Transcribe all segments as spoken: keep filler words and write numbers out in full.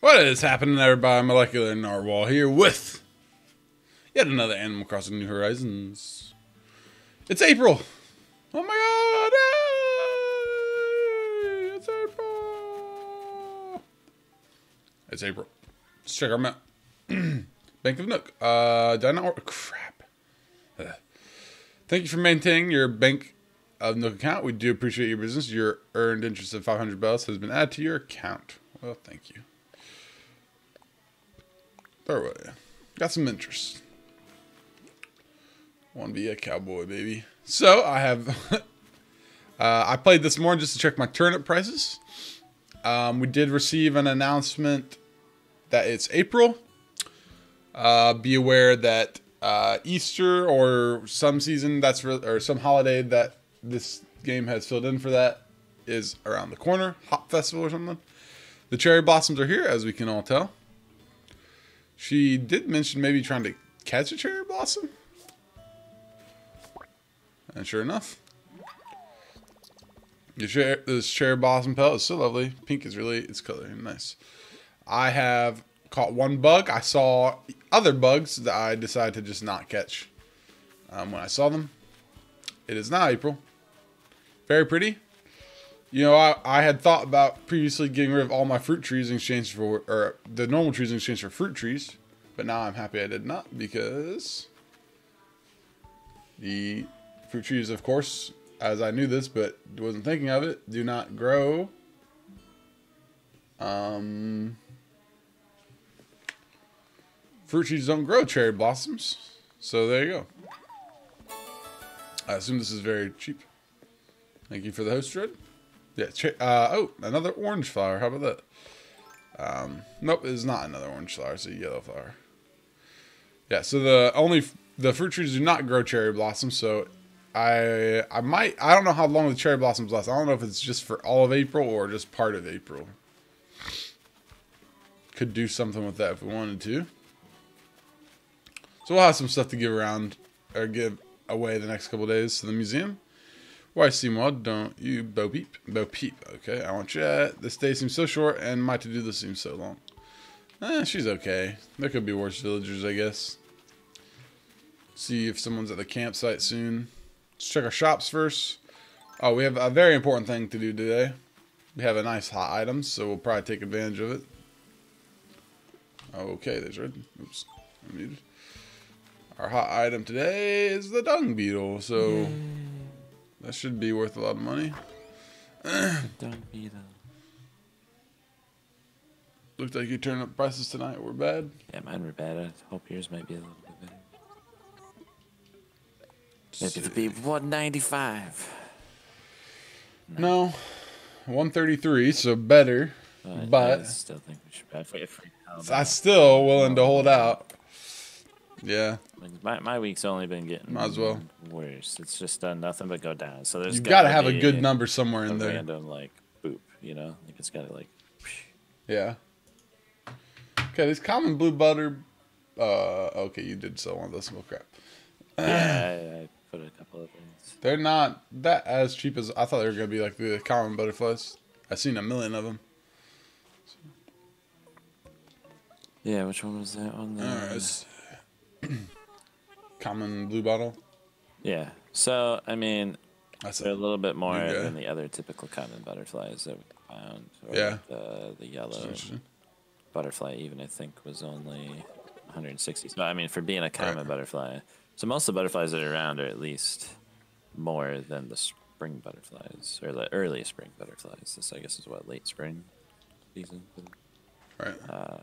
What is happening, everybody? Molecular Narwhal here with yet another Animal Crossing New Horizons. It's April! Oh my god! Hey, it's April! It's April. Let's check our map. Bank of Nook. Uh, did I not order? Crap. Ugh. Thank you for maintaining your Bank of Nook account. We do appreciate your business. Your earned interest of five hundred bells has been added to your account. Well, thank you. Throw away. Got some interest. Want to be a cowboy, baby. So I have, uh, I played this morning just to check my turnip prices. Um, we did receive an announcement that it's April. Uh, be aware that uh, Easter or some season that's re or some holiday that this game has filled in for that is around the corner. Hop Festival or something. The cherry blossoms are here, as we can all tell. She did mention maybe trying to catch a cherry blossom. And sure enough, cher this cherry blossom pellet is so lovely. Pink is really its color. Nice. I have caught one bug. I saw other bugs that I decided to just not catch um, when I saw them. It is now April. Very pretty. You know, I, I had thought about previously getting rid of all my fruit trees in exchange for, or the normal trees in exchange for fruit trees, but now I'm happy I did not, because the fruit trees, of course, as I knew this, but wasn't thinking of it, do not grow. Um, fruit trees don't grow cherry blossoms, so there you go. I assume this is very cheap. Thank you for the host, Red. Yeah, uh, oh, another orange flower. How about that? Um, nope, it's not another orange flower. It's a yellow flower. Yeah, so the only, the fruit trees do not grow cherry blossoms, so I I might, I don't know how long the cherry blossoms last. I don't know if it's just for all of April or just part of April. Could do something with that if we wanted to. So we'll have some stuff to give around, or give away the next couple days to the museum. Why well, seem odd, don't you, Bo Peep? Bo Peep, okay, I want you at. This day seems so short, and my to-do list seems so long. Eh, she's okay. There could be worse villagers, I guess. See if someone's at the campsite soon. Let's check our shops first. Oh, we have a very important thing to do today. We have a nice hot item, so we'll probably take advantage of it. Okay, there's Red. Oops, I muted. Our hot item today is the dung beetle, so... Mm. That should be worth a lot of money. Don't be though. Looks like you turned up prices tonight were bad. Yeah, mine were bad. I hope yours might be a little bit better. Let's It'd see. Be one ninety-five. No, no one thirty-three, so better. Uh, but I still think we should buy for it. I'm still willing to hold out. Yeah. My, my week's only been getting Might as well. worse. It's just done nothing but go down. So there's You've got to have a good number somewhere in there. Random, like, boop, you know? Like, it's got to, like, whoosh. Yeah. Okay, this common blue butter. Uh, okay, you did sell one of those. Well, crap. Yeah, I, I put a couple of things. They're not that as cheap as I thought they were going to be, like the common butterflies. I've seen a million of them. Yeah, which one was that on there? All right. Common blue bottle. Yeah. So I mean, That's they're a little bit more okay. than the other typical common butterflies that we found. Or yeah. The, the yellow butterfly, even I think, was only one hundred sixty. So I mean, for being a common right. butterfly, so most of the butterflies that are around are at least more than the spring butterflies or the early spring butterflies. This, I guess, is what late spring season. Right. Uh,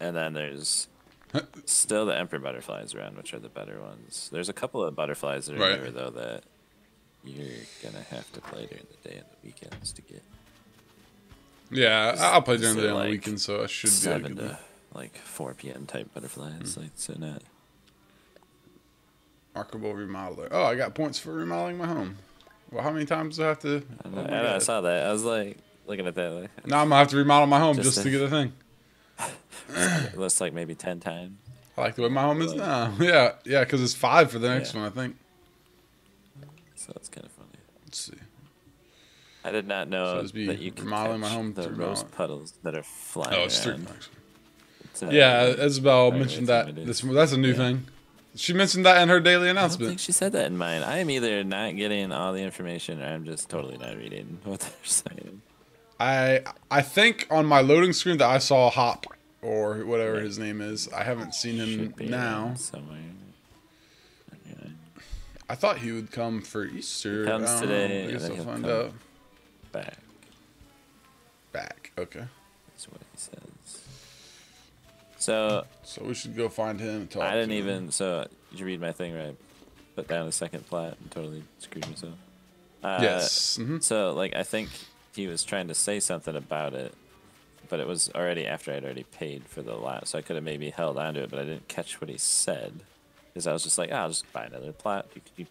and then there's. Still the emperor butterflies around, which are the better ones. There's a couple of butterflies that are right. newer, though, that you're going to have to play during the day and the weekends to get. Yeah, I'll play during the day like on the weekend, so I should seven be able to to like four P M type butterflies. Mm. Like, so not. Remarkable remodeler. Oh, I got points for remodeling my home. Well, how many times do I have to? I, know, oh I, know, I saw that. I was like, looking at that. Like, now I'm going to have to remodel my home just, just to get a thing. It looks like maybe ten times. I like the way my home is now. Yeah, yeah, because it's five for the next yeah. one, I think. So that's kind of funny. Let's see. I did not know so that you could catch my home the rose puddles that are flying around. Oh, it's around. It's, uh, yeah, Isabel mentioned that. This, that's a new yeah. thing. She mentioned that in her daily announcement. I don't think she said that in mine. I am either not getting all the information or I'm just totally not reading what they're saying. I I think on my loading screen that I saw Hop or whatever yeah. his name is. I haven't seen him now. Somewhere. Yeah. I thought he would come for Easter. He comes I today. Know. I guess I'll find out. Back. Back. Okay. That's what he says. So. So we should go find him. And talk I didn't to even. Him. So did you read my thing right? Put down the second plat and totally screwed myself. Uh, yes. Mm-hmm. So like I think. He was trying to say something about it, but it was already after I'd already paid for the lot, so I could have maybe held on to it, but I didn't catch what he said. Because I was just like, oh, I'll just buy another plot. And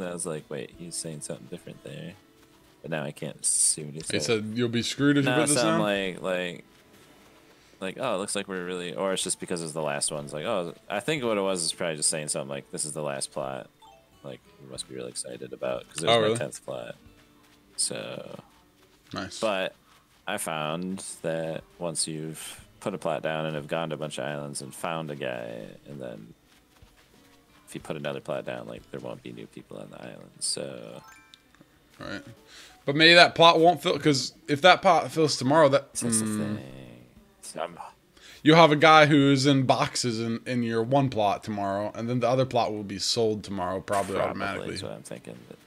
then I was like, wait, he's saying something different there. But now I can't see what he said. He said, you'll be screwed if you put this down? No, like, like, like, oh, it looks like we're really... Or it's just because it's the last one. It's like, oh, I think what it was is probably just saying something like, this is the last plot. Like, we must be really excited about, because it was oh, my really? tenth plot. So... Nice. But I found that once you've put a plot down and have gone to a bunch of islands and found a guy, and then if you put another plot down, like there won't be new people on the island. So, all right. But maybe that plot won't fill because if that plot fills tomorrow, that that's mm, the thing. So you'll have a guy who's in boxes in in your one plot tomorrow, and then the other plot will be sold tomorrow, probably, probably automatically. That's what I'm thinking. But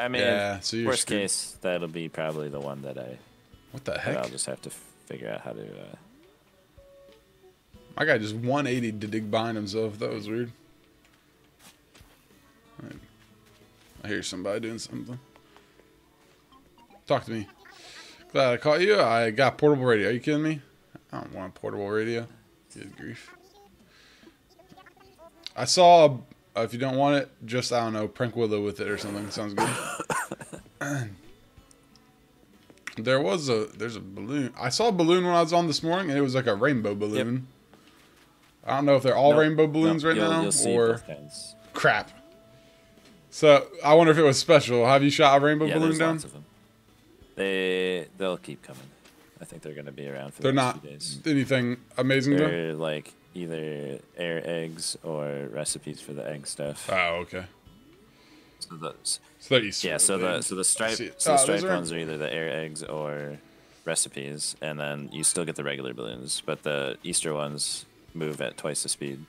I mean, yeah, so worst screwed. case, that'll be probably the one that I... What the heck? I'll just have to figure out how to... Uh... My guy just one eighty to dig behind himself. That was weird. All right. I hear somebody doing something. Talk to me. Glad I caught you. I got portable radio. Are you kidding me? I don't want a portable radio. Good grief. I saw... a If you don't want it, just, I don't know, prank Willow with it or something. Sounds good. There was a, there's a balloon. I saw a balloon when I was on this morning, and it was like a rainbow balloon. Yep. I don't know if they're all nope. rainbow balloons nope. right you'll, now, you'll or crap. So, I wonder if it was special. Have you shot a rainbow yeah, balloon down? Lots of them. They, they'll keep coming. I think they're going to be around for they're the next few days. They're not anything amazing, though? They're like... either air eggs or recipes for the egg stuff. Oh, okay. So those. So they're Easter. Yeah, so the so the stripe so oh, the stripe ones are either the air eggs or recipes, and then you still get the regular balloons, but the Easter ones move at twice the speed.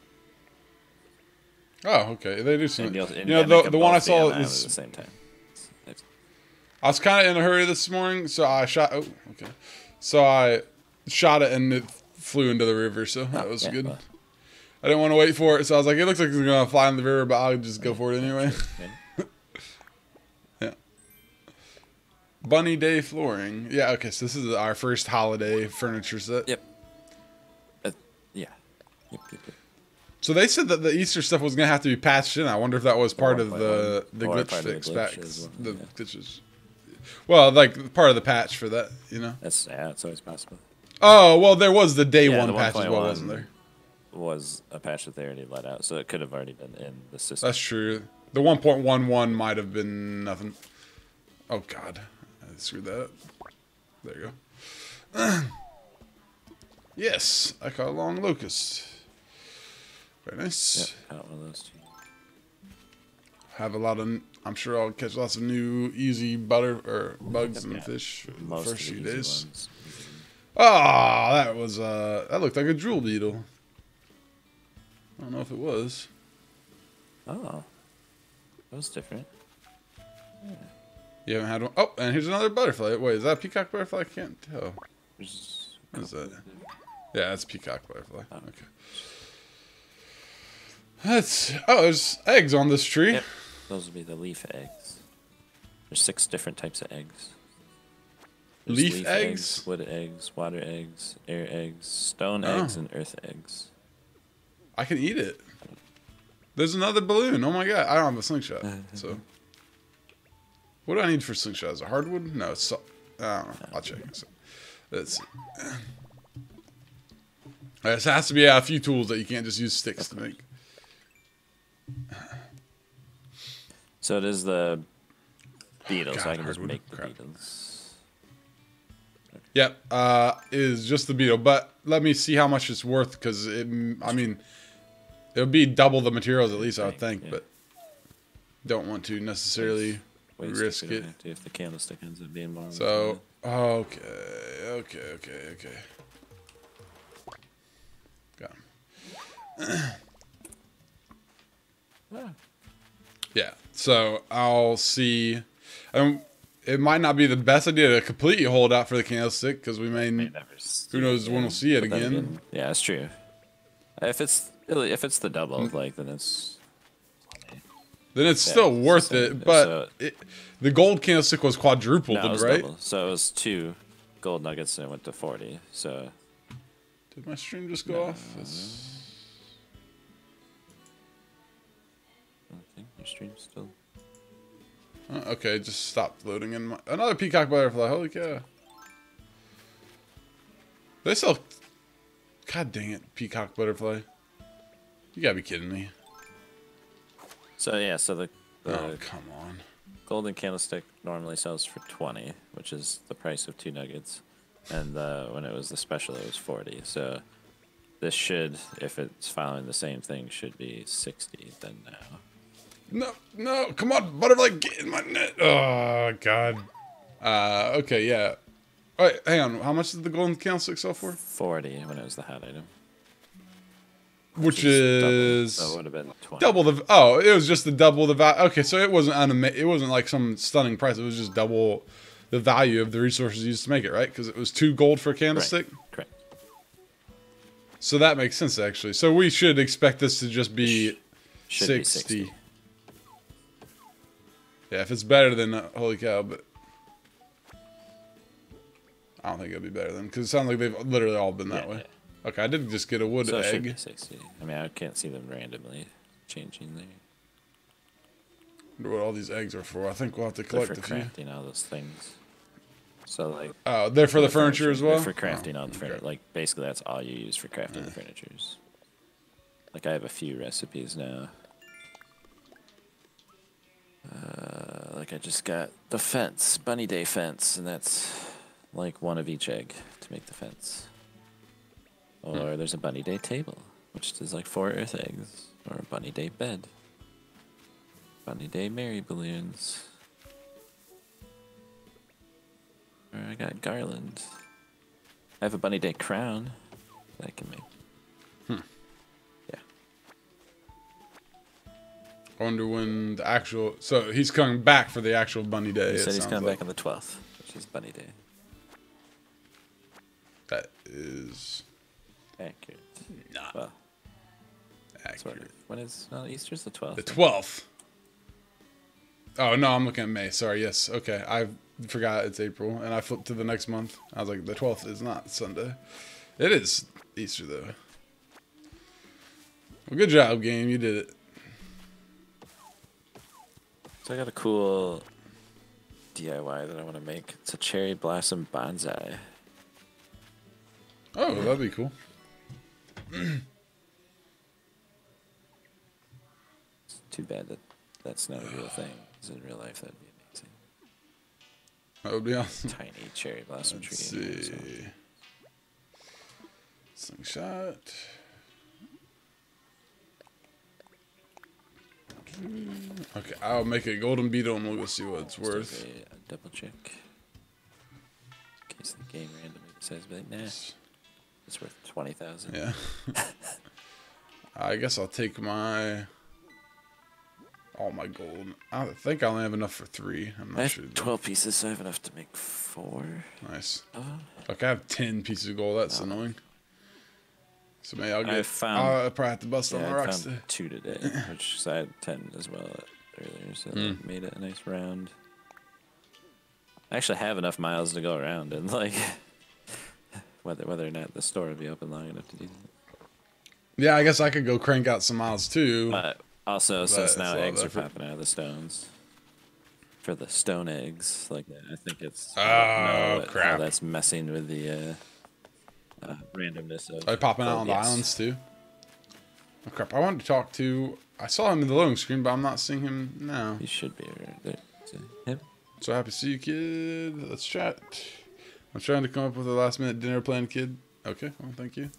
Oh, okay. They do something. You know, the the one I saw is at the same time. I was kind of in a hurry this morning, so I shot. Oh, okay. So I shot it and it flew into the river, so that was yeah, good. Well. I didn't want to wait for it, so I was like, it looks like it's gonna fly in the river, but I'll just go for it anyway. Yeah. Bunny Day flooring. Yeah, okay, so this is our first holiday furniture set. Yep. Uh, yeah. Yep, yep, yep. So they said that the Easter stuff was gonna have to be patched in. I wonder if that was part of the, the glitch fix back. The glitches. Well, like part of the patch for that, you know? That's yeah, that's always possible. Oh, well, there was the day yeah, one the patch as well, wasn't there? Was a patch that they already let out, so it could have already been in the system. That's true. The one point eleven might have been nothing. Oh, God. I screwed that up. There you go. Yes, I caught a long locust. Very nice. Yep, caught one of those two. Have a lot of... I'm sure I'll catch lots of new easy butter or bugs and fish in the first few days. Ones. Oh, that was, uh, that looked like a drool beetle. I don't know if it was. Oh, that was different. Yeah. You haven't had one. Oh, and here's another butterfly. Wait, is that a peacock butterfly? I can't tell. What is that? Yeah, that's peacock butterfly. Oh. Okay. That's, oh, there's eggs on this tree. Yep. Those would be the leaf eggs. There's six different types of eggs. Leaf, leaf eggs? eggs, wood eggs, water eggs, air eggs, stone oh. eggs, and earth eggs. I can eat it. There's another balloon. Oh my god, I don't have a slingshot. So, what do I need for slingshots? A hardwood? No, it's salt. I don't know. I'll check. Let's see. This has to be a few tools that you can't just use sticks to make. So it is the beetles. Oh god, so I can just make the beetles. Yep, uh, is just the beetle. But let me see how much it's worth, because it, I mean, it'll be double the materials at least, I would think. Yeah. But don't want to necessarily risk it. To, if the candlestick ends up being long. So okay, okay, okay, okay. Got him. Wow. Yeah. So I'll see. Um, it might not be the best idea to completely hold out for the candlestick, because we may. may never who knows it, when yeah. we'll see it again. again. Yeah, that's true. If it's if it's the double, mm. like then it's. Then it's yeah, still worth it's same, it, but so it, the gold candlestick was quadrupled, no, it was right? Double. So it was two gold nuggets and it went to forty. So. Did my stream just go no. off? It's... I don't think your stream's still. Oh, okay, it just stopped loading in my. Another peacock butterfly. Holy cow! They sell. God dang it, peacock butterfly! You gotta be kidding me. So yeah, so the, the oh, come on. Golden candlestick normally sells for twenty, which is the price of two nuggets, and uh, when it was the special, it was forty. So this should, if it's following the same thing, should be sixty. Then now. No, no, come on, butterfly, get in my net. Oh God. Uh, okay, yeah. All right, hang on. How much did the golden candlestick sell for? Forty when it was the hot item. Which, Which is, is double, so it would have been twenty. Double the oh, it was just the double the value. Okay, so it wasn't an it wasn't like some stunning price. It was just double the value of the resources used to make it, right? Because it was two gold for a candlestick. Right. Correct. So that makes sense actually. So we should expect this to just be should sixty. Be sixty. Yeah, if it's better than uh, holy cow, but I don't think it'll be better than because it sounds like they've literally all been that yeah, way. Yeah. Okay, I did just get a wood so egg. sixty. I mean, I can't see them randomly changing there. I wonder what all these eggs are for. I think we'll have to collect the few. They're for crafting all those things. So, like... Oh, they're for the, the furniture, furniture as well? They're for crafting oh, all the okay. furniture. Like, basically, that's all you use for crafting yeah. the furnitures. Like, I have a few recipes now. Uh, like, I just got the fence, Bunny Day fence, and that's, like, one of each egg to make the fence. Or there's a Bunny Day table, which is like four earth eggs. Or a Bunny Day bed. Bunny Day Mary balloons. Or I got garland. I have a Bunny Day crown that I can make. Hmm. Yeah. I wonder when the actual... So he's coming back for the actual Bunny Day. He said he's coming back on the twelfth, which is Bunny Day. That is... Accurate. Nah. Well, accurate. Sort of. When is no, Easter's the twelfth? The twelfth. Oh no, I'm looking at May. Sorry. Yes. Okay. I forgot it's April, and I flipped to the next month. I was like, the twelfth is not Sunday. It is Easter though. Well, good job, game. You did it. So I got a cool D I Y that I want to make. It's a cherry blossom bonsai. Oh, well, that'd be cool. It's too bad that that's not a real thing. Because in real life, that'd be amazing. That would be awesome. Tiny cherry blossom tree. Let's see. Slingshot. Okay, I'll make a golden beetle and we'll go see what it's Just worth. A, a double check. In case the game randomly decides, but nah. It's worth twenty thousand. Yeah. I guess I'll take my all my gold. I think I only have enough for three. I'm not I have sure. Twelve pieces, so I have enough to make four. Nice. Oh. Like I have ten pieces of gold. That's oh. annoying. So maybe I'll get. I found. I'll probably have to bust yeah, on the rocks. Found two today, which I had ten as well earlier, so mm. that made it a nice round. I actually have enough miles to go around, and like. Whether, whether or not the store would be open long enough to do that. Yeah, I guess I could go crank out some miles too. But also, but since now eggs are popping out of the stones. For the stone eggs, like that, I think it's... Oh, know, crap. That's messing with the uh, uh, randomness of... Are they popping out on the islands too? Oh, crap. I wanted to talk to... I saw him in the loading screen, but I'm not seeing him now. He should be right there. Him? So happy to see you, kid. Let's chat. I'm trying to come up with a last minute dinner plan, kid. Okay, well, thank you.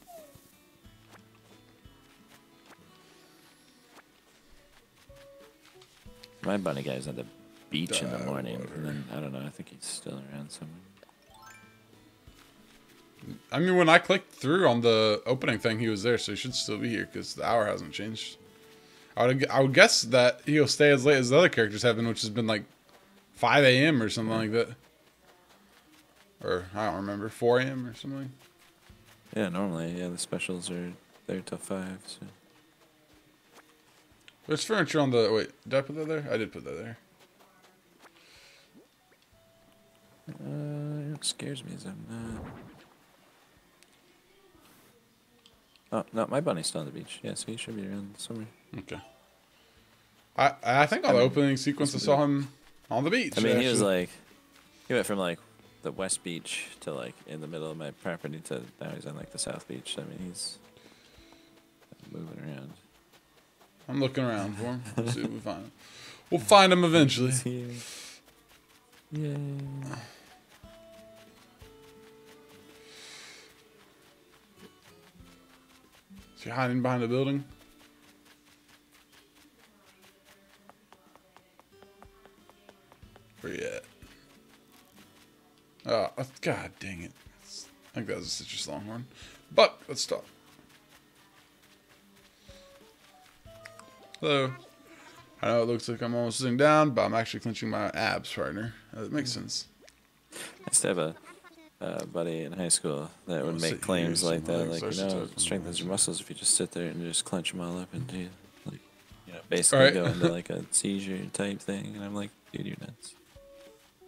My bunny guy's at the beach Die in the morning. Water. And then, I don't know, I think he's still around somewhere. I mean, when I clicked through on the opening thing, he was there, so he should still be here because the hour hasn't changed. I would, I would guess that he'll stay as late as the other characters have been, which has been like five A M or something like that. Or, I don't remember, four A M or something. Yeah, normally, yeah, the specials are there till five, so. There's furniture on the... Wait, did I put that there? I did put that there. Uh, it scares me as I'm not... Oh, no, my bunny's still on the beach. Yeah, so he should be around somewhere. Okay. I I think on I the mean, opening sequence I saw him on the beach. I mean, actually. He was like... He went from like... the West Beach to like in the middle of my property to now he's on like the South Beach. I mean, he's moving around. I'm looking around for him. We'll see if we find him. We'll find him eventually. Yeah. Is he hiding behind a building? Where you at? Uh, God dang it. I think that was such a long one. But, let's stop. Hello. I know it looks like I'm almost sitting down, but I'm actually clenching my abs, partner. That makes sense. I used to have a uh, buddy in high school that would make claims like that. Like, you know, it strengthens your muscles if you just sit there and just clench them all up and do, like, you know, basically go into like a seizure type thing. And I'm like, dude, you're nuts.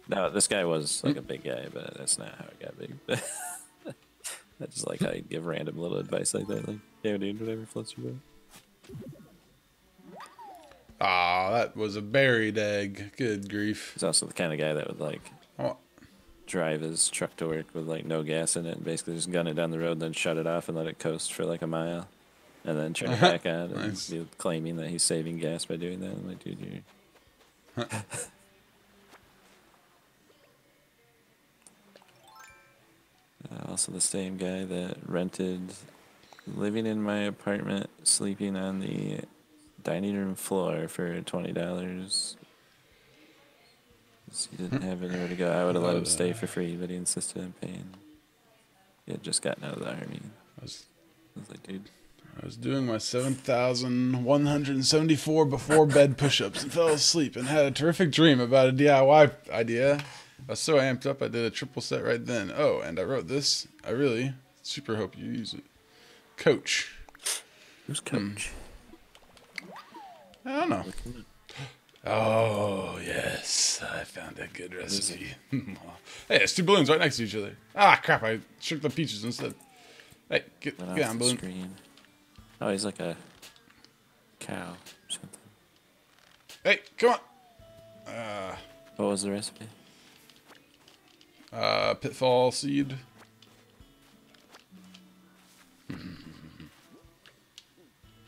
No, this guy was like a big guy, but that's not how I got big. I just like I give random little advice like that, like, yeah, dude, whatever floats your boat. Ah, oh, that was a buried egg. Good grief. He's also the kind of guy that would like oh. drive his truck to work with like no gas in it, and basically just gun it down the road, then shut it off and let it coast for like a mile, and then turn it back on, and nice. Be claiming that he's saving gas by doing that. I'm like, dude, you're. Uh, also the same guy that rented, living in my apartment, sleeping on the dining room floor for twenty dollars. He didn't have anywhere to go. I would have let him stay for free, but he insisted on paying. He had just gotten out of the army. I was, I was like, dude. I was doing my seven thousand one hundred seventy-four before bed push-ups and fell asleep and had a terrific dream about a D I Y idea. I was so amped up, I did a triple set right then. Oh, and I wrote this. I really super hope you use it. Coach. Who's Coach? Hmm. I don't know. Oh, yes. I found a good recipe. Hey, it's two balloons right next to each other. Ah, crap. I shook the peaches instead. Hey, get, get down, balloon. Screen. Oh, he's like a cow or something. Hey, come on. Uh, what was the recipe? Uh, pitfall seed.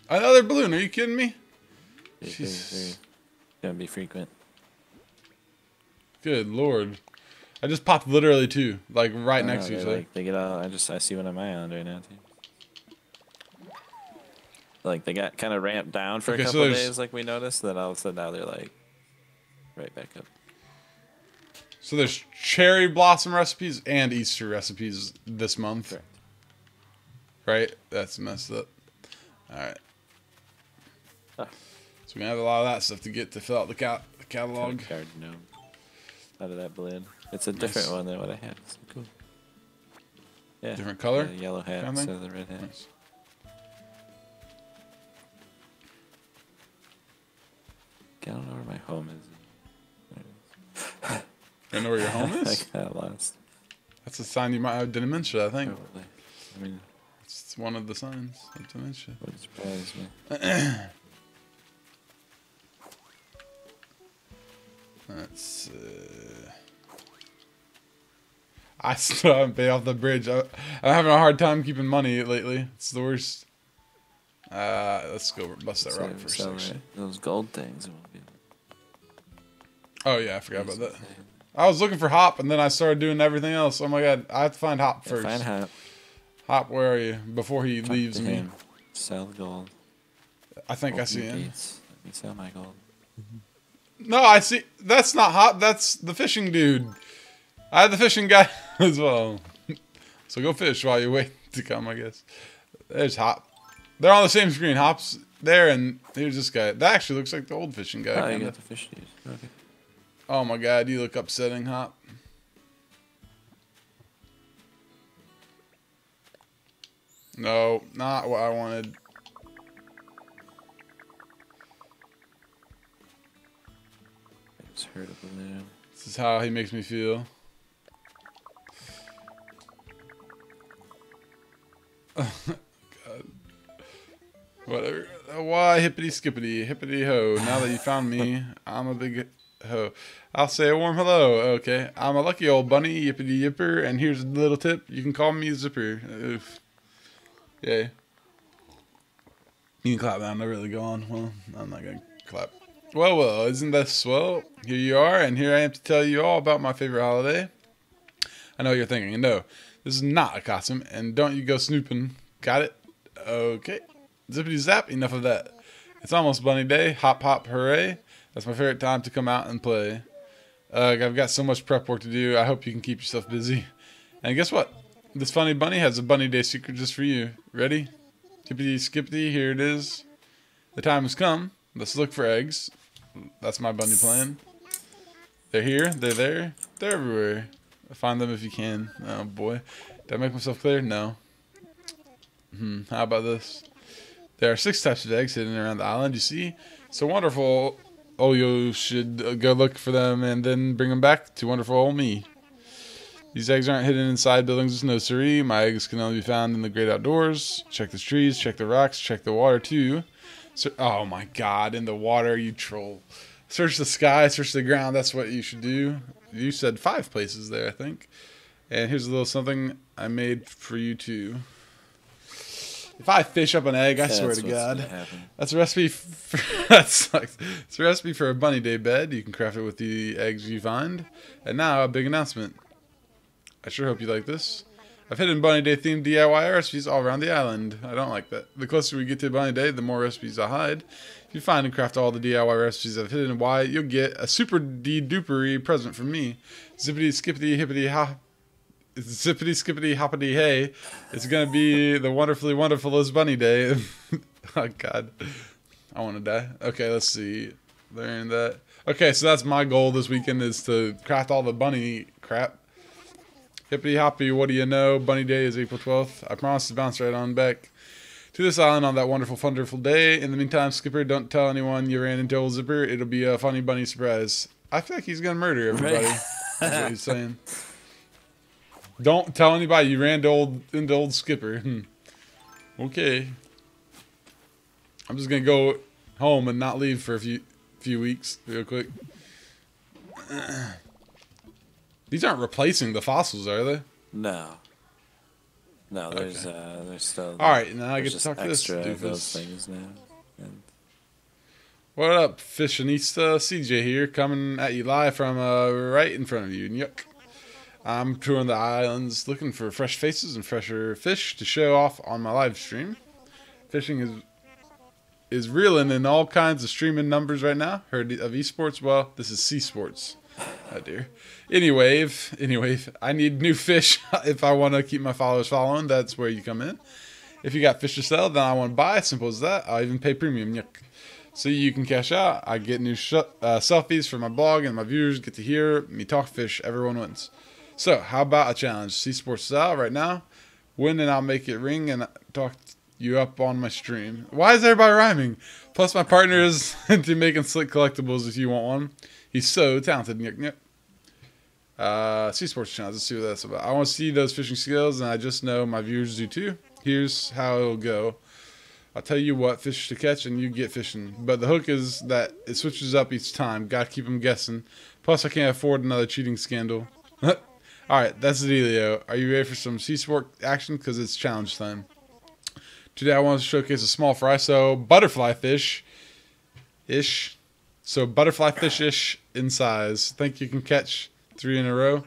Another balloon, are you kidding me? She's gonna be frequent. Good lord. I just popped literally two, like right oh, next no, to each other. Like, they get all, I just, I see one on my island right now, too. Like, they got kind of ramped down for okay, a couple so days, like we noticed, then all of a sudden now they're like, right back up. So there's cherry blossom recipes and Easter recipes this month. Right? right? That's messed up. Alright. Huh. So we're going to have a lot of that stuff to get to fill out the, ca the catalog. Card gnome. Out of that blend. It's a different nice. one than what I had. So cool. Yeah. Different color? The yellow hat instead of the red hat. Nice. I don't know where my home is. There it is. You know where your home is? I got lost. That's a sign you might have dementia, I think. Probably. I mean, it's one of the signs of dementia. Wouldn't surprise me. That's. Uh... I still haven't paid off the bridge. I, I'm having a hard time keeping money lately. It's the worst. Uh, let's go bust that rock for a second. Those gold things. It won't be... Oh yeah, I forgot about that. I was looking for Hop, and then I started doing everything else. Oh my god, I have to find Hop first. Find Hop. Hop, where are you? Before he Talk leaves me. Him. Sell gold. I think Open I see him. Gates. Let me sell my gold. No, I see. That's not Hop. That's the fishing dude. I had the fishing guy as well. So go fish while you wait to come, I guess. There's Hop. They're on the same screen. Hop's there, and here's this guy. That actually looks like the old fishing guy. Oh, you got the fish dude. Okay. Oh my god, you look upsetting, Hop. No, not what I wanted. I just heard of him now. This is how he makes me feel. God. Whatever. Why hippity skippity, hippity ho. Now that you found me, I'm a big... Oh, I'll say a warm hello. Okay, I'm a lucky old bunny, yippity yipper, and here's a little tip: you can call me Zipper. Oof. Yay. You can clap now. I'm not really going. Well, I'm not gonna clap. Well, well, isn't that swell? Here you are, and here I am to tell you all about my favorite holiday. I know what you're thinking. No, this is not a costume, and don't you go snooping. Got it? Okay. Zippity zap. Enough of that. It's almost Bunny Day. Hop hop hooray! That's my favorite time to come out and play. Uh, I've got so much prep work to do. I hope you can keep yourself busy. And guess what? This funny bunny has a Bunny Day secret just for you. Ready? Tippity skippity, here it is. The time has come. Let's look for eggs. That's my bunny plan. They're here. They're there. They're everywhere. Find them if you can. Oh boy. Did I make myself clear? No. Hmm. How about this? There are six types of eggs hidden around the island. You see? So wonderful. Oh, you should go look for them and then bring them back to wonderful old me. These eggs aren't hidden inside buildings with no siree. My eggs can only be found in the great outdoors. Check the trees, check the rocks, check the water too. So, oh my god, in the water, you troll. Search the sky, search the ground, that's what you should do. You said five places there, I think. And here's a little something I made for you too. If I fish up an egg, I yeah, swear to God, that's a recipe for that sucks. It's a recipe for a Bunny Day bed. You can craft it with the eggs you find. And now a big announcement. I sure hope you like this. I've hidden Bunny Day themed D I Y recipes all around the island. I don't like that. The closer we get to Bunny Day, the more recipes I hide. If you find and craft all the D I Y recipes I've hidden, why you'll get a super d dupery present from me. Zippity skippity hippity hop. Zippity skippity hoppity hey! It's gonna be the wonderfully wonderfulest Bunny Day. Oh god, I want to die. Okay, let's see. Learn that. Okay, so that's my goal this weekend is to craft all the bunny crap. Hippity hoppy, what do you know? Bunny Day is April twelfth. I promise to bounce right on back to this island on that wonderful, wonderful day. In the meantime, Skipper, don't tell anyone you ran into old Zipper. It'll be a funny bunny surprise. I feel like he's gonna murder everybody. That's what he's saying. Don't tell anybody you ran to old, into old Skipper. Okay. I'm just going to go home and not leave for a few few weeks real quick. These aren't replacing the fossils, are they? No. No, there's okay. uh, there's still... Alright, now I get to talk to this doofus. Things now. And... What up, Fishinista? C J here, coming at you live from uh, right in front of you. Yuck. I'm touring the islands looking for fresh faces and fresher fish to show off on my live stream. Fishing is is reeling in all kinds of streaming numbers right now. Heard of esports? Well, this is sea sports. Oh dear. Anyway, anyway, I need new fish if I want to keep my followers following. That's where you come in. If you got fish to sell, then I want to buy. Simple as that. I'll even pay premium. Yuck. So you can cash out. I get new sh uh, selfies for my blog, and my viewers get to hear me talk fish. Everyone wins. So, how about a challenge? Sea Sports is out right now. Win and I'll make it ring and talk you up on my stream. Why is everybody rhyming? Plus, my partner is into making slick collectibles if you want one. He's so talented. Nyuk, nyuk. Uh, Sea Sports challenge. Let's see what that's about. I want to see those fishing skills and I just know my viewers do too. Here's how it'll go. I'll tell you what fish to catch and you get fishing. But the hook is that it switches up each time. Gotta keep them guessing. Plus, I can't afford another cheating scandal. Alright, that's the dealio. Are you ready for some sea sport action? Because it's challenge time. Today I want to showcase a small fry, so butterfly fish-ish. So butterfly fish-ish in size. Think you can catch Three in a row.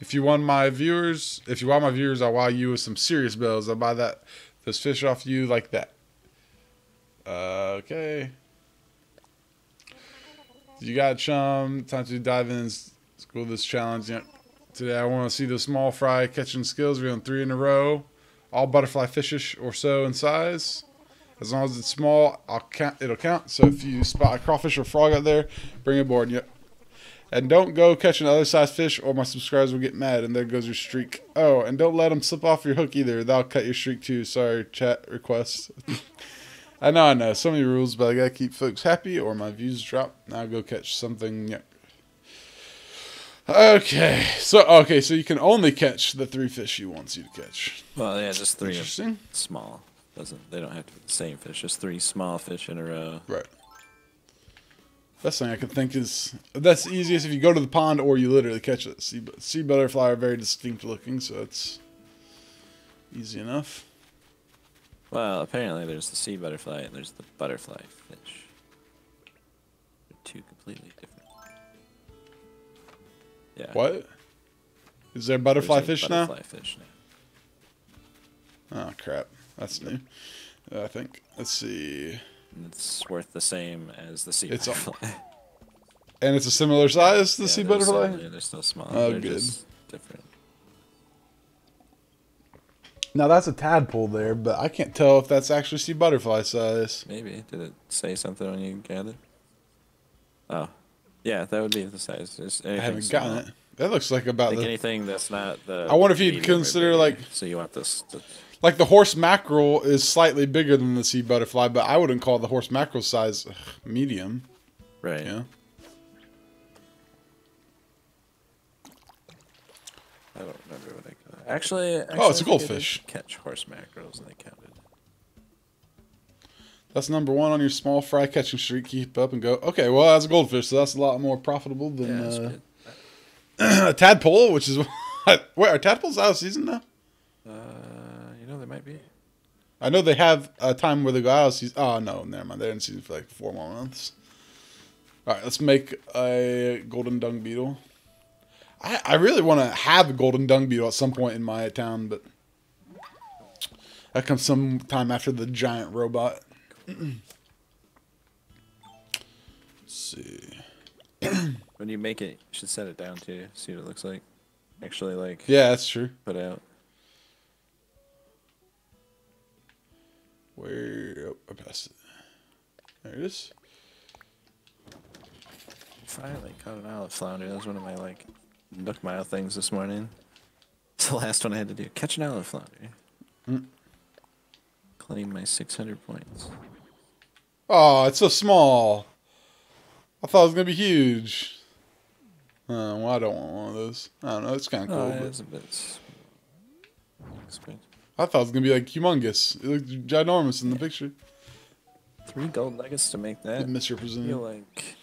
If you want my viewers, if you want my viewers, I'll wow you with some serious bells. I'll buy that, those fish off you like that. Uh, okay. You got it, chum. Time to dive in and school this challenge. Yep. Today I want to see the small fry catching skills. We're on three in a row. All butterfly fishish or so in size. As long as it's small, I'll count, it'll count. So if you spot a crawfish or frog out there, bring it aboard. Yep. And don't go catching other size fish or my subscribers will get mad and there goes your streak. Oh, and don't let them slip off your hook either. That'll cut your streak too. Sorry, chat requests. I know, I know. So many rules, but I gotta keep folks happy or my views drop. Now go catch something. Yep. Okay. So, okay. So you can only catch the three fish he wants you to catch. Well, yeah, just three. Interesting. Small. Doesn't, they don't have to be the same fish. Just three small fish in a row. Right. Best thing I can think is that's the easiest if you go to the pond or you literally catch it. Sea, sea butterfly are very distinct looking, so it's easy enough. Well, apparently there's the sea butterfly and there's the butterfly fish. They're two completely different. Yeah. What? Is there butterfly there's fish butterfly now? Butterfly fish now. Oh crap! That's new. Uh, I think. Let's see. And it's worth the same as the sea it's butterfly. And it's a similar size to the yeah, sea butterfly? Still, yeah, they're still small. Oh, they're good. Just different. Now, that's a tadpole there, but I can't tell if that's actually sea butterfly size. Maybe. Did it say something when you gathered? Oh. Yeah, that would be the size. I haven't gotten small. It. That looks like about like the... anything that's not the... I wonder if you'd consider, like... So you want this... To... Like, the horse mackerel is slightly bigger than the sea butterfly, but I wouldn't call the horse mackerel size ugh, medium. Right. Yeah. I don't remember what I call it. Actually, actually... Oh, it's a goldfish. Catch horse mackerels, and they counted. That's number one on your small fry catching streak. Keep up and go. Okay, well, that's a goldfish, so that's a lot more profitable than yeah, uh, a tadpole, which is... Wait, are tadpoles out of season now? Uh... No, they might be. I know they have a time where they go out of season. Oh, no, never mind. They're in season for like four more months. All right, let's make a golden dung beetle. I, I really want to have a golden dung beetle at some point in my town, but that comes sometime after the giant robot. Let's see. When you make it, you should set it down too. See what it looks like. Actually, like. Yeah, that's true. Put out. Where? Oh, I passed it. There it is. Finally caught an olive flounder. That was one of my, like, Nook Mile things this morning. It's the last one I had to do. Catch an olive flounder. Mm. Claim my six hundred points. Oh, it's so small. I thought it was going to be huge. Uh, well, I don't want one of those. I don't know. It's kind of cool. Oh, it is a bit expensive. I thought it was going to be, like, humongous. It looked ginormous in the yeah. picture. Three gold nuggets to make that. It misrepresented. I feel like...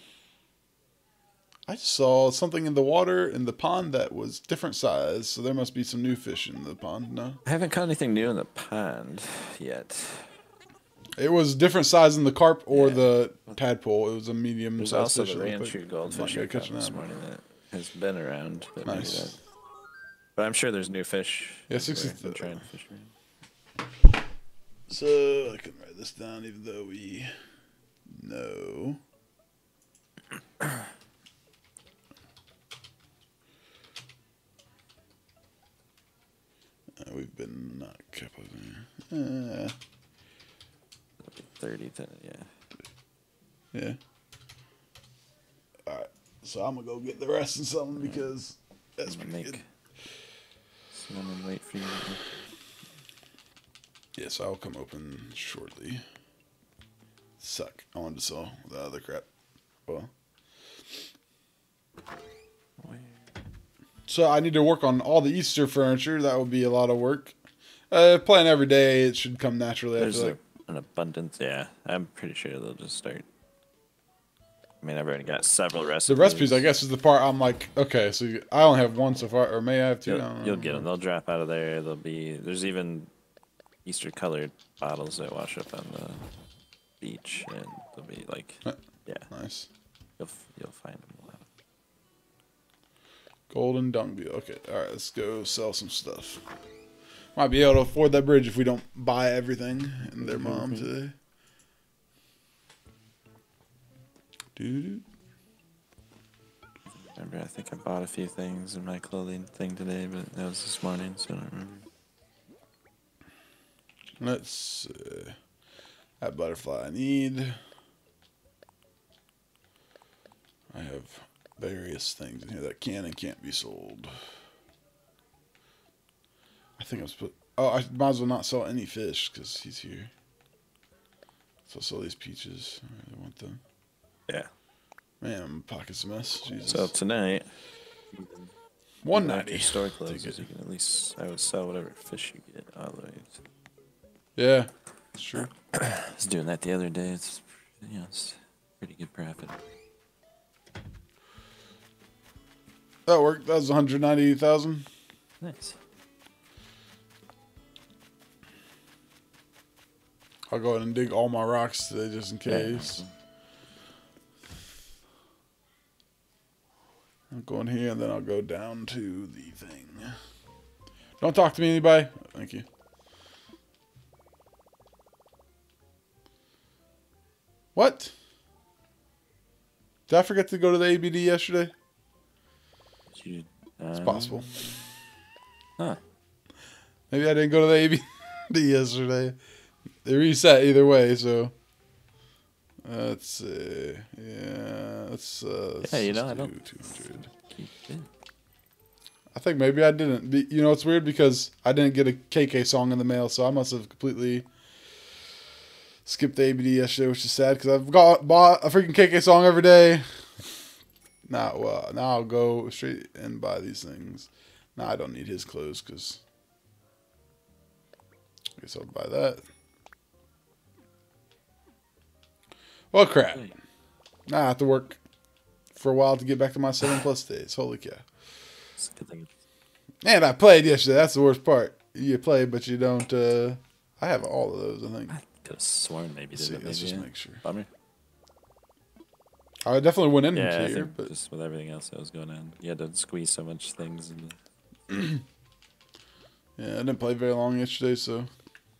I just saw something in the water in the pond that was different size, so there must be some new fish in the pond, no? I haven't caught anything new in the pond yet. It was different size in the carp or yeah. the tadpole. It was a medium-sized fish. There's also the Ranchu goldfish I caught this morning that has been around. But nice. Maybe that... But I'm sure there's new fish. Yeah, sixty-three. Trying to fish. So I can write this down, even though we know. uh, we've been not kept up there. Uh, Thirty, ten, yeah. Yeah. All right, so I'm gonna go get the rest of something right. because that's pretty good. And I'm gonna wait for you. Yes, I'll come open shortly. Suck. I wanted to sell the other crap. Well. So I need to work on all the Easter furniture. That would be a lot of work. Uh, playing every day, it should come naturally. There's like an abundance. Yeah, I'm pretty sure they'll just start. I mean, I've already got several recipes. The recipes, I guess, is the part I'm like, okay, so you, I only have one so far, or may I have two? You'll, no, you'll get them. They'll drop out of there. They'll be there's even Easter-colored bottles that wash up on the beach, and they'll be like, yeah, nice. You'll you'll find them. Golden Dungbeel. Okay, alright, let's go sell some stuff. Might be able to afford that bridge if we don't buy everything and their mom today. Dude. I remember, I think I bought a few things in my clothing thing today, but that was this morning, so I don't remember. Let's see. That butterfly I need. I have various things in here that can and can't be sold. I think I'm supposed. Oh, I might as well not sell any fish because he's here. So I'll sell these peaches. I really want them. Yeah. Man, my pocket's a mess. Jesus. So tonight, one ninety. Store closes. You can at least I would sell whatever fish you get. Otherwise. Yeah. That's true. I was doing that the other day. It's, you know, it's pretty good profit. That worked. That was one hundred ninety thousand. Nice. I'll go ahead and dig all my rocks today just in case. I'm going here and then I'll go down to the thing. Don't talk to me, anybody. Thank you. What? Did I forget to go to the A B D yesterday? You, um, it's possible. Huh. Maybe I didn't go to the A B D yesterday. They reset either way, so let's see. Yeah, let's. Uh, let's yeah, you know, I don't. two hundred. I think maybe I didn't. You know, it's weird because I didn't get a K K song in the mail, so I must have completely skipped the A B D yesterday, which is sad because I've got bought a freaking K K song every day. Nah, well, now I'll go straight and buy these things. Nah, I don't need his clothes because I guess I'll buy that. Well, crap. Now I have to work for a while to get back to my seven plus days. Holy cow. And I played yesterday. That's the worst part. You play, but you don't. Uh, I have all of those, I think. I could have sworn maybe. Let's, see, let's just make sure. Bummer. I definitely went in yeah, here. But just with everything else that was going on. You had to squeeze so much things. In the... yeah, I didn't play very long yesterday, so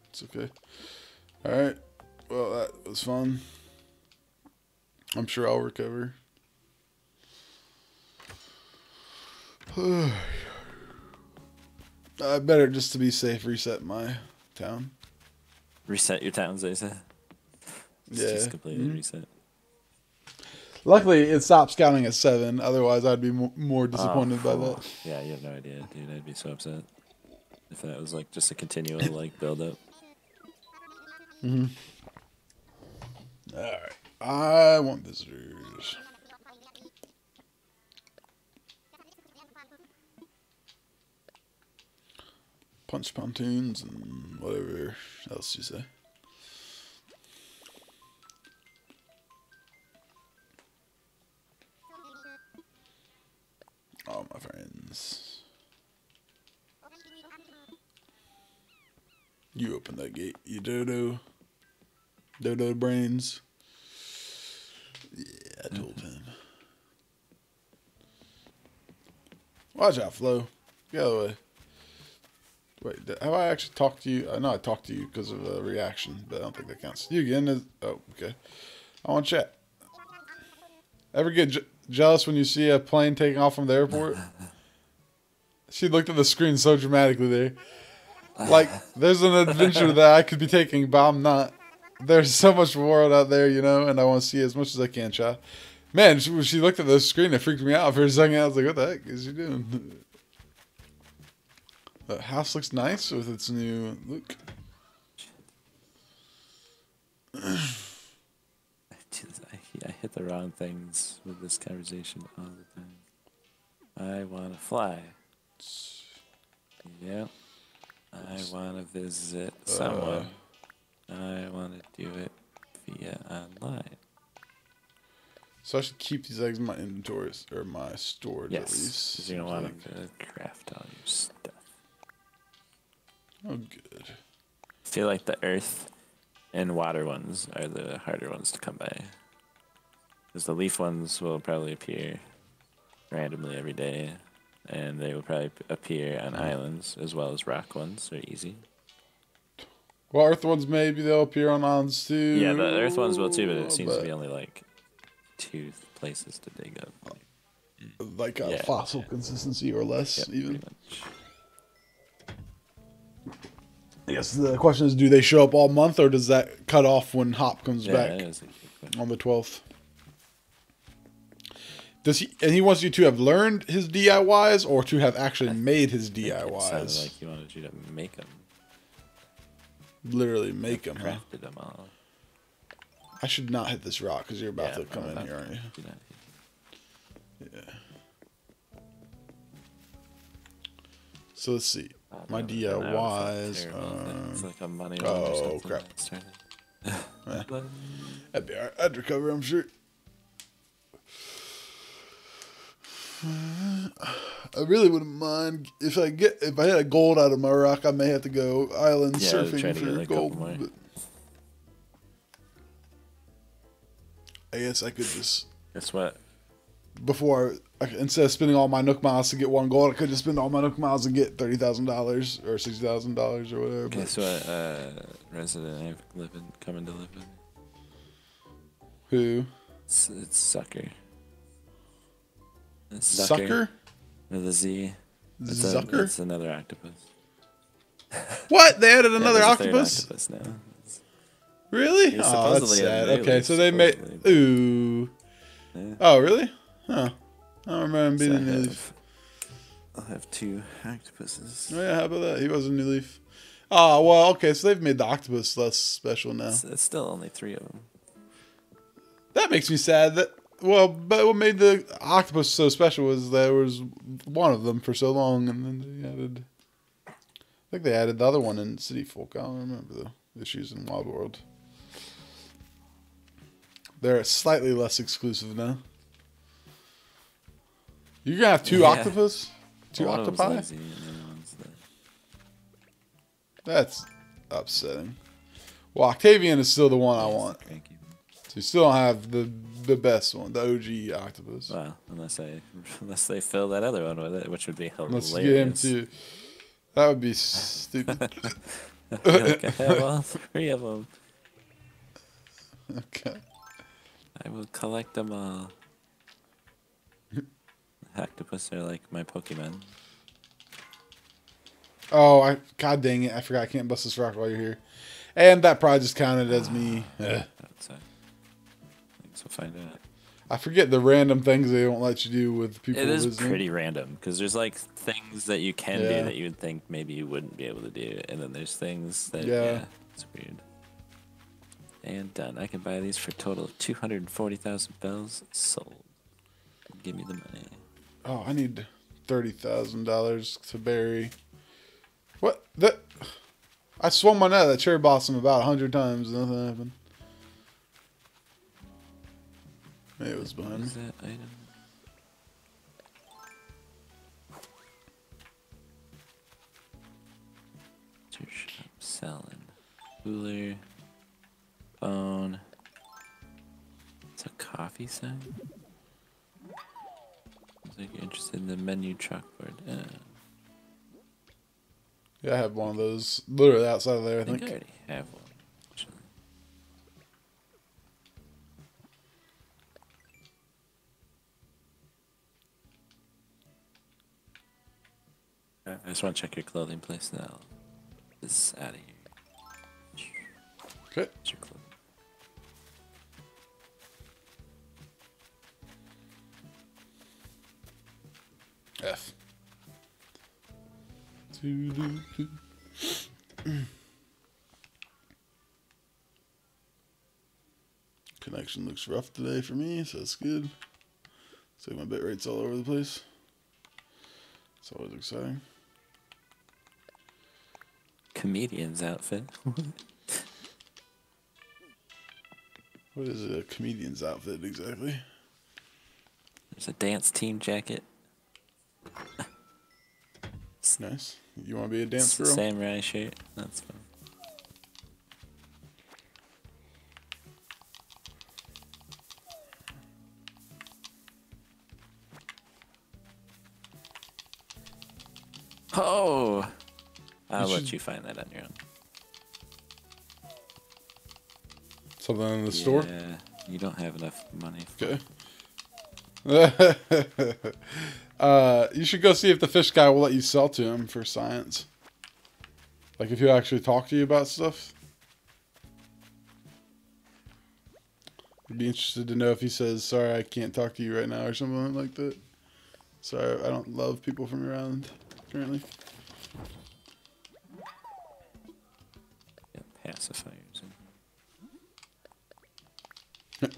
it's okay. All right. Well, that was fun. I'm sure I'll recover. I better, just to be safe, reset my town. Reset your towns, they say. It's yeah. Just completely mm-hmm. reset. Luckily, it stops counting at seven. Otherwise, I'd be more, more disappointed oh, cool. by that. Yeah, you have no idea, dude. I'd be so upset if that was like just a continual like build up. Mm-hmm. All right. I want visitors. Punch pontoons and whatever else you say. Oh, my friends. You open that gate, you dodo. Dodo brains. Yeah, I told him. Watch out, Flo. Get out of the way. Wait, did, have I actually talked to you? I know I talked to you because of a reaction, but I don't think that counts. You again? Is, oh, okay. I want to chat. Ever get je jealous when you see a plane taking off from the airport? She looked at the screen so dramatically there. Like, there's an adventure that I could be taking, but I'm not. There's so much world out there, you know, and I want to see as much as I can, child. Man, she, she looked at the screen and freaked me out for a second. I was like, what the heck is she doing? The house looks nice with its new look. I hit the wrong things with this conversation all the time. I want to fly. Yep. I want to visit someone. Uh, I want to do it via online. So I should keep these eggs in my inventory or my storage. Yes, at least. Because you don't want to craft all your stuff. Oh, good. I feel like the earth and water ones are the harder ones to come by. Because the leaf ones will probably appear randomly every day. and they will probably appear on islands as well as rock ones. They're easy. Well, earth ones, maybe they'll appear on islands too. Yeah, the earth ones will too, but it seems but... to be only like two places to dig up. Like a yeah, fossil yeah. consistency or less, yep, even. I guess the question is, do they show up all month, or does that cut off when Hop comes yeah, back on the twelfth? Does he, and he wants you to have learned his D I Ys or to have actually I made his D I Ys? It sounded like he wanted you to make them. Literally make them, crafted huh? them all. I should not hit this rock because you're about yeah, to come in here, aren't you? Yeah. So let's see. My D I Ys are... It's like a money oh, or something. Crap. Yeah. That'd be alright. I'd recover, I'm sure. I really wouldn't mind if I get if I had a gold out of my rock. I may have to go island yeah, surfing for like gold. But I guess I could just. Guess what? Before, instead of spending all my Nook Miles to get one gold, I could just spend all my Nook Miles and get thirty thousand dollars or sixty thousand dollars or whatever. Guess what, uh, resident I've living, coming to live in? Who? It's, it's Zucker. It's Zucker? Zucker? With a Z. It's Zucker? A, it's another octopus. What? They added another yeah, octopus? octopus now. Really? Oh, that's sad. Okay, so they made... Ooh. Yeah. Oh, really? Huh. I don't remember him being so in New Leaf. I'll have two octopuses. Oh, yeah, how about that? He was in New Leaf. Oh, well, okay, so they've made the octopus less special now. It's, it's still only three of them. That makes me sad. That Well, but what made the octopus so special was there was one of them for so long, and then they added... I think they added the other one in City Folk. I don't remember the issues in Wild World. They're slightly less exclusive now. You're gonna have two yeah. octopus? Two one octopi? Easy, that's upsetting. Well, Octavian is still the one I want. Cranky. So you still don't have the the best one, the O G octopus. Well, unless I unless they fill that other one with it, which would be hilarious. Let's get him too. That would be stupid. Like I have all three of them. Okay. I will collect them all. Octopus are like my Pokemon. Oh, I god dang it. I forgot I can't bust this rock while you're here. And that probably just counted as me. Yeah. That's it. Thanks for finding out. I forget the random things they don't let you do with people. It is visiting. Pretty random because there's like things that you can yeah. do that you would think maybe you wouldn't be able to do. And then there's things that, yeah, yeah it's weird. And done. I can buy these for a total of two hundred forty thousand bells sold. Give me the money. Oh, I need thirty thousand dollars to bury. What? That? I swung my net at that cherry blossom about a hundred times and nothing happened. Maybe it was behind me. That item? Shop selling. Cooler. Phone. It's a coffee sign. Looks like you're interested in the menu chalkboard. Yeah. yeah, I have one of those literally outside of there. I, I think, think I already have one. Actually. I just want to check your clothing place now. This is out of here. Okay. It's your clothing. F. Connection looks rough today for me, so that's good. So my bit rate's all over the place. It's always exciting. Comedian's outfit. What is a comedian's outfit exactly? There's a dance team jacket. Nice. You want to be a dance girl? Samurai shirt. That's fun. Oh! I'll let you find that on your own. Something in the yeah, store? Yeah, you don't have enough money for okay. uh, you should go see if the fish guy will let you sell to him for science. Like if he'll actually talk to you about stuff. I'd be interested to know if he says, sorry, I can't talk to you right now or something like that. Sorry, I don't love people from around currently. Yeah, pacifiers in here.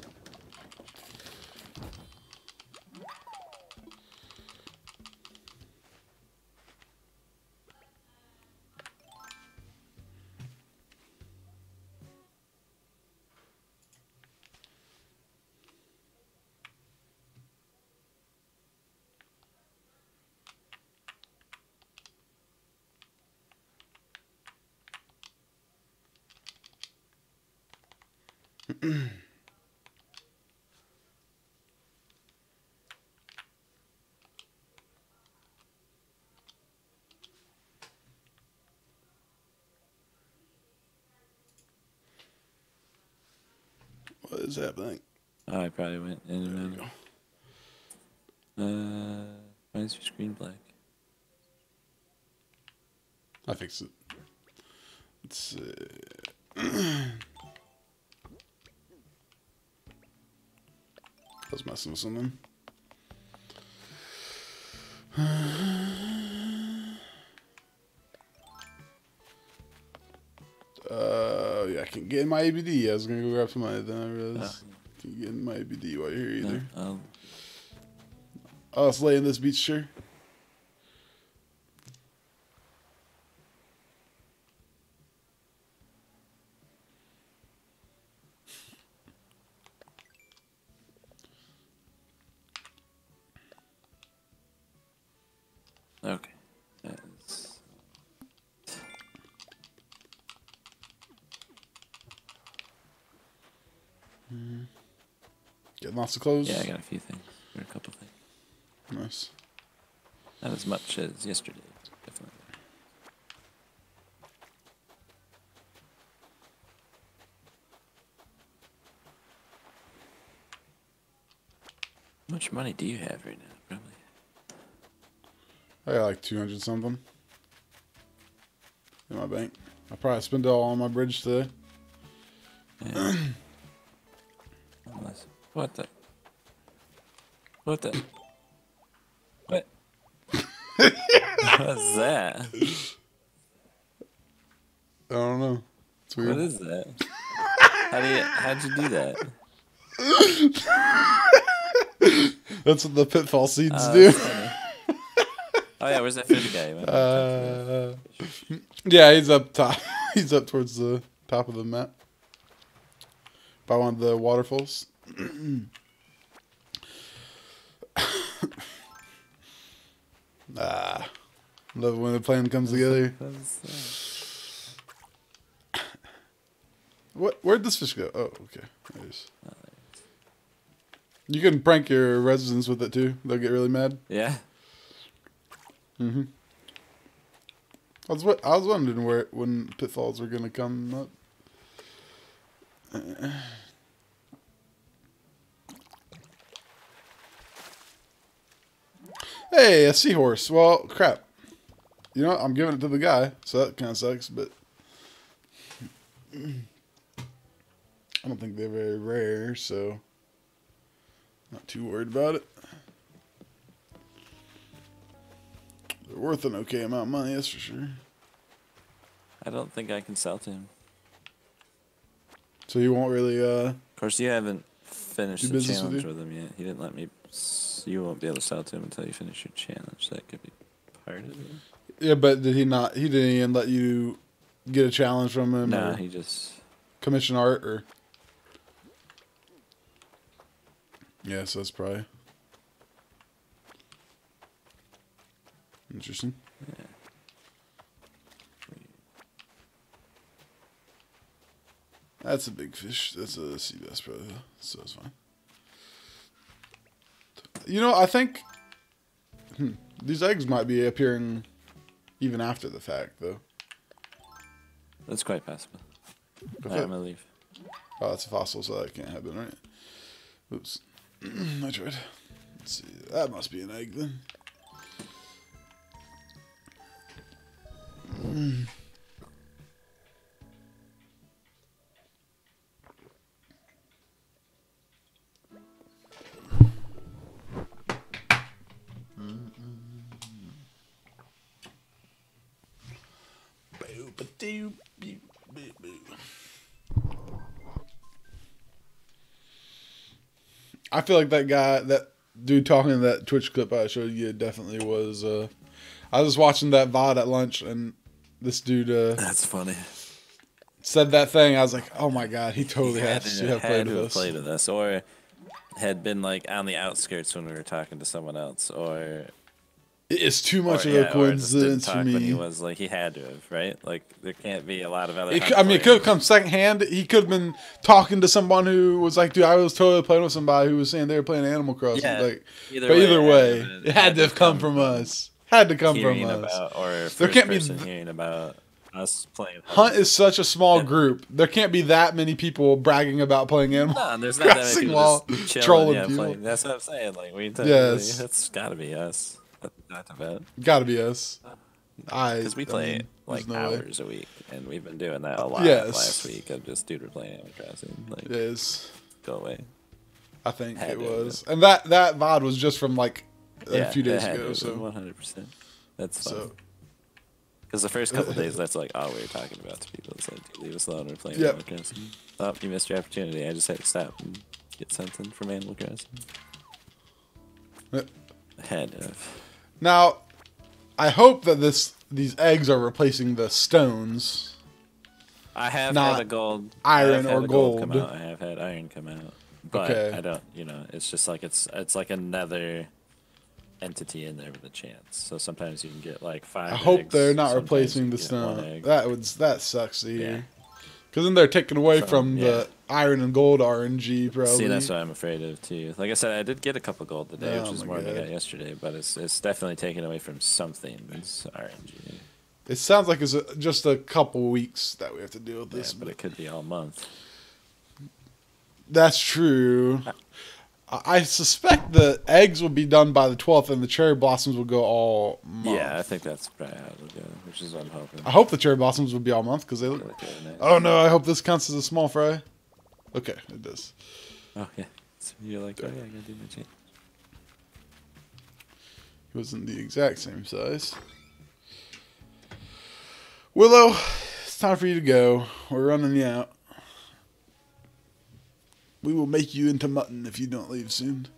What is happening? Oh, I probably went in and out. Uh, why is your screen black? I fixed it. Let's uh... I was messing with something. Uh, yeah, I can't get in my A B D. I was gonna go grab some money, then I realized oh. I can't get in my A B D while you're here either. No, um. I'll just lay in this beach chair. Lots of clothes. Yeah, I got a few things. Or a couple things. Nice. Not as much as yesterday, definitely. How much money do you have right now, probably? I got like two hundred something in my bank. I probably spent it all on my bridge today. Yeah. What the? What the? What? What's that? I don't know. It's weird. What is that? How do you? How'd you do that? That's what the pitfall seeds uh, do. Oh yeah, where's that fish guy? Uh, yeah, he's up top. He's up towards the top of the map, by one of the waterfalls. Ah, love it when the plan comes together. What? Where'd this fish go? Oh, okay. Nice. You can prank your residents with it too. They'll get really mad. Yeah. Mm-hmm. I was what I was wondering where when pitfalls were gonna come up. Uh, Hey, a seahorse. Well, crap. You know what? I'm giving it to the guy, so that kind of sucks, but I don't think they're very rare, so not too worried about it. They're worth an okay amount of money, that's for sure. I don't think I can sell to him. So you won't really, uh... Of course, you haven't finished the challenge with him yet. He didn't let me... You won't be able to sell to him until you finish your challenge. That could be part of it. Yeah, but did he not? He didn't even let you get a challenge from him. No, nah, he just commission art or. Yeah, so that's probably interesting. Yeah. That's a big fish. That's a sea bass, probably. So it's fine. You know, I think hmm, these eggs might be appearing even after the fact, though. That's quite possible. All right, I'm gonna leave. Oh, that's a fossil, so that can't happen, right? Oops. I tried. Let's see. That must be an egg, then. Mm. Boo boo boo boo. I feel like that guy, that dude talking in that Twitch clip I showed you definitely was, uh, I was watching that V O D at lunch and this dude, uh, that's funny, said that thing. I was like, oh my God, he totally he had, had to have had played, to with have played with us, or had been like on the outskirts when we were talking to someone else, or... It's too much or, of a yeah, coincidence for me. He was like, he had to have, right? Like, there can't be a lot of other. It, I mean, players. It could have come secondhand. He could have been talking to someone who was like, "Dude, I was totally playing with somebody who was saying they were playing Animal Crossing." Yeah, like, either but way, either way, it, it had, had to have come, come from us. Had to come from us. About, or there can't be th hearing about us playing. Hunt is such a small yeah. group. There can't be that many people bragging about playing Animal no, there's not Crossing while trolling yeah, people. Playing. That's what I'm saying. Like, we yes, really, that's got to be us. Not about. Gotta be us. Because we play I mean, like no hours way. a week, and we've been doing that a lot yes. last week. Of just, dude, we're playing Animal Crossing. Like, yes. Go away. I think had it was. It. And that, that V O D was just from like a yeah, few days ago. So. one hundred percent. That's fun. Because so. the first couple days, that's like all we were talking about to people. It's like, dude, leave us alone. We're playing yep. Animal Crossing. Oh, you missed your opportunity. I just had to stop and get something from Animal Crossing. Yep. Had of. Now, I hope that this these eggs are replacing the stones. I have had a gold iron or gold. gold come out. I have had iron come out, but okay. I don't. You know, it's just like it's it's like another entity in there with a chance. So sometimes you can get like five. I eggs, hope they're not replacing the stone. That would that sucks to hear. Because then they're taken away from, from yeah. the iron and gold R N G, probably. See, that's what I'm afraid of, too. Like I said, I did get a couple gold today, oh which is more God. than I got yesterday, but it's it's definitely taken away from something. It's R N G. It sounds like it's a, just a couple weeks that we have to deal with this. Yeah, but it could be all month. That's true. I, I suspect the eggs will be done by the twelfth, and the cherry blossoms will go all month. Yeah, I think that's probably how it will go, which is what I'm hoping. I hope the cherry blossoms will be all month, because they look... Really nice. Oh, no, I hope this counts as a small fry. Okay, it does. Oh, yeah. So you're like, there. oh, yeah, I gotta do my change. It wasn't the exact same size. Willow, it's time for you to go. We're running you out. We will make you into mutton if you don't leave soon.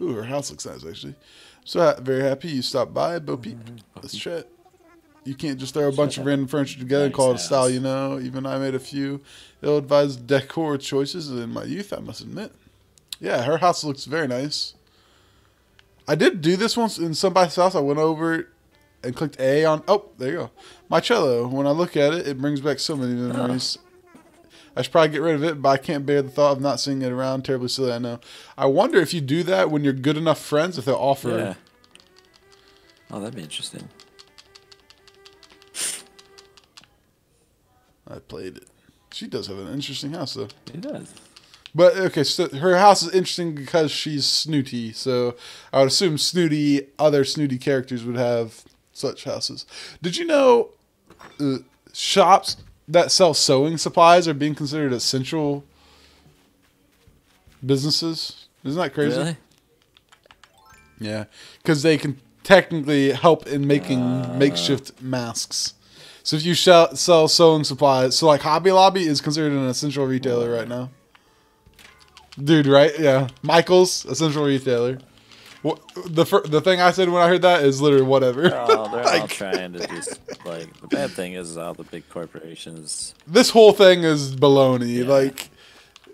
Ooh, her house looks nice, actually. So ha very happy you stopped by, Bo Peep. Let's chat. You can't just throw a bunch of random furniture together and call it a style, you know. Even I made a few ill-advised decor choices in my youth, I must admit. Yeah, her house looks very nice. I did do this once in somebody's house. I went over and clicked A on... Oh, there you go. My cello. When I look at it, it brings back so many memories. Uh-huh. I should probably get rid of it, but I can't bear the thought of not seeing it around. Terribly silly, I know. I wonder if you do that when you're good enough friends, if they'll offer. Yeah. Oh, that'd be interesting. I played it. She does have an interesting house, though. She does. But, okay, so her house is interesting because she's snooty. So I would assume snooty, other snooty characters would have such houses. Did you know uh, shops... that sell sewing supplies are being considered essential businesses? Isn't that crazy? Really? Yeah, because they can technically help in making uh, makeshift masks. So if you sell sewing supplies, so like Hobby Lobby is considered an essential retailer right now. Dude, right? Yeah, Michael's essential retailer. What, the the thing I said when I heard that is literally whatever. They're all, they're like, all trying to just, like, the bad thing is all the big corporations. This whole thing is baloney, yeah. like,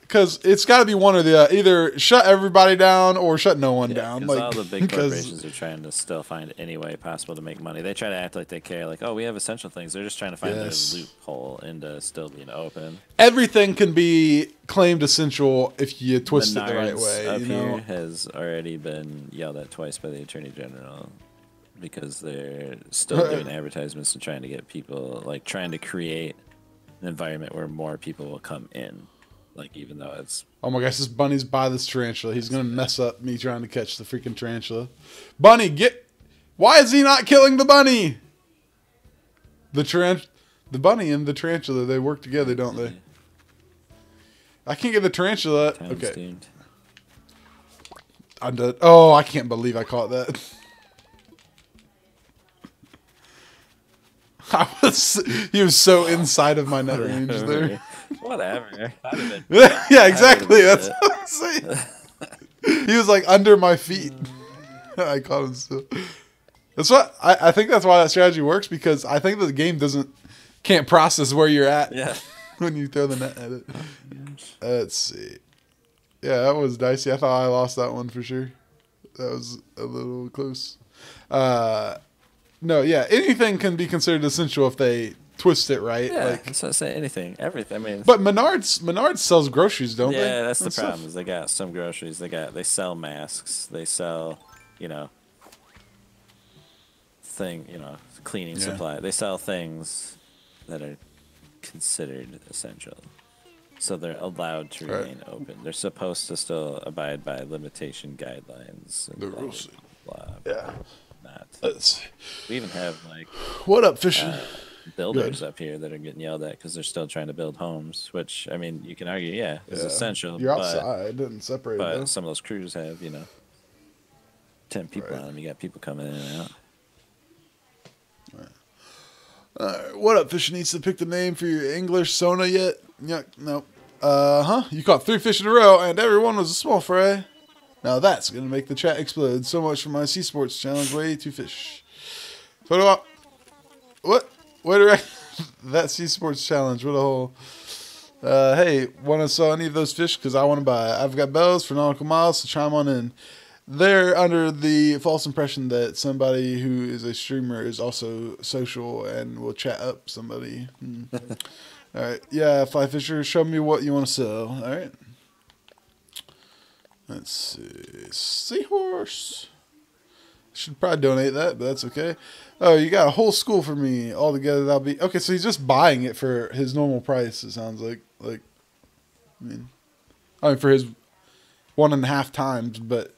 because it's got to be one or the other. Either shut everybody down or shut no one yeah, down. Like, all the big corporations are trying to still find any way possible to make money. They try to act like they care, like, oh, we have essential things. They're just trying to find yes. their loophole into still being open. Everything can be claimed essential if you twist Menards it the right way. Up you know? here has already been yelled at twice by the Attorney General because they're still doing advertisements and trying to get people, like trying to create an environment where more people will come in. Like, even though it's... Oh my gosh, this bunny's by this tarantula. He's going to mess up me trying to catch the freaking tarantula. Bunny, get... Why is he not killing the bunny? The tarant... The bunny and the tarantula, they work together, don't they? I can't get the tarantula... Time's okay. Doomed. I'm done. Oh, I can't believe I caught that. I was... He was so inside of my nut range there. Whatever. Yeah, exactly. That's what I'm saying. He was like under my feet. I caught him still. That's what I, I think that's why that strategy works, because I think that the game doesn't can't process where you're at yeah. when you throw the net at it. Let's see. Yeah, that was dicey. I thought I lost that one for sure. That was a little close. Uh, no, yeah, anything can be considered essential if they twist it right. Yeah, like, that's what I say. Anything, everything. I mean, but Menards, Menards sells groceries, don't yeah, they? Yeah, that's the problem. Stuff. Is they got some groceries. They got they sell masks. They sell, you know, thing, you know, cleaning yeah. supply. They sell things that are considered essential, so they're allowed to remain right. open. They're supposed to still abide by limitation guidelines. And the blah, rules. Blah, blah, yeah. Not. Let's... We even have like. What up, fishing? Uh, builders Good. Up here that are getting yelled at because they're still trying to build homes, which I mean you can argue yeah, yeah. is essential. You're but, outside and separated. But though. Some of those crews have, you know, ten people right. on them. You got people coming in and out. All right. All right. What up, Fish needs to pick the name for your English Sona yet? Yeah, no. Uh huh. You caught three fish in a row and every one was a small fry. Now that's gonna make the chat explode. So much for my Sea Sports challenge. Way to fish. Photo op. What? Wait a minute. That Sea Sports challenge. What a hole. Uh, hey, want to sell any of those fish? Because I want to buy. I've got bells for nautical miles, so chime on in. They're under the false impression that somebody who is a streamer is also social and will chat up somebody. Hmm. All right. Yeah, Fly Fisher, show me what you want to sell. All right. Let's see. Seahorse. Should probably donate that, but that's okay. Oh, you got a whole school for me all together. That'll be okay. So he's just buying it for his normal price. It sounds like, like, I mean, I mean for his one and a half times. But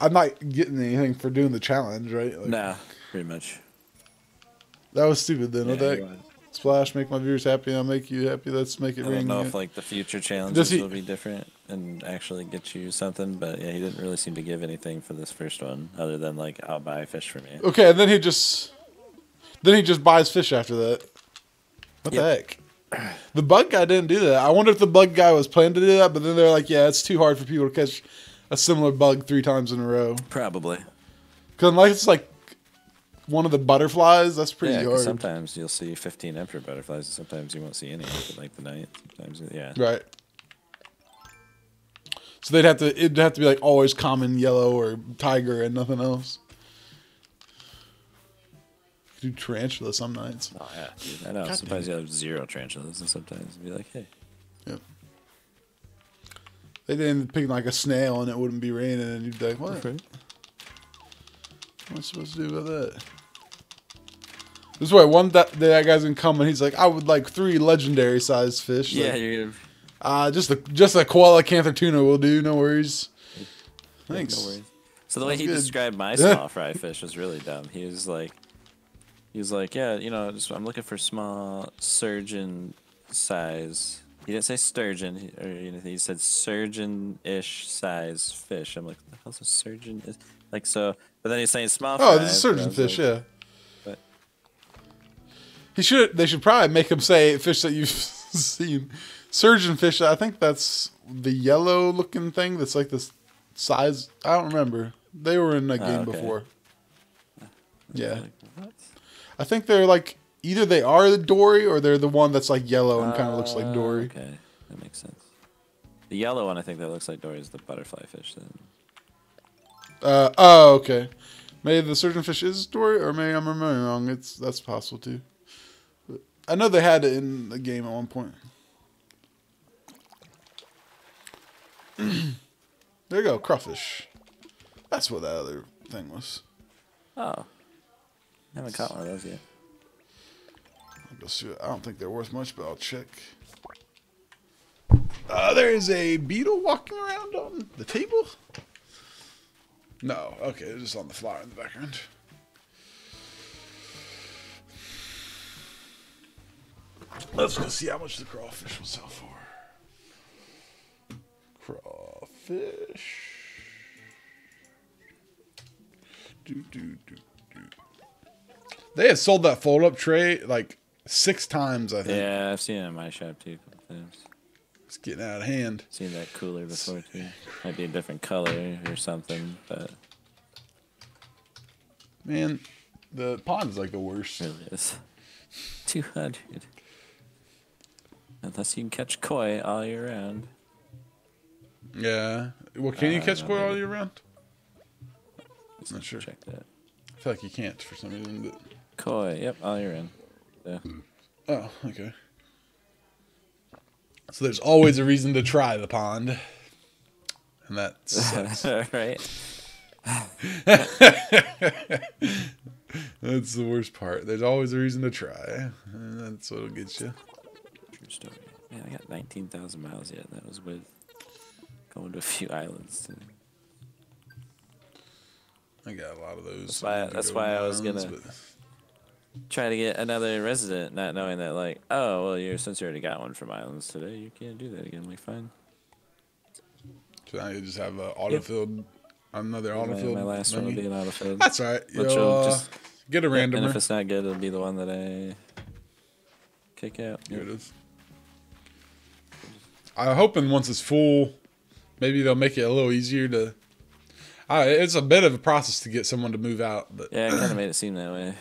I'm not getting anything for doing the challenge, right? Like, nah, pretty much. That was stupid. Then, yeah, that splash, make my viewers happy. I'll make you happy. Let's make it. I don't know if like the future challenges will be different and actually get you something, but yeah, he didn't really seem to give anything for this first one other than like, I'll buy fish for me. Okay, and then he just then he just buys fish after that. What yep. the heck? The bug guy didn't do that. I wonder if the bug guy was planning to do that, but then they're like, yeah, it's too hard for people to catch a similar bug three times in a row. Probably. Because unless it's like one of the butterflies, that's pretty yeah, hard. Sometimes you'll see fifteen emperor butterflies, and sometimes you won't see any after like the night. Sometimes, yeah. Right. So they'd have to, it'd have to be like always common yellow or tiger and nothing else. Do tarantula some nights. Oh yeah, dude. I know. God sometimes you have zero tarantulas, and sometimes you'd be like, hey. Yep. They didn't pick like a snail, and it wouldn't be raining, and you'd be like, what? Perfect. What am I supposed to do about that? This is why one day that guy's gonna come and he's like, I would like three legendary sized fish. Yeah, like, you're gonna. Uh, just a just a koala canther tuna will do. No worries. Thanks. No worries. So the way That's he good. described my small fry fish was really dumb. He was like, he was like, yeah, you know, just, I'm looking for small surgeon size. He didn't say sturgeon or anything. He said surgeon-ish size fish. I'm like, what the hell's a surgeon? -ish? Like so, but then he's saying small. Oh, fries, this is surgeon fish, like, yeah. But he should. They should probably make him say fish that you've seen. Surgeon fish, I think that's the yellow looking thing that's like this size. I don't remember. They were in a game oh, okay. before. Yeah. What? I think they're like, either they are the dory or they're the one that's like yellow and uh, kind of looks like dory. Okay, that makes sense. The yellow one I think that looks like dory is the butterfly fish then. Uh, oh, okay. Maybe the surgeon fish is dory, or maybe I'm remembering wrong. It's, that's possible too. But I know they had it in the game at one point. There you go, crawfish. That's what that other thing was. Oh. I haven't caught one of those yet. I'll go see. I don't think they're worth much, but I'll check. Uh, there is a beetle walking around on the table? No. Okay, it's just on the flower in the background. Let's go see how much the crawfish will sell for. Crawfish. Do, do, do, do. They have sold that fold-up tray like six times, I think. Yeah, I've seen it in my shop too. It's getting out of hand. Seen that cooler before too. Might be a different color or something, but man, the pond's like the worst. It really is. Two hundred. Unless you can catch koi all year round. Yeah. Well, can uh, you catch no, koi maybe. all year round? I'm not sure. Check that. I feel like you can't for some reason. But... Koi. Yep. All year round. Yeah. Oh, okay. So there's always a reason to try the pond, and that sucks. Right. That's the worst part. There's always a reason to try, and that's what'll get you. True story. Man, I got nineteen thousand miles yet. That was with going to a few islands too. I got a lot of those. That's why, that's why I was gonna but... try to get another resident, not knowing that, like, oh, well, you're since you already got one from Islands today, you can't do that again. Like, fine. So now you just have an autofilled, yep. another autofilled. My, my last menu. one will be an autofilled. That's right. Which will uh, just get a randomer. And if it's not good, it'll be the one that I kick out. Here yep. it is. I'm hoping once it's full, maybe they'll make it a little easier to. Uh, it's a bit of a process to get someone to move out. But. Yeah, it kind of made it seem that way.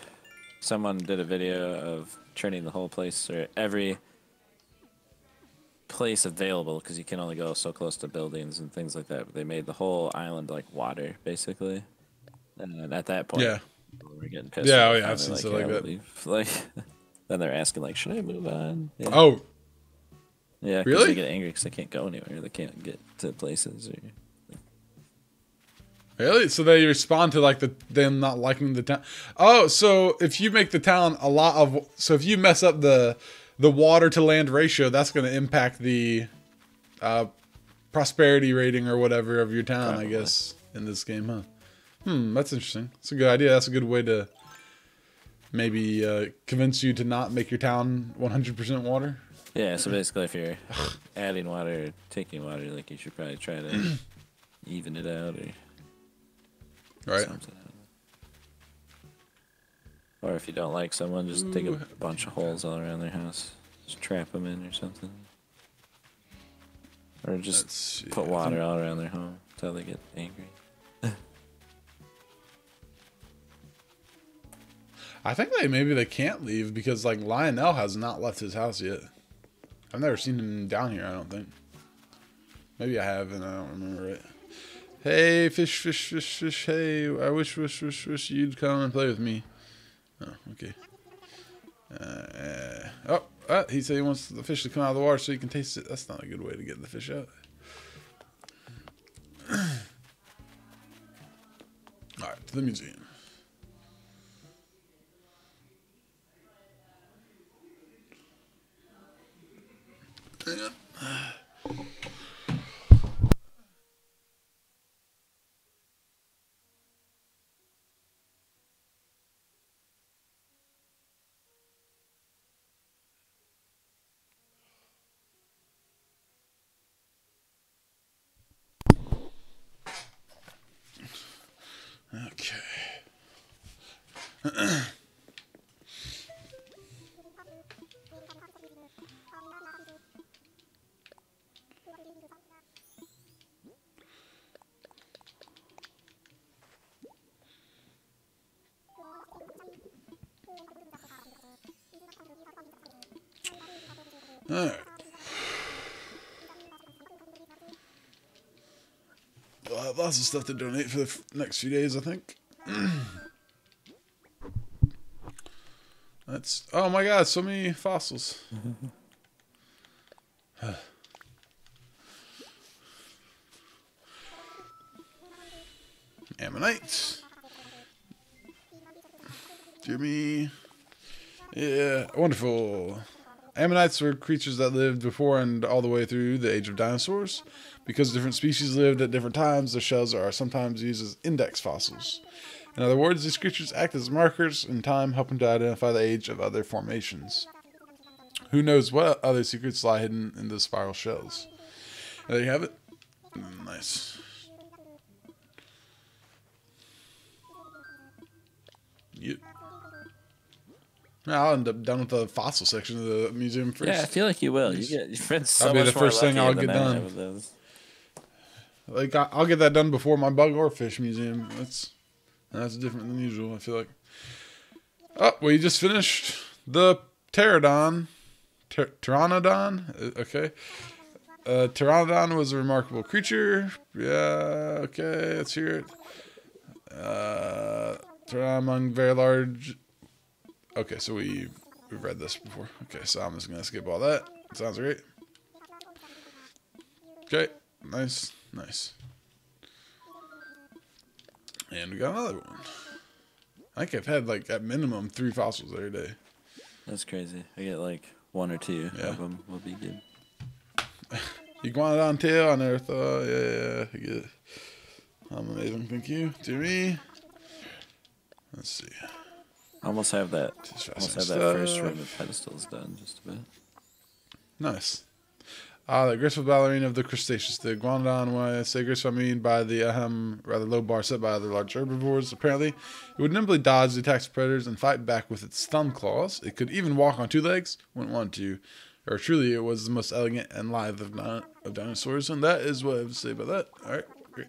Someone did a video of turning the whole place, or every place available, because you can only go so close to buildings and things like that. But they made the whole island like water, basically. And then at that point, yeah, we're getting pissed. Yeah, oh yeah, I've seen like, stuff like that. Leave. Like, then they're asking, like, should I move on? Yeah. Oh, yeah, really? They get angry because they can't go anywhere. They can't get to places. Or... Really? So they respond to like the them not liking the town. Oh, so if you make the town a lot of so if you mess up the the water to land ratio, that's going to impact the uh, prosperity rating or whatever of your town, Probably. I guess, in this game, huh? Hmm, that's interesting. That's a good idea. That's a good way to maybe uh, convince you to not make your town one hundred percent water. Yeah. So basically, if you're adding water, or taking water, like you should probably try to even it out or. Right. Something. Or if you don't like someone, just Ooh. dig a bunch of holes all around their house. Just trap them in or something. Or just That's, put yeah, water all around their home until they get angry. I think they maybe they can't leave because like Lionel has not left his house yet. I've never seen him down here, I don't think. Maybe I have and I don't remember it. Hey, fish, fish, fish, fish, hey, I wish, wish, wish, wish you'd come and play with me. Oh, okay. Uh, oh, uh, he said he wants the fish to come out of the water so you can taste it. That's not a good way to get the fish out. Alright, to the museum. Okay. All right. Lots of stuff to donate for the f next few days, I think. That's oh my god, so many fossils. Huh. Ammonite. Jimmy. Yeah, wonderful. Ammonites were creatures that lived before and all the way through the age of dinosaurs. Because different species lived at different times, their shells are sometimes used as index fossils. In other words, these creatures act as markers in time, helping to identify the age of other formations. Who knows what other secrets lie hidden in those spiral shells. And there you have it. Nice. Yep. I'll end up done with the fossil section of the museum first. Yeah, I feel like you will. You get your friends so That'll much be the first thing I'll get done. Like I'll get that done before my bug or fish museum. That's that's different than usual. I feel like. Oh, we just finished the pterodon, Ter pteranodon. Okay. Uh, pteranodon was a remarkable creature. Yeah, okay, let's hear it. Uh, among very large. Okay, so we, we've read this before. Okay, so I'm just going to skip all that. Sounds great. Okay, nice, nice. And we got another one. I think I've had, like, at minimum three fossils every day. That's crazy. I get, like, one or two yeah. of them will be good. Iguanodon tail on Earth. Oh, yeah, yeah, I get it. I'm amazing. Thank you. To me. Let's see. I almost have that. Almost have that first room of pedestals done just a bit. Nice. Ah, uh, the graceful ballerina of the crustaceans, the iguanodon. When I say graceful, I mean by the um, rather low bar set by other large herbivores. Apparently, it would nimbly dodge the attacks of predators and fight back with its thumb claws. It could even walk on two legs when it wanted to. Or truly, it was the most elegant and lithe of, non of dinosaurs, and that is what I have to say about that. All right, great.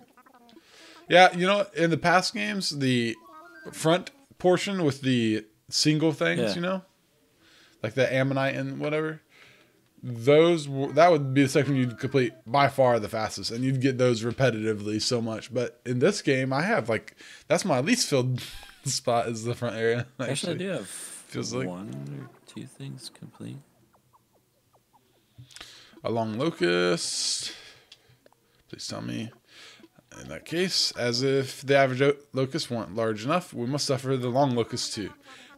Yeah, you know, in the past games, the front portion with the single things, yeah. you know, like the ammonite and whatever, those were, that would be the section you'd complete by far the fastest, and you'd get those repetitively so much. But in this game, I have like that's my least filled spot is the front area. Actually, actually I do have feels like one or two things complete. A long locust, please tell me. In that case, as if the average locust weren't large enough, we must suffer the long locust too.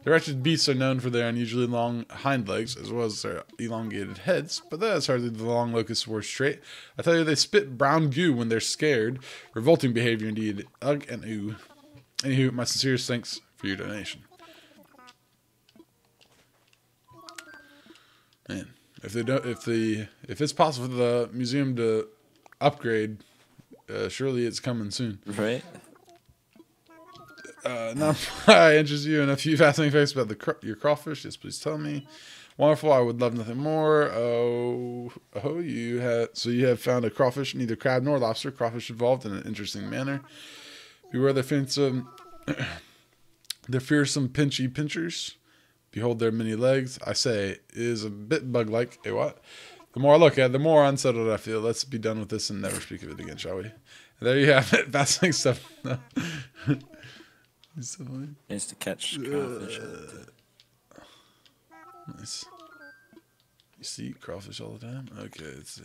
The wretched beasts are known for their unusually long hind legs as well as their elongated heads, but that is hardly the long locust's worst trait. I tell you, they spit brown goo when they're scared. Revolting behavior indeed. Ugh and ooh. Anywho, my sincerest thanks for your donation. Man. If they don't, if the, if it's possible for the museum to upgrade, uh, surely it's coming soon. Right. Uh, now, I interest you in a few fascinating facts about the your crawfish. Yes, please tell me. Wonderful. I would love nothing more. Oh, oh, you have. So you have found a crawfish, neither crab nor lobster. Crawfish evolved in an interesting manner. Beware their fearsome, their fearsome pinchy pinchers. Behold their many legs. I say, is a bit bug-like. A what? The more I look at it, the more unsettled I feel. Let's be done with this and never speak of it again, shall we? And there you have it. Fascinating stuff. Nice to catch crawfish. Uh, nice. You see crawfish all the time? Okay, let's see.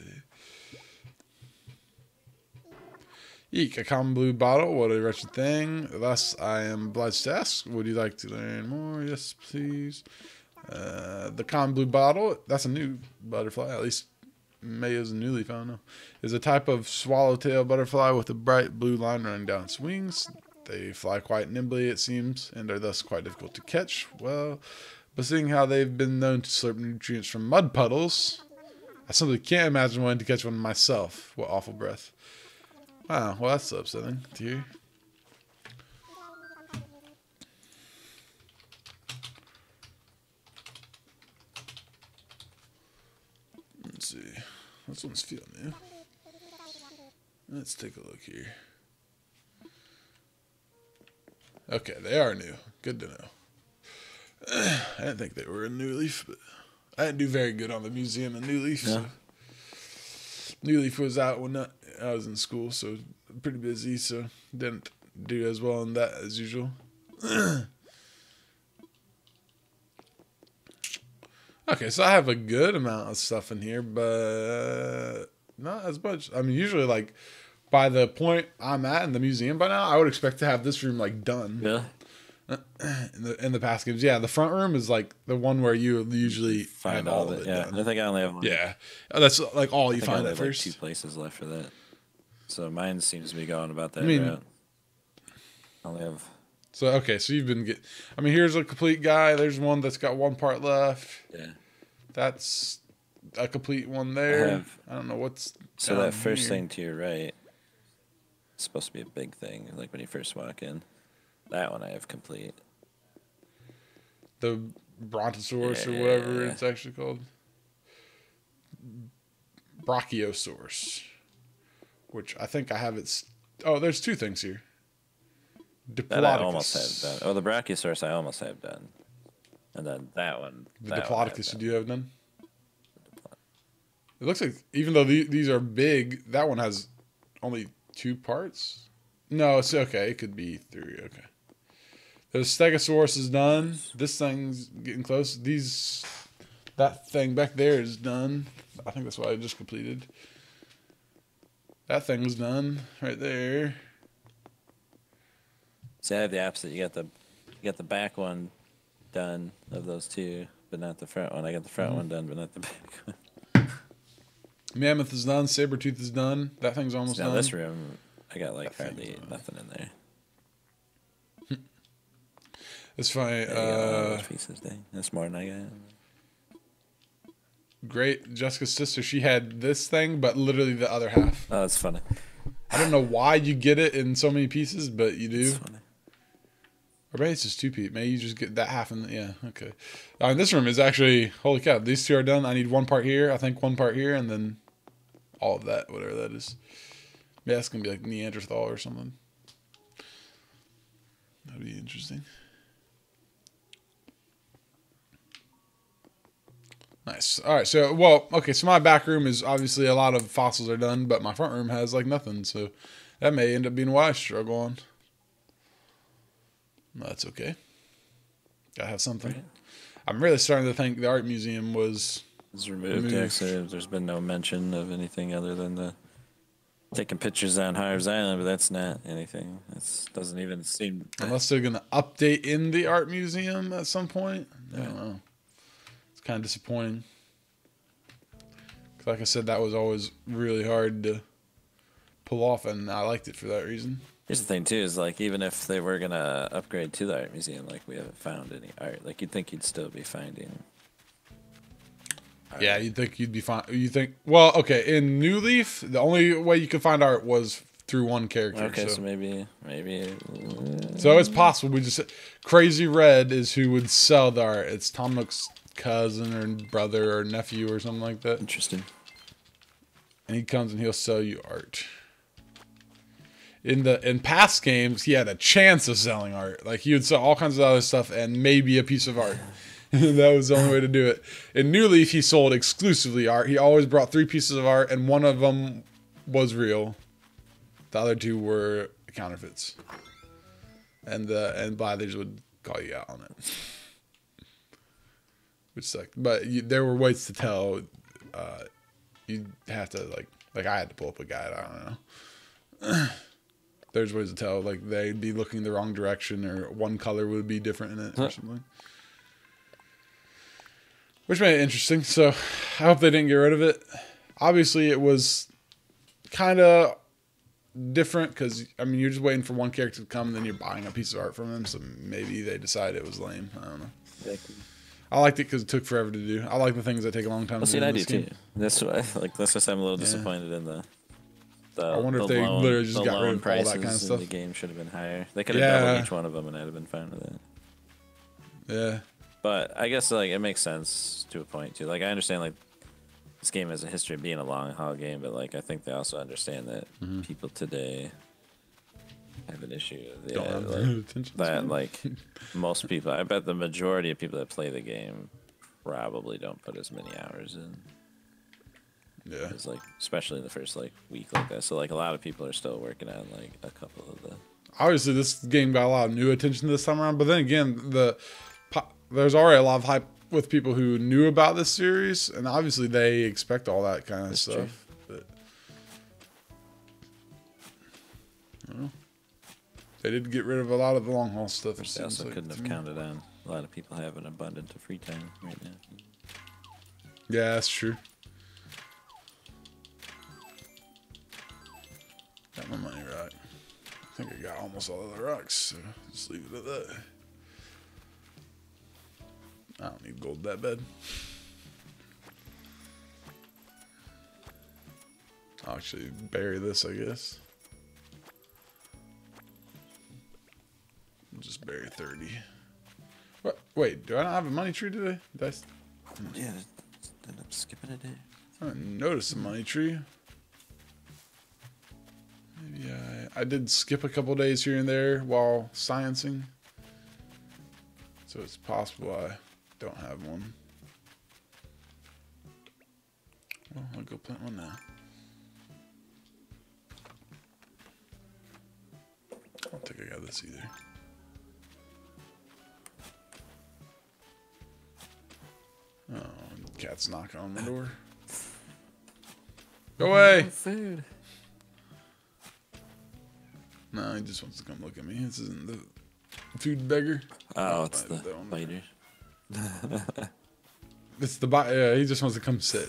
Eek, a common blue bottle, what a wretched thing. Thus, I am obliged to ask, would you like to learn more? Yes, please. Uh, the common blue bottle, that's a new butterfly, at least May is newly found now, is a type of swallowtail butterfly with a bright blue line running down its wings. They fly quite nimbly, it seems, and are thus quite difficult to catch. Well, but seeing how they've been known to slurp nutrients from mud puddles, I simply can't imagine wanting to catch one myself. What awful breath. Wow, well that's upsetting to hear. Let's see. This one's feeling new. Let's take a look here. Okay, they are new. Good to know. I didn't think they were in New Leaf, but I didn't do very good on the museum in New Leaf. No. So. New Leaf was out when I was in school, so pretty busy, so didn't do as well on that as usual. Okay, so I have a good amount of stuff in here, but not as much. I mean, usually, like, by the point I'm at in the museum by now, I would expect to have this room, like, done. Yeah. in the in the past games. Yeah, the front room is like the one where you usually find have all, all of it. Yeah, done. I think I only have one. Yeah, that's like all I you find I at have first. Like two places left for that. So mine seems to be going about that I mean, route. I only have. So okay, so you've been get. I mean, here's a complete guy. There's one that's got one part left. Yeah, that's a complete one there. I, have, I don't know what's. So that first here. thing to your right, it's supposed to be a big thing. Like when you first walk in, that one I have complete. The Brontosaurus yeah, or whatever yeah, yeah. it's actually called. Brachiosaurus, which I think I have it's. Oh, there's two things here. Diplodocus. That I almost have done. Oh, the Brachiosaurus I almost have done. And then that one. The that Diplodocus, one do you have done? It looks like, even though the, these are big, that one has only two parts. No, it's okay. It could be three. Okay. The Stegosaurus is done. This thing's getting close. These, that thing back there is done. I think that's what I just completed. That thing's done right there. See, I have the opposite. You got the, you got the back one done of those two, but not the front one. I got the front mm-hmm. one done, but not the back one. Mammoth is done. Sabretooth is done. That thing's almost so now done. This room, I got like that hardly nothing in there. It's funny. Yeah, uh, That's more than I got. Great. Jessica's sister, she had this thing, but literally the other half. Oh, that's funny. I don't know why you get it in so many pieces, but you do. That's funny. Or maybe it's just two people. Maybe you just get that half and yeah, okay. I mean, this room is actually, holy cow, these two are done. I need one part here, I think one part here, and then all of that, whatever that is. Yeah, it's going to be like Neanderthal or something. That'd be interesting. Nice. All right, so, well, okay, so my back room is obviously a lot of fossils are done, but my front room has like nothing, so that may end up being why I struggle on. No, that's okay. Gotta have something. Right. I'm really starting to think the art museum was it's removed. removed. Yeah, so there's been no mention of anything other than the taking pictures on Harv's Island, but that's not anything. It doesn't even seem. Unless they're gonna update in the art museum at some point. I don't know. It's kind of disappointing. Cause like I said, that was always really hard to pull off, and I liked it for that reason. Here's the thing too, is like even if they were gonna upgrade to the art museum, like we haven't found any art. Like you'd think you'd still be finding. Art. Yeah, you'd think you'd be fine. You think well, okay. In New Leaf, the only way you could find art was through one character. Okay, so, so maybe, maybe. So it's possible. We just Crazy Red is who would sell the art. It's Tom Nook's cousin or brother or nephew or something like that. Interesting. And he comes and he'll sell you art. In the in past games, he had a chance of selling art. Like he would sell all kinds of other stuff and maybe a piece of art. That was the only way to do it. In New Leaf, he sold exclusively art. He always brought three pieces of art, and one of them was real. The other two were counterfeits. And the and Blathers would call you out on it, which sucked. But you, there were ways to tell. Uh, you have to like like I had to pull up a guide. I don't know. There's ways to tell, like they'd be looking the wrong direction, or one color would be different in it, huh. or something, which made it interesting. So, I hope they didn't get rid of it. Obviously, it was kind of different because I mean, you're just waiting for one character to come, and then you're buying a piece of art from them. So maybe they decided it was lame. I don't know. Exactly. I liked it because it took forever to do. I like the things that take a long time. Well, to see, do I do game. too. That's why, like, that's just I'm a little yeah. disappointed in the. The, I wonder the if they loan, literally just the got rid of all that kind of stuff. The game should have been higher. They could have yeah. doubled each one of them, and I'd have been fine with it. Yeah. But I guess like it makes sense to a point too. Like I understand like this game has a history of being a long haul game, but like I think they also understand that mm-hmm. people today have an issue. With, Don't yeah, have like, attention that to like most people. I bet the majority of people that play the game probably don't put as many hours in. Yeah. It's like, especially in the first like week like that. So like a lot of people are still working on like a couple of the. Obviously, this game got a lot of new attention this time around. But then again, the there's already a lot of hype with people who knew about this series, and obviously they expect all that kind of That's stuff. But, I don't know. They did get rid of a lot of the long haul stuff. It I also like couldn't have me. counted on a lot of people have an abundance of free time right now. Yeah, that's true. Got my money right. I think I got almost all of the rocks, so just leave it at that. I don't need gold that bad. I'll actually bury this, I guess. I'll just bury thirty. What? Wait, do I not have a money tree today? Did I... Yeah, I'm skipping a day. I didn't notice the money tree. Maybe I, I did skip a couple days here and there while sciencing. So it's possible I don't have one. Well, I'll go plant one now. I don't think I got this either. Oh, cat's knocking on the door. Go away! Food. No, he just wants to come look at me. This isn't the food beggar. Oh, it's the biter. It's the biter. Yeah, he just wants to come sit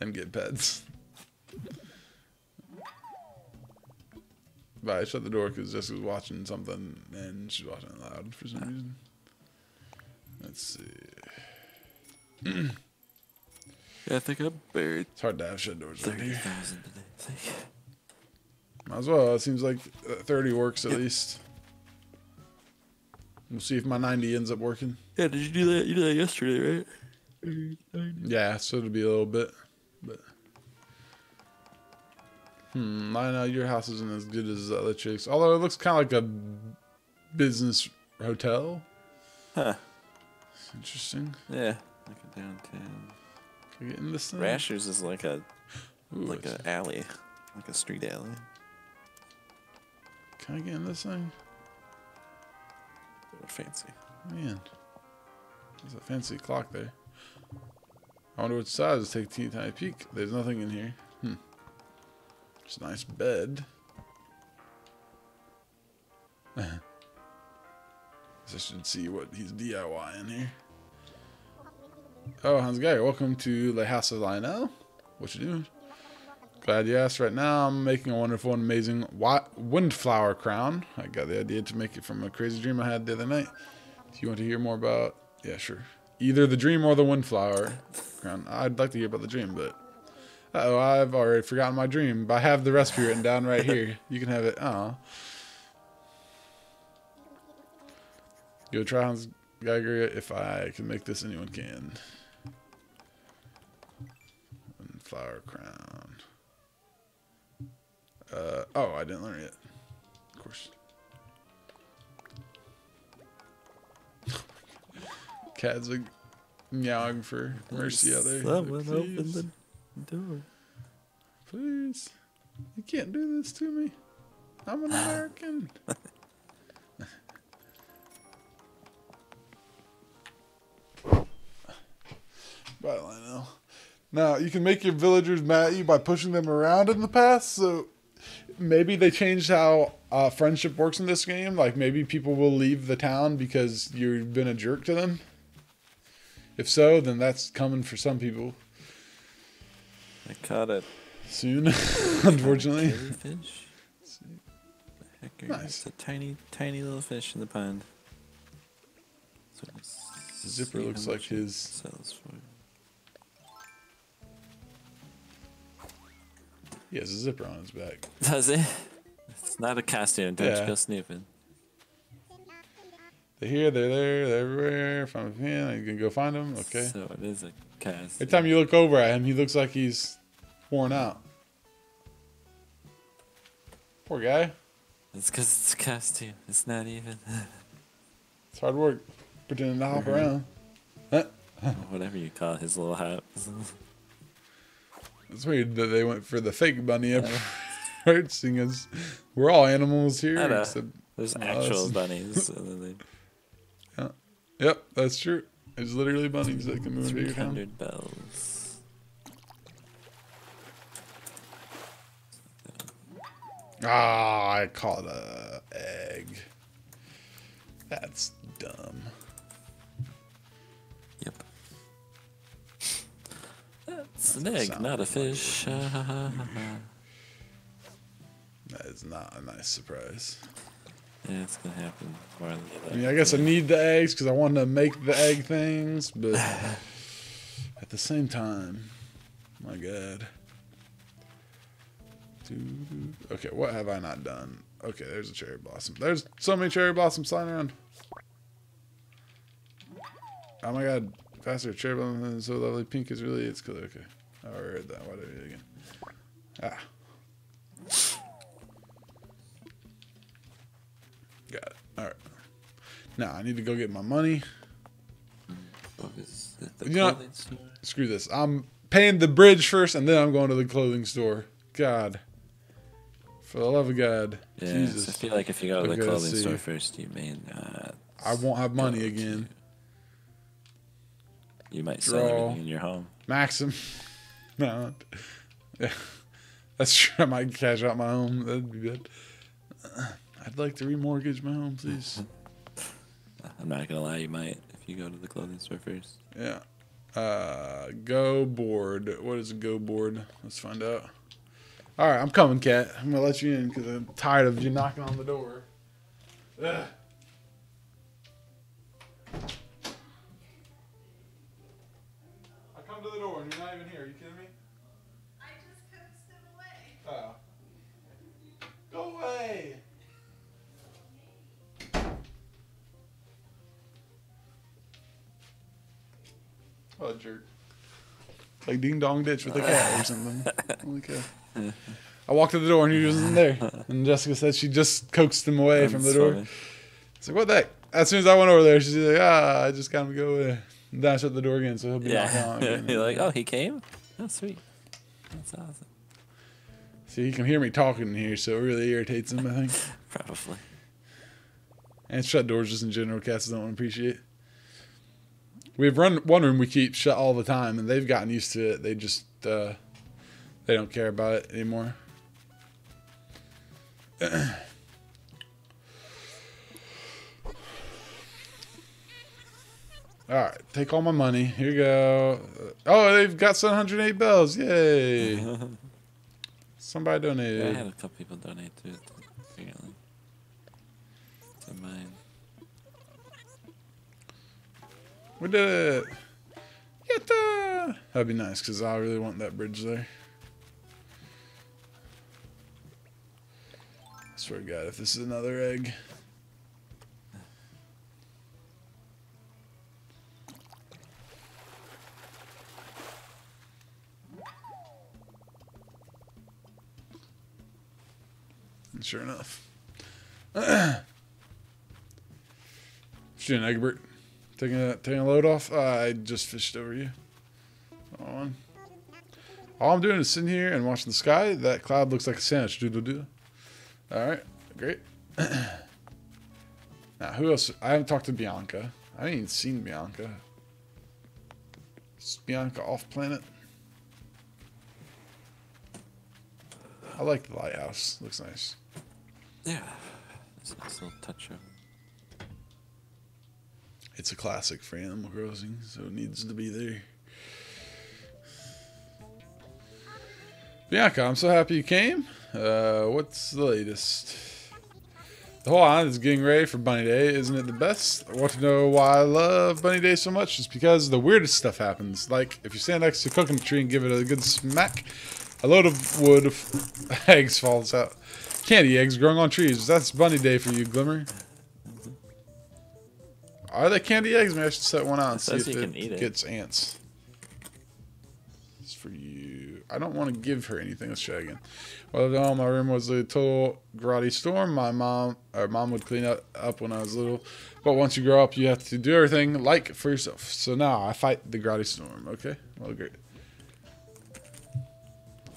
and get pets. But I shut the door because Jessica was watching something and she's watching it loud for some reason. Let's see. Yeah, I think I buried. It's hard to have shut doors right here. Might as well. It seems like thirty works at yep. least. We'll see if my ninety ends up working. Yeah, did you do that? You did that yesterday, right? Yeah, so it'll be a little bit. But hmm, Lionel, your house isn't as good as the other chicks. Although it looks kind of like a business hotel. Huh. Interesting. Yeah, like a downtown. Can we get in this thing? Rashers is like a Ooh, like an alley, like a street alley. Can I get in this thing? They're fancy. Man, there's a fancy clock there. I wonder what size. Let's take a teeny tiny peek. There's nothing in here. Hmm. It's a nice bed. I should see what he's D I Y in here. Oh, Hans Guy, welcome to the House of Lionel. What you doing? Glad you asked. Right now, I'm making a wonderful and amazing windflower crown. I got the idea to make it from a crazy dream I had the other night. Do you want to hear more about? Yeah, sure. Either the dream or the windflower crown. I'd like to hear about the dream, but uh oh, I've already forgotten my dream. But I have the recipe written down right here. You can have it. Oh. You'll try Hans Geiger. If I can make this, anyone can. Flower crown. Uh, oh, I didn't learn it yet. Of course. Cat's like meowing for mercy out there. Someone open the door. Please. You can't do this to me. I'm an American. Bye, Lionel. Now, you can make your villagers mad at you by pushing them around in the past, so maybe they changed how uh, friendship works in this game. Like, maybe people will leave the town because you've been a jerk to them. If so, then that's coming for some people. I caught it. Soon, unfortunately. Fish. Nice. It's a tiny, tiny little fish in the pond. So Zipper looks like his sells for it. He has a zipper on his back. Does it? It's not a costume. Don't yeah. you go snooping. They're here, they're there, they're everywhere. If I'm a fan, I'm gonna go find them. Okay. So it is a costume. Every time you look over at him, he looks like he's worn out. Poor guy. It's because it's a costume. It's not even. It's hard work. Pretending to hop around. Whatever you call his little hop. It's weird that they went for the fake bunny approach, seeing as we're all animals here. Except There's actual us. bunnies. They... yeah. Yep, that's true. There's literally bunnies that can move to your town. three hundred bells. Ah, I call it a egg. That's dumb. Yep. That's an egg, not a fish. That is not a nice surprise. Yeah, it's gonna happen. I mean, I guess I need the eggs because I want to make the egg things, but at the same time, my God. Okay, what have I not done? Okay, there's a cherry blossom. There's so many cherry blossoms flying around. Oh my God, faster cherry blossom is so lovely. Pink is really its color. Okay, I already heard that. Why did I read it again? Ah. Got it. All right. Now I need to go get my money. Is it the you know, store? Screw this. I'm paying the bridge first, and then I'm going to the clothing store. God. For the love of God. Yeah, Jesus. I feel like if you go to the clothing store first, you may not. I won't have money again. You might sell everything in your home. Maxim. No. Yeah. That's true. I might cash out my home. That'd be good. I'd like to remortgage my home, please. I'm not going to lie. You might if you go to the clothing store first. Yeah. Uh, Go board. What is a go board? Let's find out. All right, I'm coming, Cat. I'm going to let you in because I'm tired of you knocking on the door. Ugh. I come to the door and you're not even here. Are you kidding me? I just couldn't step away. Oh. Go away. What a jerk. Like Ding Dong Ditch with a cat or something. Holy cow. I walked to the door and he wasn't there. And Jessica said she just coaxed him away I'm from the sorry. door. It's like, what the heck? As soon as I went over there, she's like, ah, I just got him to go away. And then I shut the door again, so he'll be yeah. on again. You're like, oh, he came? Oh, sweet. That's awesome. See, he can hear me talking in here, so it really irritates him, I think. Probably. And shut doors just in general, cats don't appreciate. We've run one room we keep shut all the time, and they've gotten used to it. They just, uh... They don't care about it anymore. Alright, take all my money. Here you go. Oh, they've got seven hundred eight bells. Yay. Somebody donated. I had a couple people donate to it, apparently. To mine. We did it. Yatta! That'd be nice, because I really want that bridge there. I swear to God, if this is another egg. And sure enough. Shouldn't Egbert taking a, taking a load off? Uh, I just fished over you. Come on. All I'm doing is sitting here and watching the sky. That cloud looks like a sandwich. Doo-doo-doo. All right, great. Now, who else? I haven't talked to Bianca. I haven't even seen Bianca. Is Bianca off planet? I like the lighthouse. Looks nice. Yeah, it's a nice little touch up. It's a classic for Animal Crossing, so it needs to be there. Bianca, I'm so happy you came. Uh, what's the latest? The whole island is getting ready for Bunny Day. Isn't it the best? I want to know why I love Bunny Day so much. It's because the weirdest stuff happens. Like, if you stand next to a coconut tree and give it a good smack, a load of wood of eggs falls out. Candy eggs growing on trees. That's Bunny Day for you, Glimmer. Are they candy eggs? Maybe I should set one out and see if it, it gets ants. It's for you. I don't want to give her anything. Let's try again. Well, all my room was a total karate storm. My mom, or mom would clean up, up when I was little. But once you grow up, you have to do everything like for yourself. So now I fight the karate storm. Okay. Well, great.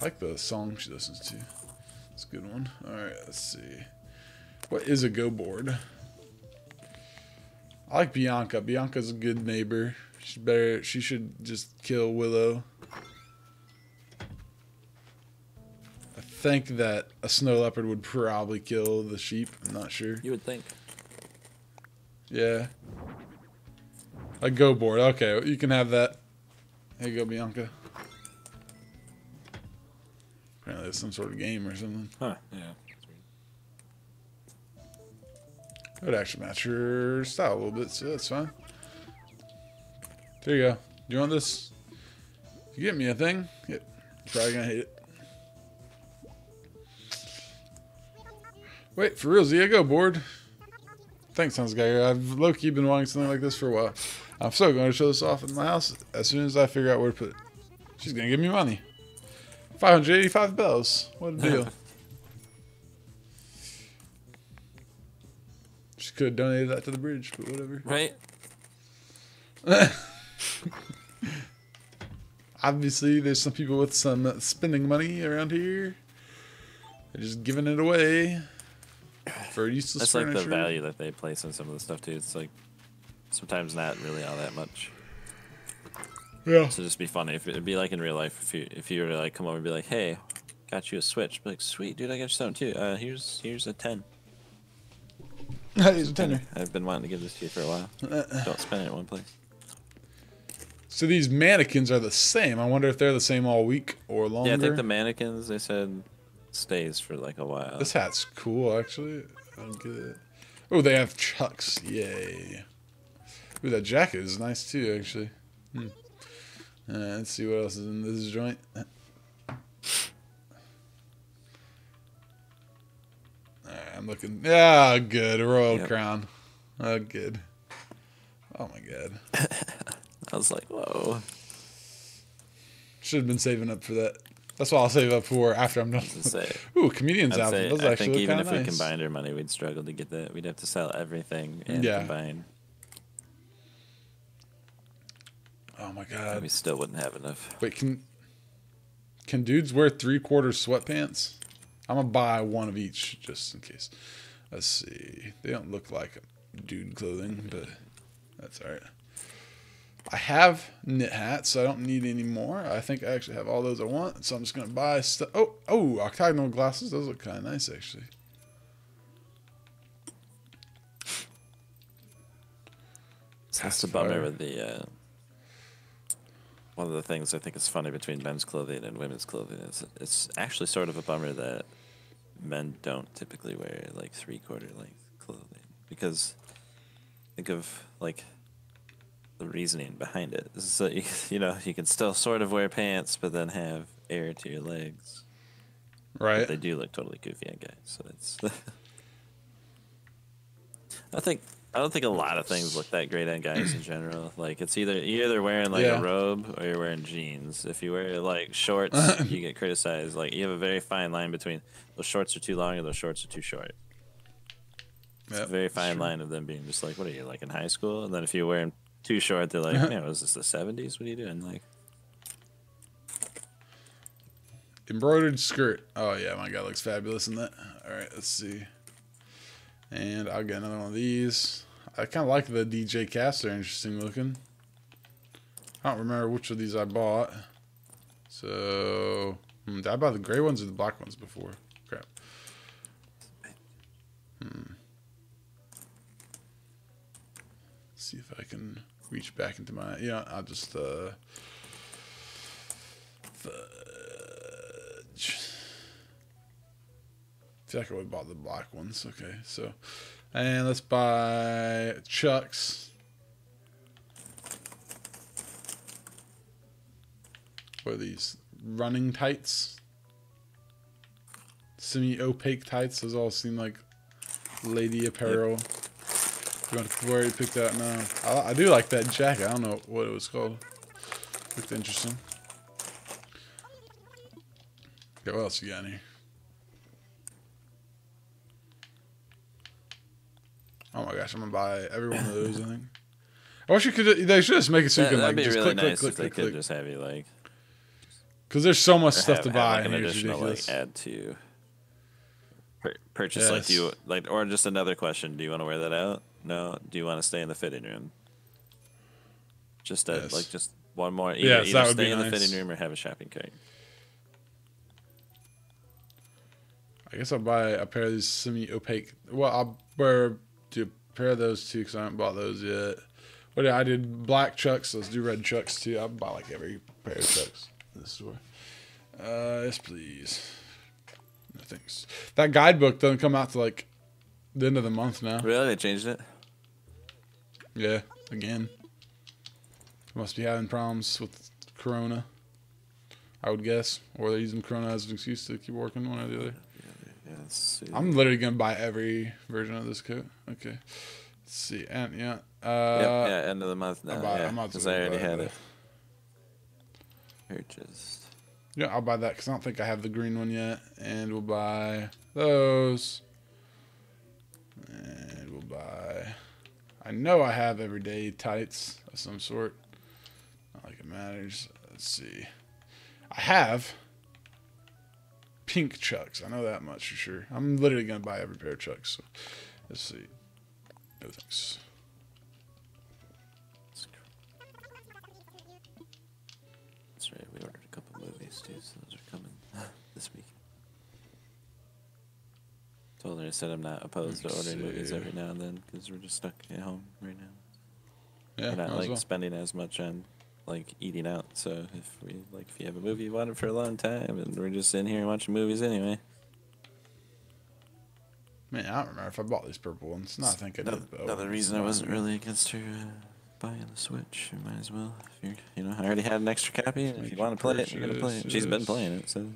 I like the song she listens to. It's a good one. All right. Let's see. What is a go board? I like Bianca. Bianca's a good neighbor. She's better. She should just kill Willow. think that a snow leopard would probably kill the sheep. I'm not sure. You would think. Yeah. A go board. Okay, you can have that. There you go, Bianca. Apparently it's some sort of game or something. Huh, yeah. It would actually match your style a little bit, so that's fine. There you go. Do you want this? You get me a thing? Yep. You're probably gonna hate it. Wait, for real, Z, I go board. Thanks, sounds guy. I've low-key been wanting something like this for a while. I'm so going to show this off in my house as soon as I figure out where to put it. She's gonna give me money. five hundred eighty-five bells. What a deal. She could have donated that to the bridge, but whatever. Right. Obviously, there's some people with some spending money around here. They're just giving it away for useless That's furniture. Like the value that they place on some of the stuff, too. It's like sometimes not really all that much. Yeah. So just be funny. If it'd be like in real life, if you if you were to like come over and be like, "Hey, got you a Switch," be like, "Sweet, dude, I got you something too. Uh, here's here's a ten. Here's a tenner. I've been wanting to give this to you for a while. Uh, Don't spend it in one place." So these mannequins are the same. I wonder if they're the same all week or longer. Yeah, I think the mannequins they said stays for like a while. This hat's cool, actually. I'm good. Oh, they have chucks. Yay. Ooh, that jacket is nice too, actually. Hmm. Uh, let's see what else is in this joint. Alright, I'm looking. Ah, oh, good. A royal yep. crown. Oh, good. Oh, my God. I was like, whoa. Should have been saving up for that. That's what I'll save up for after I'm done. Say, ooh, comedian's outfit. That's I actually think even if nice. we combined our money, we'd struggle to get that. We'd have to sell everything and yeah. combine. Oh my God! We still wouldn't have enough. Wait, can can dudes wear three-quarter sweatpants? I'm gonna buy one of each just in case. Let's see. They don't look like dude clothing, but that's all right. I have knit hats, so I don't need any more. I think I actually have all those I want, so I'm just gonna buy stuff. Oh, oh, octagonal glasses. Those look kind of nice, actually. So that's a bummer with the. Uh... One of the things I think is funny between men's clothing and women's clothing is it's actually sort of a bummer that men don't typically wear like three-quarter length clothing because think of like the reasoning behind it. So you, you know you can still sort of wear pants but then have air to your legs. Right. But they do look totally goofy on guys. So it's. I think. I don't think a lot of things look that great on guys in general. Like it's either you're either wearing like yeah. a robe or you're wearing jeans. If you wear like shorts, you get criticized. Like you have a very fine line between those shorts are too long or those shorts are too short. It's yep, a very fine line of them being just like, what are you like in high school? And then if you're wearing too short, they're like, man, was this the seventies? What are you doing? Like embroidered skirt. Oh yeah, my God looks fabulous in that. All right, let's see. And I'll get another one of these. I kind of like the D J casts. They're interesting looking. I don't remember which of these I bought. So, hmm, did I buy the gray ones or the black ones before? Crap. Hmm. Let's see if I can reach back into my... You know, I'll just... Uh, fudge. I feel like I would have bought the black ones. Okay, so. And let's buy Chucks. What are these? Running tights? Semi-opaque tights. Those all seem like lady apparel. Yep. You want to worry, pick that now. I, I do like that jacket. I don't know what it was called. Looked interesting. Okay, what else you got in here? Oh my gosh, I'm gonna buy every one of those. I think. I wish you could. They should just make it so you can like just really click, nice click, click, click, click. Just have you like. Because there's so much stuff have, to buy. Have like an additional like add to. Purchase yes. like do you like or just another question? Do you want to wear that out? No. Do you want to stay in the fitting room? Just a, yes. like just one more. Either, yes, either that would stay be in nice. the fitting room or have a shopping cart. I guess I'll buy a pair of these semi-opaque. Well, I'll wear a pair of those too because I haven't bought those yet. But yeah, I did black Chucks. So let's do red Chucks too. I buy like every pair of Chucks in the store. Uh, yes, please. No thanks. That guidebook doesn't come out to like the end of the month now. Really? They changed it? Yeah, again. Must be having problems with Corona, I would guess. Or they're using Corona as an excuse to keep working, one or the other. Yeah, let's see. I'm literally going to buy every version of this coat. Okay. Let's see. And, yeah. Uh, yep, yeah, end of the month now. Buy, yeah, I'm because I already had it. Purchased. Yeah, I'll buy that because I don't think I have the green one yet. And we'll buy those. And we'll buy... I know I have everyday tights of some sort. Not like it matters. Let's see. I have pink Chucks. I know that much for sure. I'm literally going to buy every pair of Chucks. So. Let's see. No thanks. That's right. We ordered a couple movies too, so those are coming this week. Told her I said I'm not opposed Let's to ordering see. movies every now and then because we're just stuck at home right now. Yeah, we're not like well. spending as much on like eating out. So if we like, if you have a movie you wanted for a long time, and we're just in here watching movies anyway. Man, I don't remember if I bought these purple ones. No, I think I did. Another reason I wasn't really against her uh, buying the Switch. You might as well. If you're, you know, I already had an extra copy. And if you want to play it, you're gonna play it. She's been playing it, so.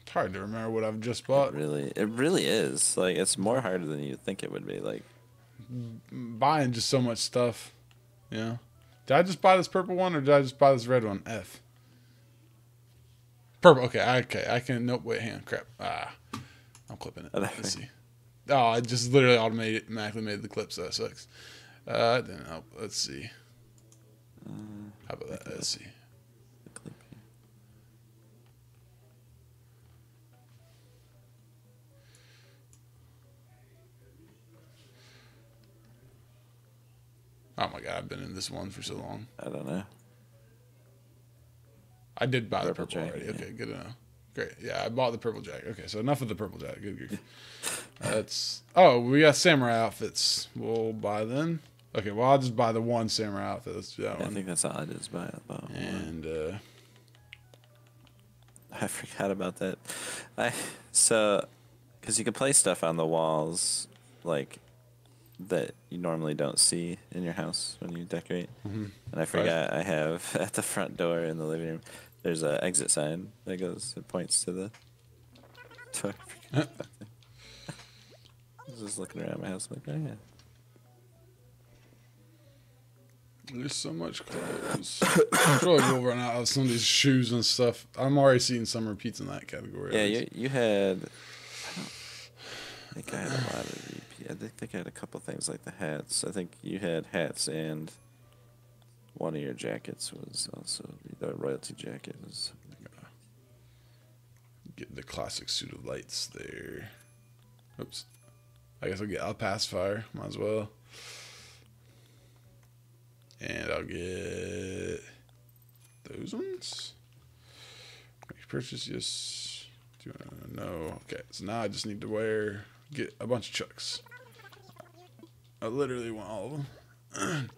It's hard to remember what I've just bought. It really, it really is. Like, it's more harder than you think it would be. Like, buying just so much stuff. You know, did I just buy this purple one or did I just buy this red one? F. Purple. Okay, okay. I can. Nope. Wait. Hang on. Crap. Ah, I'm clipping it. Let's see. Oh, I just literally automated automatically made the clip, so that sucks. Uh, didn't help. Let's see. How about that? Let's see. Oh my god, I've been in this one for so long. I don't know. I did buy purple the purple jacket, already. Yeah. Okay, good enough. Great. Yeah, I bought the purple jacket. Okay, so enough of the purple jacket. Good, good. That's oh, we got samurai outfits. We'll buy them. Okay, well I'll just buy the one samurai outfit. Let's do that yeah, one. I think that's all I did is buy it. Though. And uh, I forgot about that. I so because you can play stuff on the walls like. That you normally don't see in your house when you decorate. Mm-hmm. And I forgot I have at the front door in the living room, there's an exit sign that goes, it points to the. So I, huh? I was just looking around my house like, oh yeah. There's so much clothes. I feel like we'll run out of some of these shoes and stuff. I'm already seeing some repeats in that category. Yeah, you, you had. I think I had a lot of repeat. I think I had a couple things like the hats. I think you had hats and one of your jackets was also the royalty jacket. Was get the classic suit of lights there. Oops. I guess I'll get I'll pacifier. Might as well. And I'll get those ones. Purchase yes. Do you want to know? Okay, so now I just need to wear. Get a bunch of Chucks. I literally want all of them.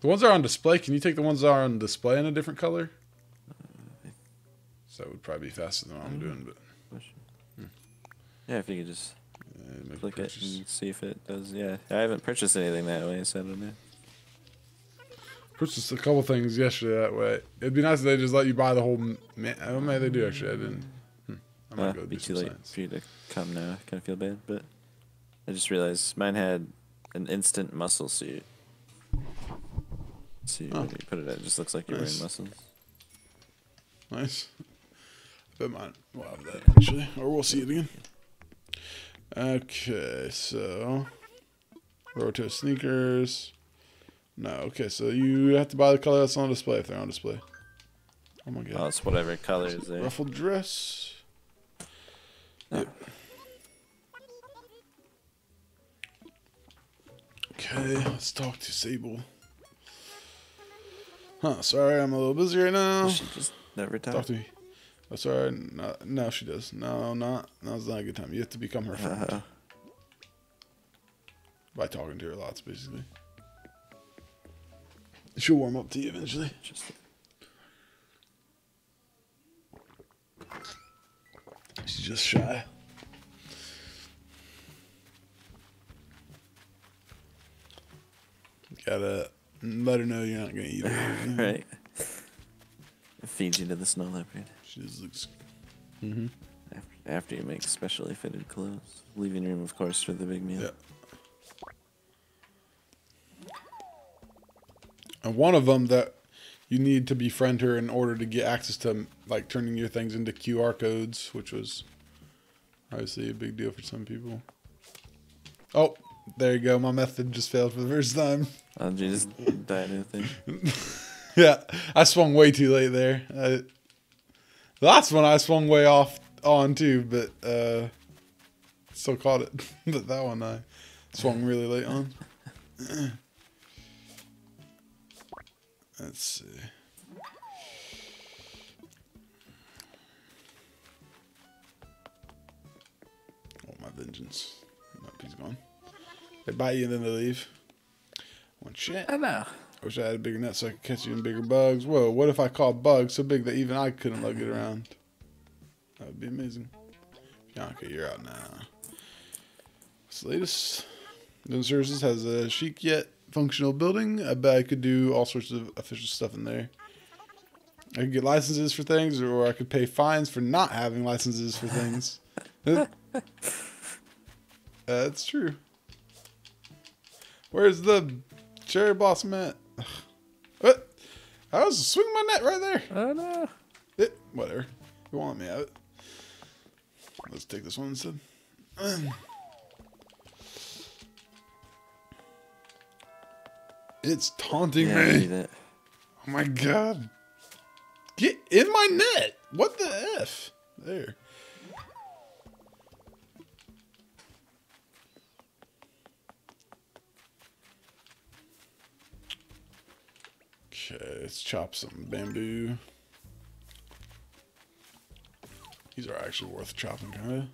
The ones that are on display, can you take the ones that are on display in a different color? So that would probably be faster than what I'm doing, but... Hmm. Yeah, if you could just uh, click it and see if it does, yeah. I haven't purchased anything that way, so I don't know. Purchased a couple things yesterday that way. It'd be nice if they just let you buy the whole... Man oh, maybe they do, actually. I didn't... I'm uh, it'd be too late science. for you to come now. I kind of feel bad, but I just realized mine had an instant muscle suit. See oh. where you put it at. It just looks like you're nice. wearing muscles. Nice. I bet mine will have that actually, or we'll see it again. Okay, so Roto sneakers. No, okay, so you have to buy the color that's on display if they're on display. Oh my god. Oh, it's whatever color is there. Ruffled dress. Yep. Okay, let's talk to Sable. Huh, sorry, I'm a little busy right now. She just never talks. Talk to me. Oh, sorry. No, no, she does. No, not. Now's not a good time. You have to become her friend. Uh-huh. By talking to her lots, basically. She'll warm up to you eventually. Just... She's just shy. Gotta let her know you're not gonna eat it. Right. It feeds you to the snow leopard. She just looks. Mm-hmm. After, after you make specially fitted clothes, leaving room, of course, for the big meal. Yeah. And one of them that you need to befriend her in order to get access to, like, turning your things into Q R codes, which was obviously a big deal for some people. Oh, there you go. My method just failed for the first time. I just died in a thing. Yeah, I swung way too late there. I, the last one I swung way off on too, but uh, still caught it. But that one I swung really late on. Let's see. Oh, my vengeance. Nope, he's gone. They bite you and then they leave. One shit. I know. I wish I had a bigger net so I could catch even bigger bugs. Whoa, what if I caught bugs so big that even I couldn't lug it around? That would be amazing. Bianca, you're out now. What's the latest? No services has a chic yet functional building. I bet I could do all sorts of official stuff in there. I could get licenses for things, or I could pay fines for not having licenses for things. That's true. Where's the cherry blossom at? What? I was swinging my net right there. I know. It, whatever. You want me out? Let's take this one instead. It's taunting yeah, me. That. Oh my god. Get in my net. What the F? There. Okay, let's chop some bamboo. These are actually worth chopping, kinda.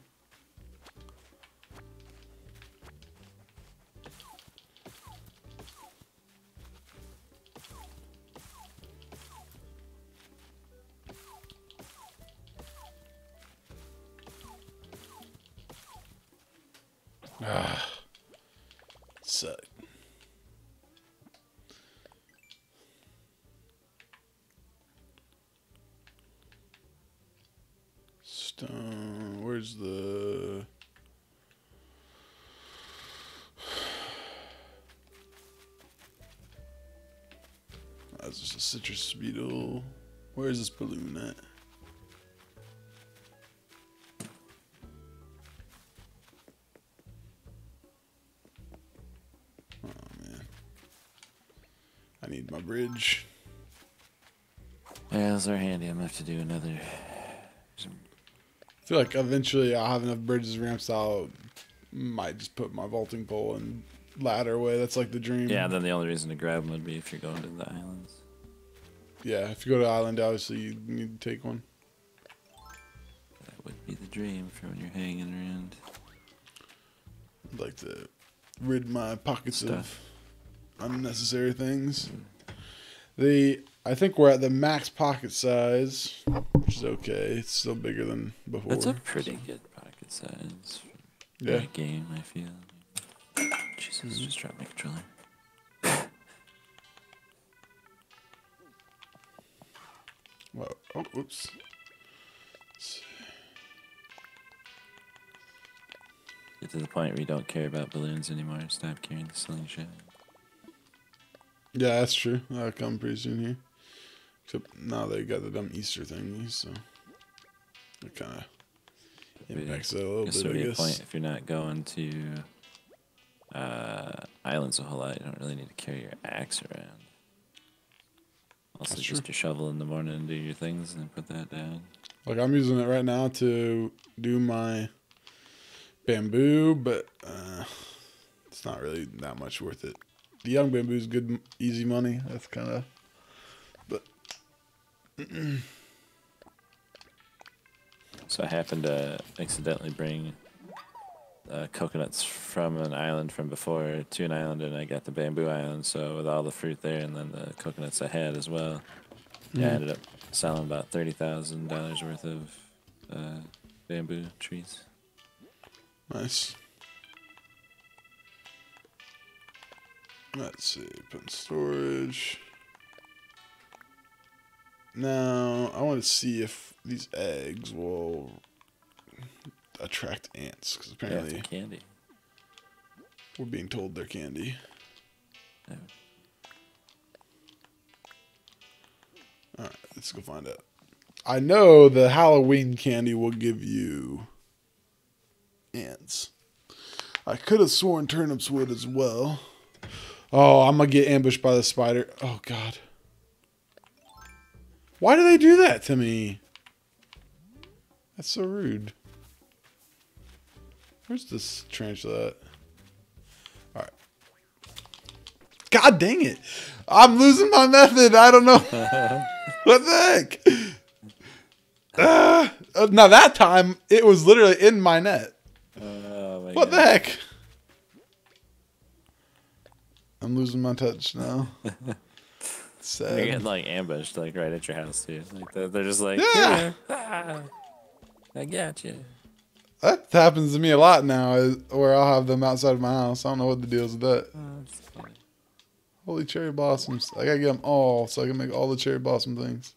Ah, suck. Stone. Where's the? That's just a citrus beetle. Where's this balloon at? Bridge. Yeah, those are handy. I'm gonna have to do another. I feel like eventually I'll have enough bridges and ramps. I'll might just put my vaulting pole and ladder away. That's like the dream. Yeah, then the only reason to grab them would be if you're going to the islands. Yeah, if you go to the island, obviously you need to take one. That would be the dream for when you're hanging around. I'd like to rid my pockets Stuff. of unnecessary things. Mm-hmm. The I think we're at the max pocket size, which is okay. It's still bigger than before. That's a pretty so. good pocket size for yeah. that game, I feel. Jesus, mm-hmm. just dropped my controller. Whoa. Oh, whoops. Get to the point where you don't care about balloons anymore. Stop carrying the slingshot. Yeah, that's true. That'll come pretty soon here. Except now they got the dumb Easter thingy, so it kind of impacts it a little bit, I guess. Point, if you're not going to uh, islands a whole lot, you don't really need to carry your axe around. Also, that's just true. Your shovel in the morning and do your things and then put that down. Like, I'm using it right now to do my bamboo, but uh, it's not really that much worth it. The young bamboo's good, easy money. That's kind of But so I happened to accidentally bring uh, coconuts from an island from before to an island, and I got the bamboo island. So with all the fruit there and then the coconuts I had as well, mm. I ended up selling about thirty thousand dollars worth of uh, bamboo trees. Nice. Let's see, open storage. Now, I want to see if these eggs will attract ants, because apparently yeah, candy. We're being told they're candy. Yeah. Alright, let's go find out. I know the Halloween candy will give you ants. I could have sworn turnips would as well. Oh, I'm going to get ambushed by the spider. Oh, God. Why do they do that to me? That's so rude. Where's this tarantula at? All right. God dang it. I'm losing my method. I don't know. What the heck? Uh, now, that time, it was literally in my net. Oh, my what God. the heck? I'm losing my touch now. Sad. You're getting like ambushed, like right at your house, dude. Like they're, they're just like, yeah, ah, I got you. That happens to me a lot now, is where I'll have them outside of my house. I don't know what the deal is with that. Oh, holy cherry blossoms! I gotta get them all, so I can make all the cherry blossom things.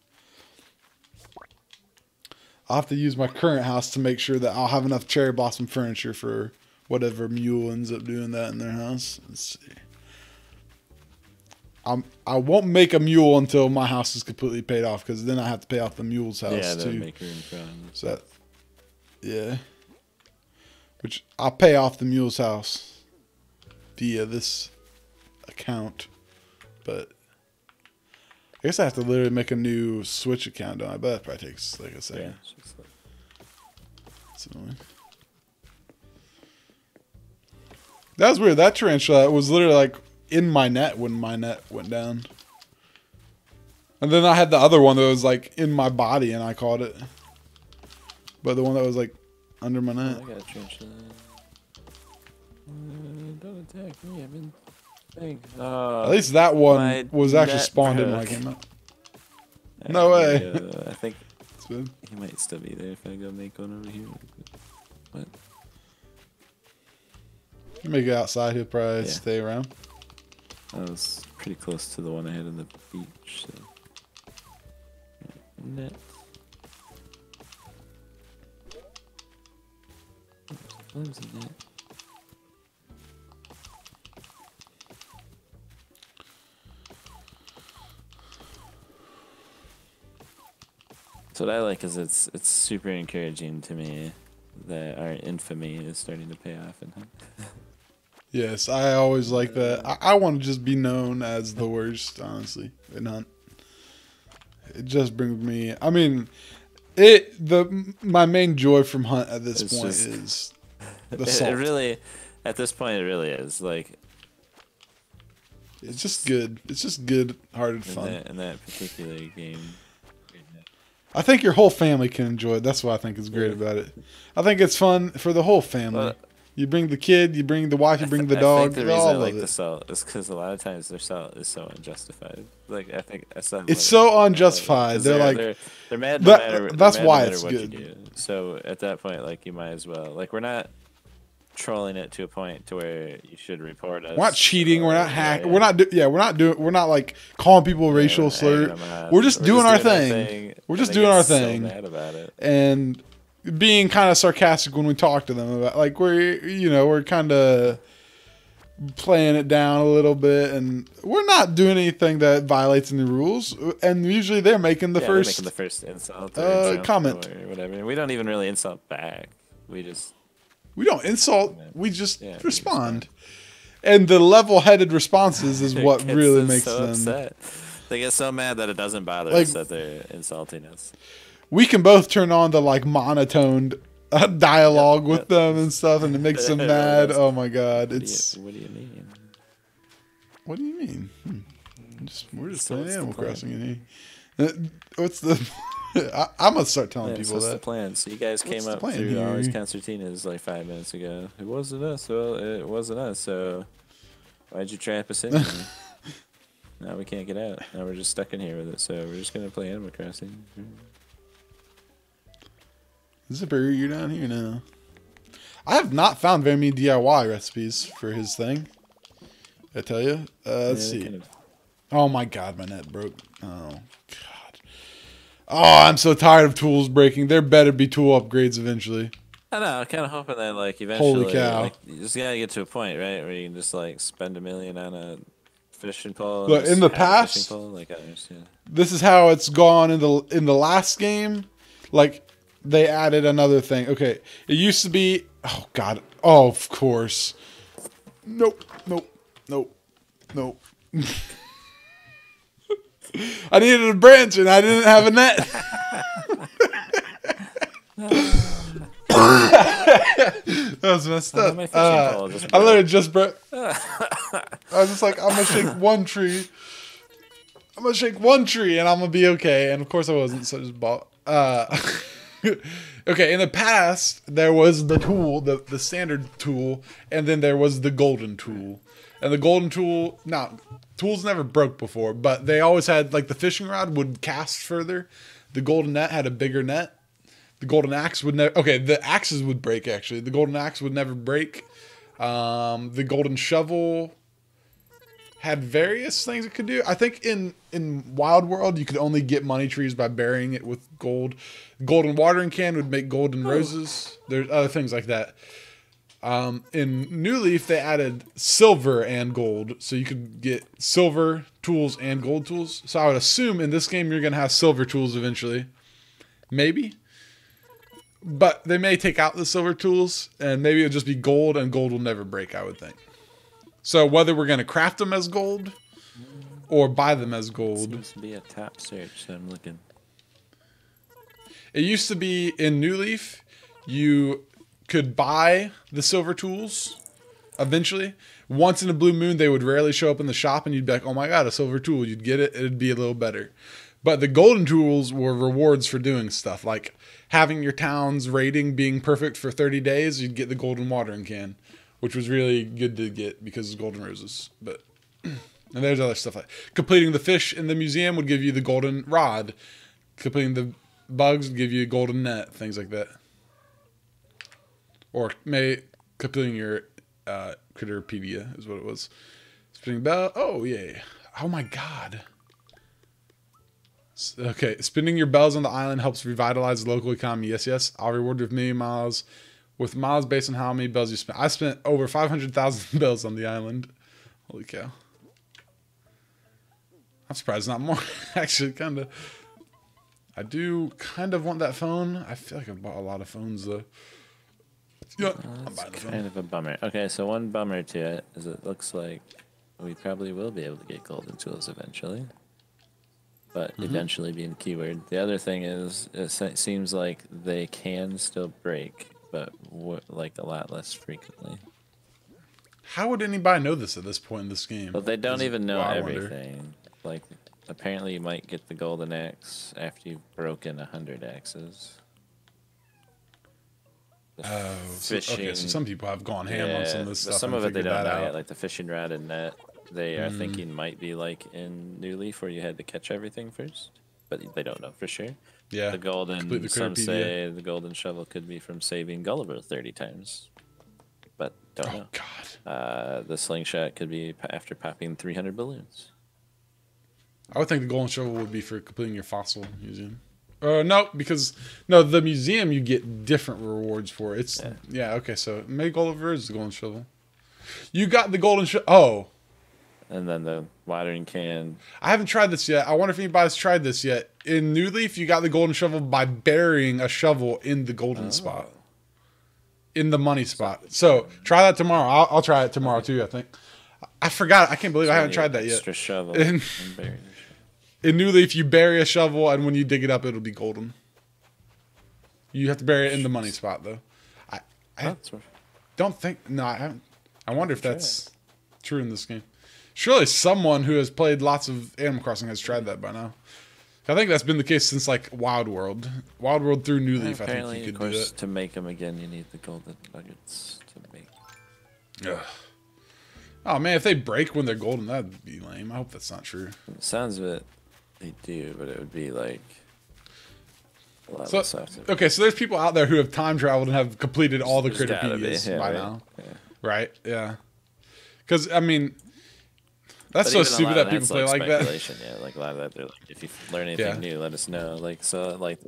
I'll have to use my current house to make sure that I'll have enough cherry blossom furniture for whatever mule ends up doing that in their house. Let's see. I'm, I won't make a mule until my house is completely paid off, because then I have to pay off the mule's house, yeah, too. Make room for him. So that, yeah. Which, I'll pay off the mule's house via this account. But I guess I have to literally make a new Switch account, don't I? But that probably takes like a second. Yeah, that's annoying. That was weird. That tarantula was literally like in my net when my net went down. And then I had the other one that was like in my body and I caught it. But the one that was like under my net. Oh, I got a tarantula. Uh, don't attack me, I've been banged. Uh, At least that one was actually spawned broke. in when I came out. I no way. Go. I think it's been... he might still be there if I go make one over here. What? You make it outside, he'll probably yeah. stay around. I was pretty close to the one I had on the beach, so. Net. There's a net. So what I like is it's it's super encouraging to me that our infamy is starting to pay off in Hunt. Yes, I always like that. I, I want to just be known as the worst, honestly, in Hunt. It just brings me. I mean, it the my main joy from Hunt at this it's point just, is the salt. It really, at this point, it really is like. It's just good. It's just good-hearted fun. That, in that particular game. I think your whole family can enjoy it. That's what I think is great yeah. about it. I think it's fun for the whole family. Well, you bring the kid, you bring the wife, you bring the dog. I think the reason I like the salt is because a lot of times their salt is so unjustified. Like I think I saw it's so unjustified. They're like they're, they're mad no matter. That's why it's good. So at that point, like you might as well. Like we're not trolling it to a point to where you should report us. We're not cheating. We're not hacking. We're not. Yeah, we're not doing. We're not like calling people racial slurs. We're just doing our thing. We're just doing our thing. Mad about it. And being kind of sarcastic when we talk to them about, like, we're, you know, we're kind of playing it down a little bit, and we're not doing anything that violates any rules. And usually they're making the yeah, first making the first insult, or uh, insult comment or whatever. We don't even really insult back. We just we don't insult. We just yeah, respond. We and the level-headed responses is what really makes so them upset. They get so mad that it doesn't bother like, us that they're insulting us. We can both turn on the like monotoned uh, dialogue yep, yep. with them and stuff, and it makes them mad. Oh my God! It's what do you, what do you mean? What do you mean? Hmm. Just, we're just so playing Animal Crossing in here. What's the... I, I'm going to start telling yeah, people so what's that. What's the plan? So you guys what's came up through all these concertinas like five minutes ago. It wasn't us. Well, it wasn't us, so... Why'd you trap us in? Now we can't get out. Now we're just stuck in here with it, so we're just going to play Animal Crossing. Zipper, you're down here now. I have not found very many D I Y recipes for his thing. I tell you. Uh, let's yeah, see. Kind of... Oh my god, my net broke. Oh god. Oh, I'm so tired of tools breaking. There better be tool upgrades eventually. I know. I'm kind of hoping that, like, eventually, holy cow. Like, you just gotta get to a point, right, where you can just like spend a million on a fishing pole. But in the past, pole, like others, yeah. This is how it's gone in the in the last game. Like, they added another thing. Okay, it used to be. Oh god. Oh, of course. Nope. Nope. Nope. Nope. I needed a branch and I didn't have a net. That was messed up. Uh, I literally just broke. I was just like, I'm gonna shake one tree. I'm gonna shake one tree and I'm gonna be okay. And of course I wasn't, so I just bought. Uh, okay, in the past, there was the tool, the, the standard tool, and then there was the golden tool. And the golden tool, no, nah, tools never broke before, but they always had, like, the fishing rod would cast further. The golden net had a bigger net. The golden axe would never, okay, the axes would break, actually. The golden axe would never break. Um, the golden shovel had various things it could do. I think in, in Wild World, you could only get money trees by burying it with gold. Golden watering can would make golden roses. There's other things like that. Um, in New Leaf, they added silver and gold, so you could get silver tools and gold tools. So I would assume in this game you're going to have silver tools eventually. Maybe. But they may take out the silver tools, and maybe it'll just be gold, and gold will never break, I would think. So whether we're going to craft them as gold or buy them as gold. It seems to be a top search that I'm looking. It used to be in New Leaf, you... could buy the silver tools eventually. Once in a blue moon, they would rarely show up in the shop, and you'd be like, oh my god, a silver tool. You'd get it, it'd be a little better. But the golden tools were rewards for doing stuff, like having your town's rating being perfect for thirty days, you'd get the golden watering can, which was really good to get because of golden roses. But and there's other stuff like completing the fish in the museum would give you the golden rod. Completing the bugs would give you a golden net, things like that. Or may completing your uh, Critterpedia is what it was. Spinning bell. Oh, yeah. Oh, my God. Okay. Spinning your bells on the island helps revitalize the local economy. Yes, yes. I'll reward you with many miles. With miles based on how many bells you spent. I spent over five hundred thousand bells on the island. Holy cow. I'm surprised not more. Actually, kind of. I do kind of want that phone. I feel like I bought a lot of phones, though. Yeah, well, that's kind of a bummer. Okay, so one bummer to it is it looks like we probably will be able to get golden tools eventually, but mm-hmm. eventually being keyword. The other thing is it seems like they can still break, but w like a lot less frequently. How would anybody know this at this point in this game? Well, they don't is even know everything. Like, apparently you might get the golden axe after you've broken a hundred axes. Oh, fishing. Okay, so some people have gone ham yeah, on some of this stuff. Some of it they don't know yet, like the fishing rod and net. They are mm. thinking might be like in New Leaf where you had to catch everything first, but they don't know for sure. Yeah, the golden, some say the golden shovel could be from saving Gulliver thirty times, but don't oh, know. God. Uh, the slingshot could be after popping three hundred balloons. I would think the golden shovel would be for completing your fossil museum. Uh, no, because no, the museum you get different rewards for. It's yeah, yeah okay. So May Gulliver is the golden shovel. You got the golden shovel. Oh, and then the watering can. I haven't tried this yet. I wonder if anybody's tried this yet. In New Leaf, you got the golden shovel by burying a shovel in the golden oh. spot, in the money spot. So try that tomorrow. I'll, I'll try it tomorrow too. I think. I forgot. I can't believe so I haven't tried that extra yet. Shovel and burying. In New Leaf, you bury a shovel, and when you dig it up, it'll be golden. You have to bury it in the money spot, though. I, I don't think... No, I haven't... I wonder if that's true in this game. Surely someone who has played lots of Animal Crossing has tried that by now. I think that's been the case since like Wild World. Wild World through New Leaf, I think you could do that. To make them again, you need the golden nuggets to make. Ugh. Oh man, if they break when they're golden, that'd be lame. I hope that's not true. It sounds a bit, they do, but it would be like a lot so, of Okay, so there's people out there who have time traveled and have completed all the Critopedias yeah, by right? now. Yeah. Right? Yeah. Because, I mean, that's but so stupid that people play like, like that. Yeah, like a lot of that. They're like, if you learn anything yeah. new, let us know. Like so, like.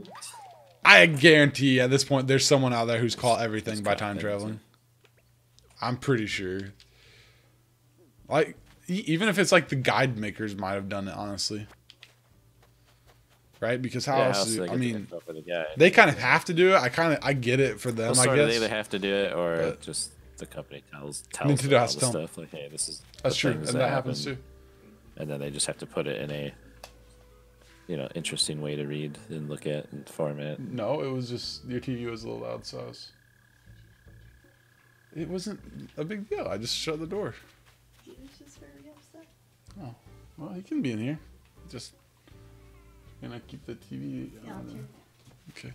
I guarantee at this point, there's someone out there who's caught everything by time traveling. I'm pretty sure. Like, e even if it's like the guide makers might have done it, honestly. Right, because how yeah, else? Do, I mean, the they kind of have to do it. I kind of I get it for them. Well, sort I guess of they either have to do it or but, just. The company tells tells Nintendo them all the stuff like, hey, this is that's true, and that, that happens too. And then they just have to put it in a, you know, interesting way to read and look at and format. No, it was just your T V was a little loud, so I was. It wasn't a big deal. I just shut the door. He was just very upset. Oh, well, he can be in here. Just gonna keep the T V. Yeah, on there. Okay.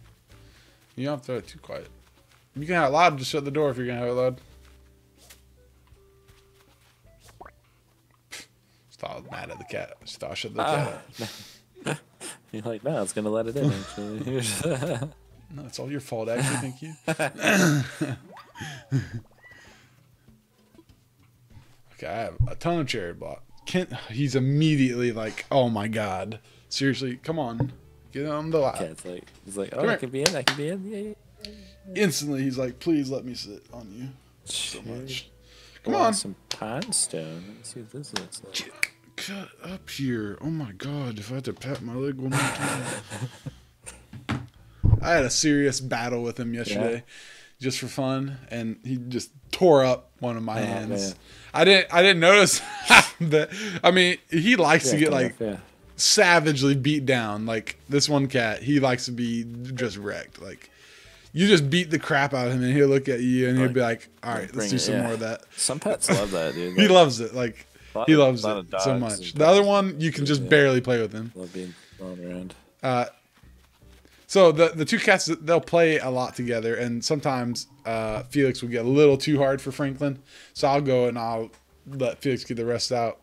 You don't have to have it too quiet. You can have it loud. Just shut the door if you're gonna have it loud. Stop mad at the cat. Stop shut the ah. cat. You're like, no, it's gonna let it in. Actually, no, it's all your fault. Actually, thank you. Okay, I have a ton of cherry block. Kent, he's immediately like, oh my god, seriously, come on, get on the lap. Cat's like, he's like, oh, come I here. Can be in. I can be in. Yeah, yeah. Instantly, he's like, "Please let me sit on you." So much. Come on. Some pine stone. Let's see what this looks like. Get, cut up here! Oh my god! If I had to pat my leg one more time. I had a serious battle with him yesterday, yeah. just for fun, and he just tore up one of my oh, hands. Man. I didn't. I didn't notice that. I mean, he likes yeah, to get like. Up, yeah. Savagely beat down. Like this one cat, he likes to be just wrecked. Like you just beat the crap out of him and he'll look at you and like, he'll be like, all right, let's do it, some yeah. more of that. Some pets love that, dude. Like, he loves it. Like he loves it so much. The other one, you can just yeah. barely play with him. Love being thrown around. Uh, so the, the two cats, they'll play a lot together, and sometimes uh, Felix will get a little too hard for Franklin. So I'll go and I'll let Felix get the rest out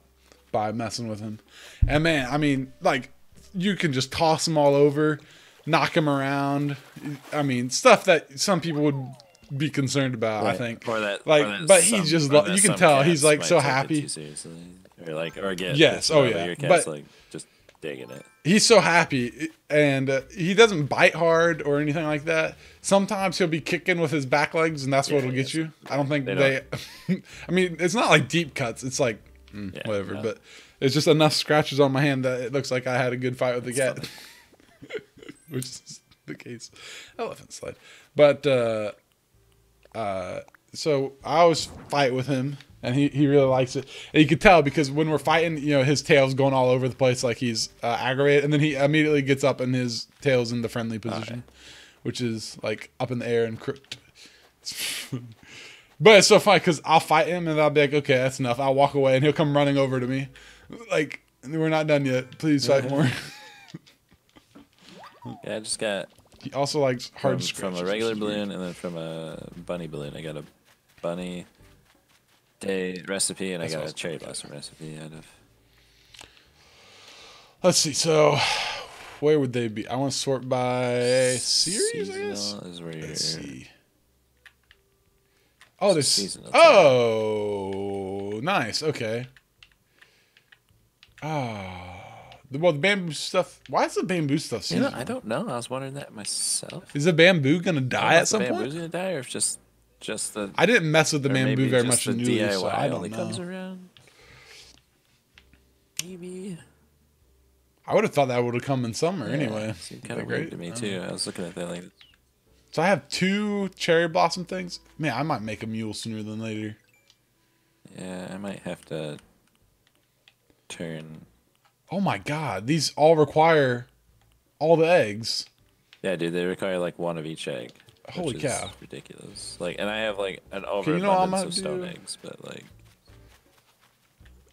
by messing with him. And man, I mean, like, you can just toss him all over, knock him around. I mean, stuff that some people would be concerned about, right. I think. Or that, like, or that but some, he's just, like, you can tell he's like so happy. Or like, or again, yes, oh yeah. Your cat's but, like just digging it. He's so happy, and uh, he doesn't bite hard or anything like that. Sometimes he'll be kicking with his back legs, and that's yeah, what'll get you. I don't think they. they don't. I mean, it's not like deep cuts. It's like. Mm, yeah, whatever, no. But it's just enough scratches on my hand that it looks like I had a good fight with the cat, which is the case. Elephant slide, but uh, uh, so I always fight with him, and he he really likes it, and you could tell because when we're fighting, you know, his tail's going all over the place, like he's uh, aggravated, and then he immediately gets up and his tail's in the friendly position, okay. which is like up in the air and crooked. But it's so funny because I'll fight him and I'll be like, okay, that's enough. I'll walk away and he'll come running over to me. Like, we're not done yet. Please fight more. Yeah, I just got... He also likes hard scratches. From a regular balloon and then from a bunny balloon. I got a Bunny Day recipe and that's I got awesome. a cherry blossom recipe out of... Let's see, so... Where would they be? I want to sort by series, Seasonal I guess? Is where you're... Let's see. Oh, there's seasonal. Oh, nice. Okay. Oh, the, well, the bamboo stuff. Why is the bamboo stuff seasonal? You know, I don't know. I was wondering that myself. Is the bamboo gonna die at some point? Bamboo's gonna die, or just just the. I didn't mess with the bamboo very much in New Leaf, so I don't know. Comes around. Maybe. I would have thought that would have come in summer yeah, anyway. Seemed kind of weird to me too. I was looking at that like. So I have two cherry blossom things. Man, I might make a mule sooner than later. Yeah, I might have to turn. Oh my god, these all require all the eggs. Yeah, dude, they require like one of each egg. Holy which cow! Is ridiculous. Like, and I have like an overabundance you know of stone do? eggs, but like.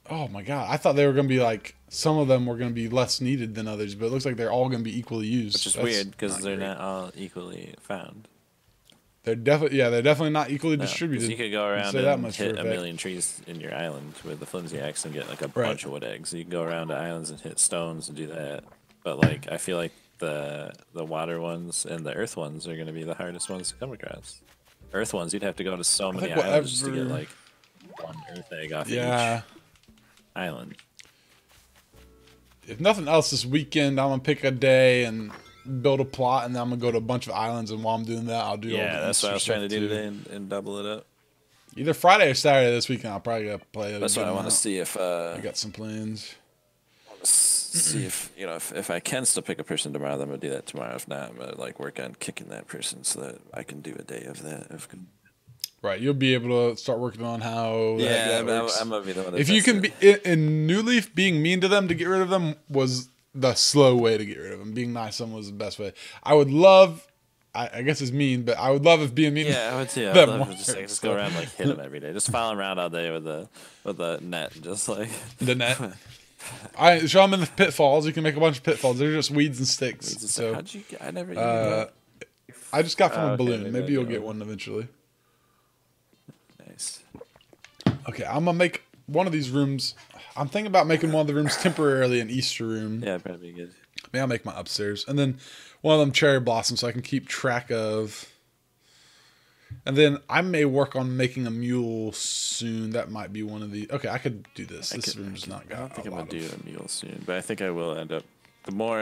Oh my god, I thought they were going to be like, some of them were going to be less needed than others, but it looks like they're all going to be equally used. Which is That's weird, because they're great. Not all equally found. They're definitely, yeah, they're definitely not equally no, distributed. You could go around and, and hit a effect. million trees in your island with the flimsy axe and get like a right. bunch of wood eggs. You can go around to islands and hit stones and do that. But like, I feel like the the water ones and the earth ones are going to be the hardest ones to come across. Earth ones, you'd have to go to so many whatever. islands just to get like one earth egg off yeah. each island. If nothing else this weekend, I'm going to pick a day and build a plot, and then I'm going to go to a bunch of islands, and while I'm doing that, I'll do yeah, all the Yeah, that's what I was trying to do too. today and, and double it up. Either Friday or Saturday this weekend, I'll probably go play. That's what I want to see if... Uh, I got some plans. See if, you know, if, if I can still pick a person tomorrow, then I'm going to do that tomorrow. If not, I'm going to like, work on kicking that person so that I can do a day of that. If Right, you'll be able to start working on how. Yeah, that, that I'm, I'm gonna be the one. That if you can it. be in New Leaf, being mean to them to get rid of them was the slow way to get rid of them. Being nice to them was the best way. I would love, I, I guess it's mean, but I would love if being mean. Yeah, I would too. I would love to just, like, just go around and, like, hit them every day, just fouling around all day with the with the net, just like the net. I show them in the pitfalls. You can make a bunch of pitfalls. They're just weeds and sticks. Weeds and so how'd you? I never. Uh, I just got from oh, a okay, balloon. Maybe, maybe you'll get one eventually. Okay, I'm gonna make one of these rooms. I'm thinking about making one of the rooms temporarily an Easter room. Yeah, probably good. Maybe I'll make my upstairs, and then one of them cherry blossoms, so I can keep track of. And then I may work on making a mule soon. That might be one of the. Okay, I could do this. I this could, room's could, not got. I don't think I'm gonna do a mule soon, but I think I will end up. The more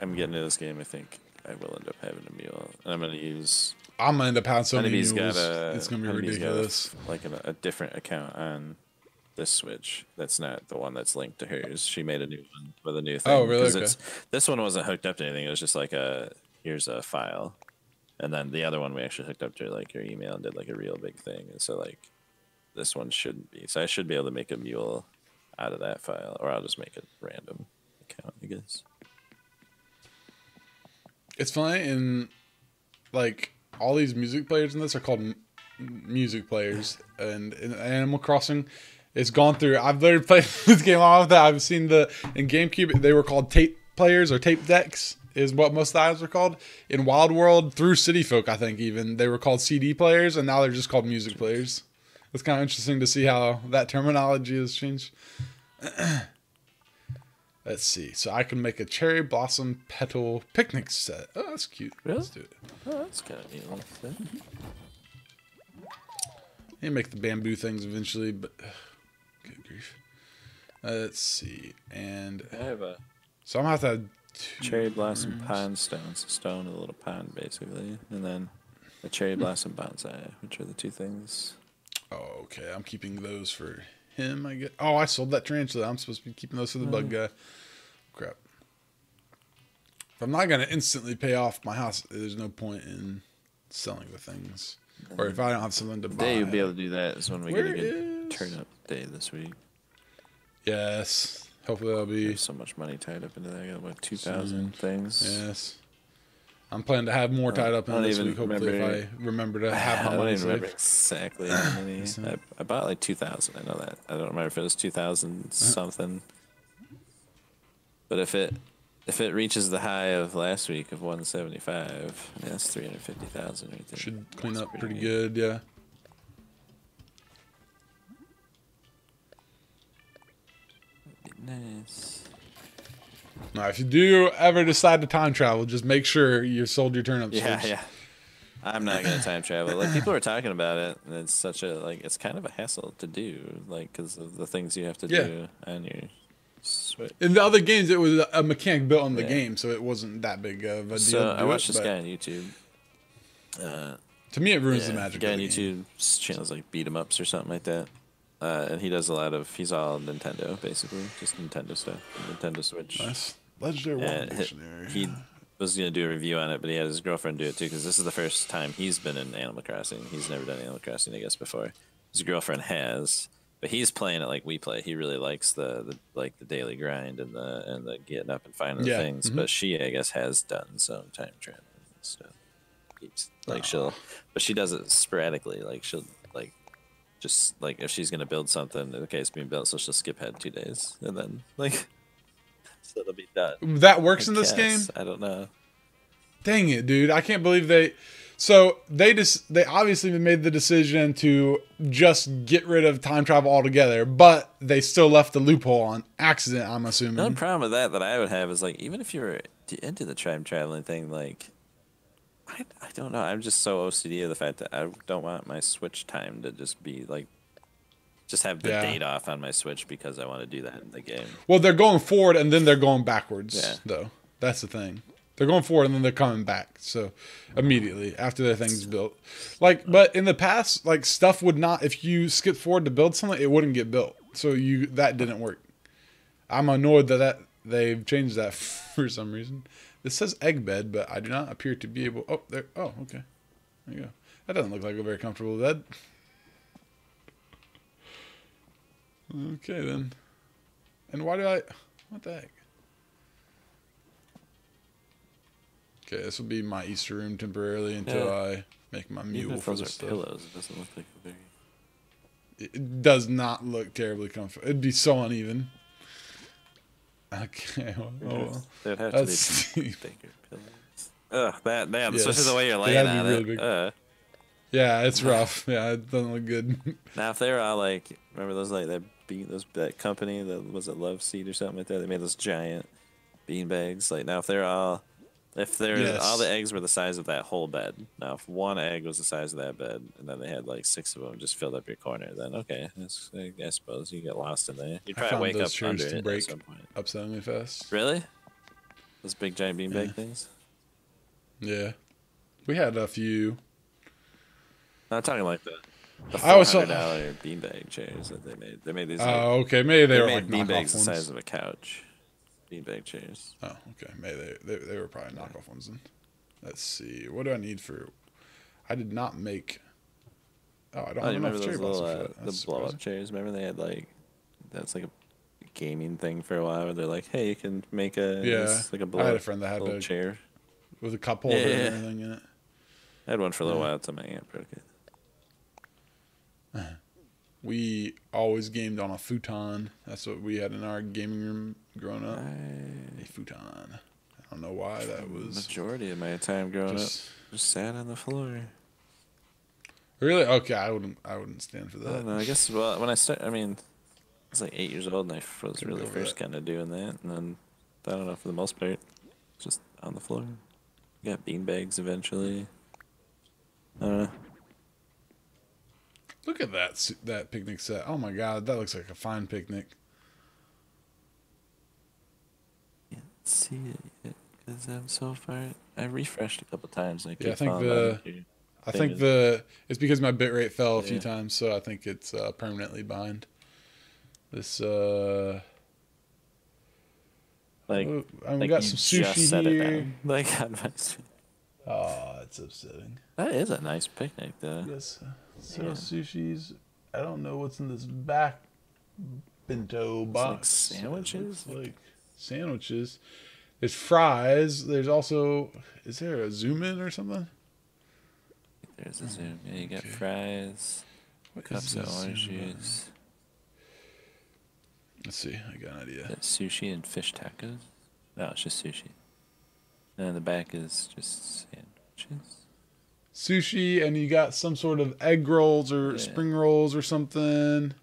I'm getting into this game, I think I will end up having a mule, and I'm gonna use. I'm gonna end up having so many mules. A, it's gonna be Hanami's ridiculous. A, like a, a different account on this Switch. That's not the one that's linked to hers. She made a new one with a new thing. Oh, really? Okay. It's, this one wasn't hooked up to anything. It was just like a here's a file, and then the other one we actually hooked up to like your email and did like a real big thing. And so like this one shouldn't be. So I should be able to make a mule out of that file, or I'll just make a random account, I guess. It's funny, and like. All these music players in this are called m music players, and in Animal Crossing, it's gone through. I've literally played this game all of that. I've seen the in GameCube they were called tape players or tape decks is what most of the items were called. In Wild World through City Folk, I think even they were called C D players, and now they're just called music players. It's kind of interesting to see how that terminology has changed. Let's see. So I can make a cherry blossom petal picnic set. Oh, that's cute. Really? Let's do it. Oh, that's kind of neat. You make the bamboo things eventually, but good grief. Uh, let's see. And I have a so I'm gonna have to have two cherry blossom rooms. Pine stones, stone, a little pine, basically, and then a cherry blossom bonsai, which are the two things. Oh, okay. I'm keeping those for. Him, I guess. Oh, I sold that tarantula. I'm supposed to be keeping those for the bug guy. Crap. If I'm not going to instantly pay off my house, there's no point in selling the things. Or if I don't have something to buy. The day you'll be able to do that is when we Where get a good is... turn up day this week. Yes. Hopefully that'll be. There's so much money tied up into that. I got, what, two thousand things? Yes. I'm planning to have more tied up in this week, hopefully, remember, if I remember to have my money. I don't even remember exactly how many. I, I bought like two thousand. I know that. I don't remember if it was two thousand something. But if it if it reaches the high of last week of one seventy-five, yeah, that's three hundred fifty thousand right there. Should clean that's up pretty, pretty good, yeah. Nice. Now, if you do ever decide to time travel, just make sure you sold your turnips. Yeah, first. yeah. I'm not gonna time travel. Like people are talking about it, and it's such a like it's kind of a hassle to do, like because of the things you have to yeah. do on your Switch. In the other games, it was a mechanic built on the yeah. game, so it wasn't that big of a deal. So I watched it, this guy on YouTube. Uh, to me, it ruins yeah, the magic. The guy on YouTube channels like Beat 'em Ups or something like that. Uh, and he does a lot of, he's all Nintendo, basically. Just Nintendo stuff. Nintendo Switch. Nice. Legendary Walking Dictionary. He was going to do a review on it, but he had his girlfriend do it, too, because this is the first time he's been in Animal Crossing. He's never done Animal Crossing, I guess, before. His girlfriend has. But he's playing it like we play. He really likes the, the like the daily grind and the and the getting up and finding yeah. the things. Mm-hmm. But she, I guess, has done some time traveling and stuff. Like, oh. she'll, but she does it sporadically. Like, she'll, like, just like if she's gonna build something, okay, it's being built, so she'll skip ahead two days and then like so it'll be done. That works I in guess. this game? I don't know. Dang it, dude! I can't believe they. So they just they obviously made the decision to just get rid of time travel altogether, but they still left the loophole on accident. I'm assuming. The only problem with that that I would have is like even if you were into the time traveling thing, like I I don't know. I'm just so O C D of the fact that I don't want my Switch time to just be like. Just have the yeah. date off on my Switch because I want to do that in the game. Well, they're going forward and then they're going backwards, yeah. though. That's the thing. They're going forward and then they're coming back. So immediately after their thing's built, like, but in the past, like stuff would not, if you skip forward to build something, it wouldn't get built. So you, that didn't work. I'm annoyed that, that they've changed that for some reason. This says egg bed, but I do not appear to be able. Oh, there. Oh, okay. There you go. That doesn't look like a very comfortable bed. Okay, then. And why do I... What the heck? Okay, this will be my Easter room temporarily until yeah. I make my mule for the stuff. Pillows, it doesn't look like a very... It does not look terribly comfortable. It'd be so uneven. Okay, well... Oh, well. There'd have That's to be bigger pillows. Ugh, that, man, yes. especially the way you're laying on really it. Big. Uh. Yeah, it's rough. Yeah, it doesn't look good. Now, if they were all like... Remember those like that bean those that company that was it Love Seed or something like that? They made those giant bean bags. Like now if they're all if they're yes. all the eggs were the size of that whole bed. Now if one egg was the size of that bed and then they had like six of them just filled up your corner, then okay. That's, I suppose you get lost in there. You probably wake up under it at some point. Upsettingly fast. Really? Those big giant bean yeah. bag things? Yeah. We had a few. Not talking like that. I was talking about beanbag chairs that they made. They made these. Oh, like, uh, okay. Maybe they, they were made like beanbags the size of a couch. Beanbag chairs. Oh, okay. Maybe they they, they were probably yeah. knockoff ones. Then. Let's see. What do I need for? I did not make. Oh, I don't oh, remember those cherry little uh, the blow up chairs. Remember they had like that's like a gaming thing for a while where they're like, hey, you can make a yeah. like a blow I had a friend that had a chair with a cup holder yeah, yeah. and everything in it. I had one for a little yeah. while until my aunt broke it. We always gamed on a futon. That's what we had in our gaming room growing up. I, a futon. I don't know why that was. Majority of my time growing just, up, just sat on the floor. Really? Okay, I wouldn't. I wouldn't stand for that. I don't know. I guess well, when I start, I mean, I was like eight years old, and I was really first kind of doing that. And then I don't know for the most part, just on the floor. We got beanbags eventually. I don't know. Look at that that picnic set. Oh my god, that looks like a fine picnic. Can't see it yet because I'm so far. I refreshed a couple times. And I, yeah, I think the, I think the it's because my bitrate fell a yeah. few times, so I think it's uh, permanently behind. This uh, like oh, I've like got some sushi here. Like oh, it's upsetting. That is a nice picnic though. Yes. So yeah. Sushis. I don't know what's in this back bento box. Like sandwiches, it's like sandwiches. There's fries. There's also is there a zoom in or something? There's a zoom. Yeah, you got okay. fries. What cups of orange juice? Let's see. I got an idea. Is that sushi and fish tacos? No, it's just sushi. And in the back is just sandwiches. Sushi, and you got some sort of egg rolls or yeah. spring rolls or something.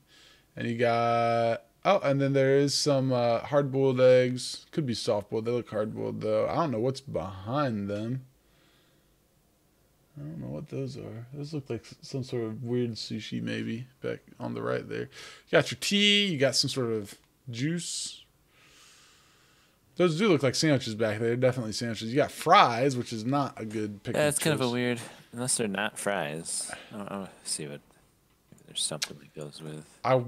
And you got... Oh, and then there is some uh, hard-boiled eggs. Could be soft-boiled. They look hard-boiled, though. I don't know what's behind them. I don't know what those are. Those look like some sort of weird sushi, maybe, back on the right there. You got your tea. You got some sort of juice. Those do look like sandwiches back there. Definitely sandwiches. You got fries, which is not a good picnic. Yeah, it's kind choice. of a weird... Unless they're not fries. I don't, I don't see what... Maybe there's something that goes with... I...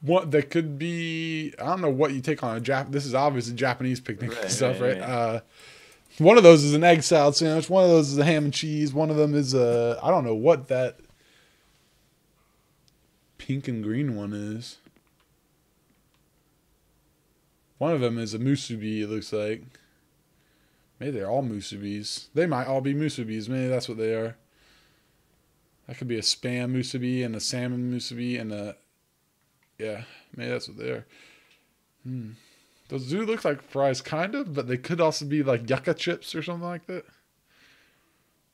What... That could be... I don't know what you take on a Jap... This is obviously Japanese picnic right, and stuff, right? right? right. Uh, one of those is an egg salad sandwich. One of those is a ham and cheese. One of them is a... I don't know what that... Pink and green one is. One of them is a musubi, it looks like. Maybe they're all musubis. They might all be musubis. Maybe that's what they are. That could be a spam musubi and a salmon musubi and a... Yeah, maybe that's what they are. Hmm. Those do look like fries, kind of, but they could also be like yucca chips or something like that.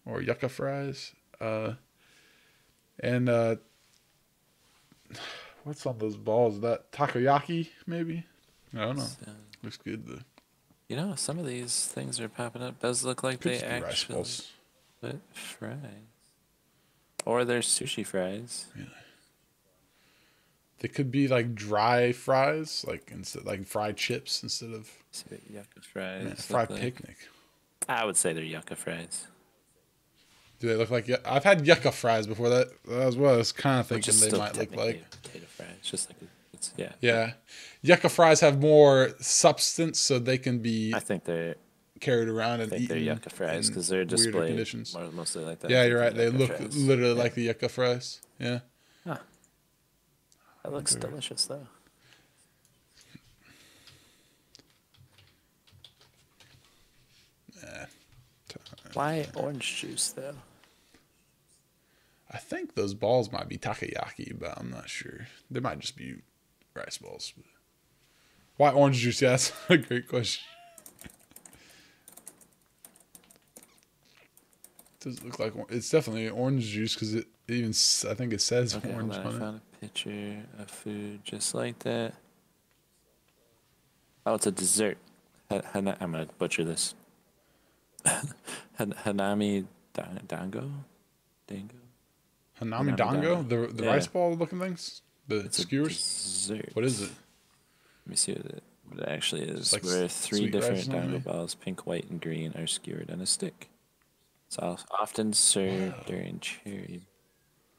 Or yucca fries. Uh, and uh, what's on those balls? That takoyaki, maybe? I don't know. Um, Looks good, though. You know, some of these things are popping up. Does look like they actually put fries. Or there's sushi fries. Yeah. They could be like dry fries, like instead, like fried chips instead of yucca fries. Man, fried like, picnic. I would say they're yucca fries. Do they look like? I've had yucca fries before. That as well. I was kind of thinking they might look like potato fries. Just like it's, yeah. Yeah, yucca fries have more substance, so they can be. I think they're carried around and I think eaten. They're yucca fries because they're displayed conditions. More, mostly like that. Yeah, you're right. They look fries. literally yeah. like the yucca fries. Yeah. Huh. That looks delicious, though. Nah. Why orange juice, though? I think those balls might be takoyaki, but I'm not sure. They might just be rice balls. Why orange juice? Yeah, that's a great question. It does look like it's definitely orange juice because it even I think it says okay, orange on it. I found a picture of food just like that. Oh, it's a dessert. I'm gonna butcher this. Hanami dango, dango. Hanami, Hanami dango, dango. the the yeah. rice ball looking things, the it's skewers. Dessert. What is it? Let me see what it, what it actually is. Like where three different dango normally. balls, pink, white, and green, are skewered on a stick. It's often served wow. during cherry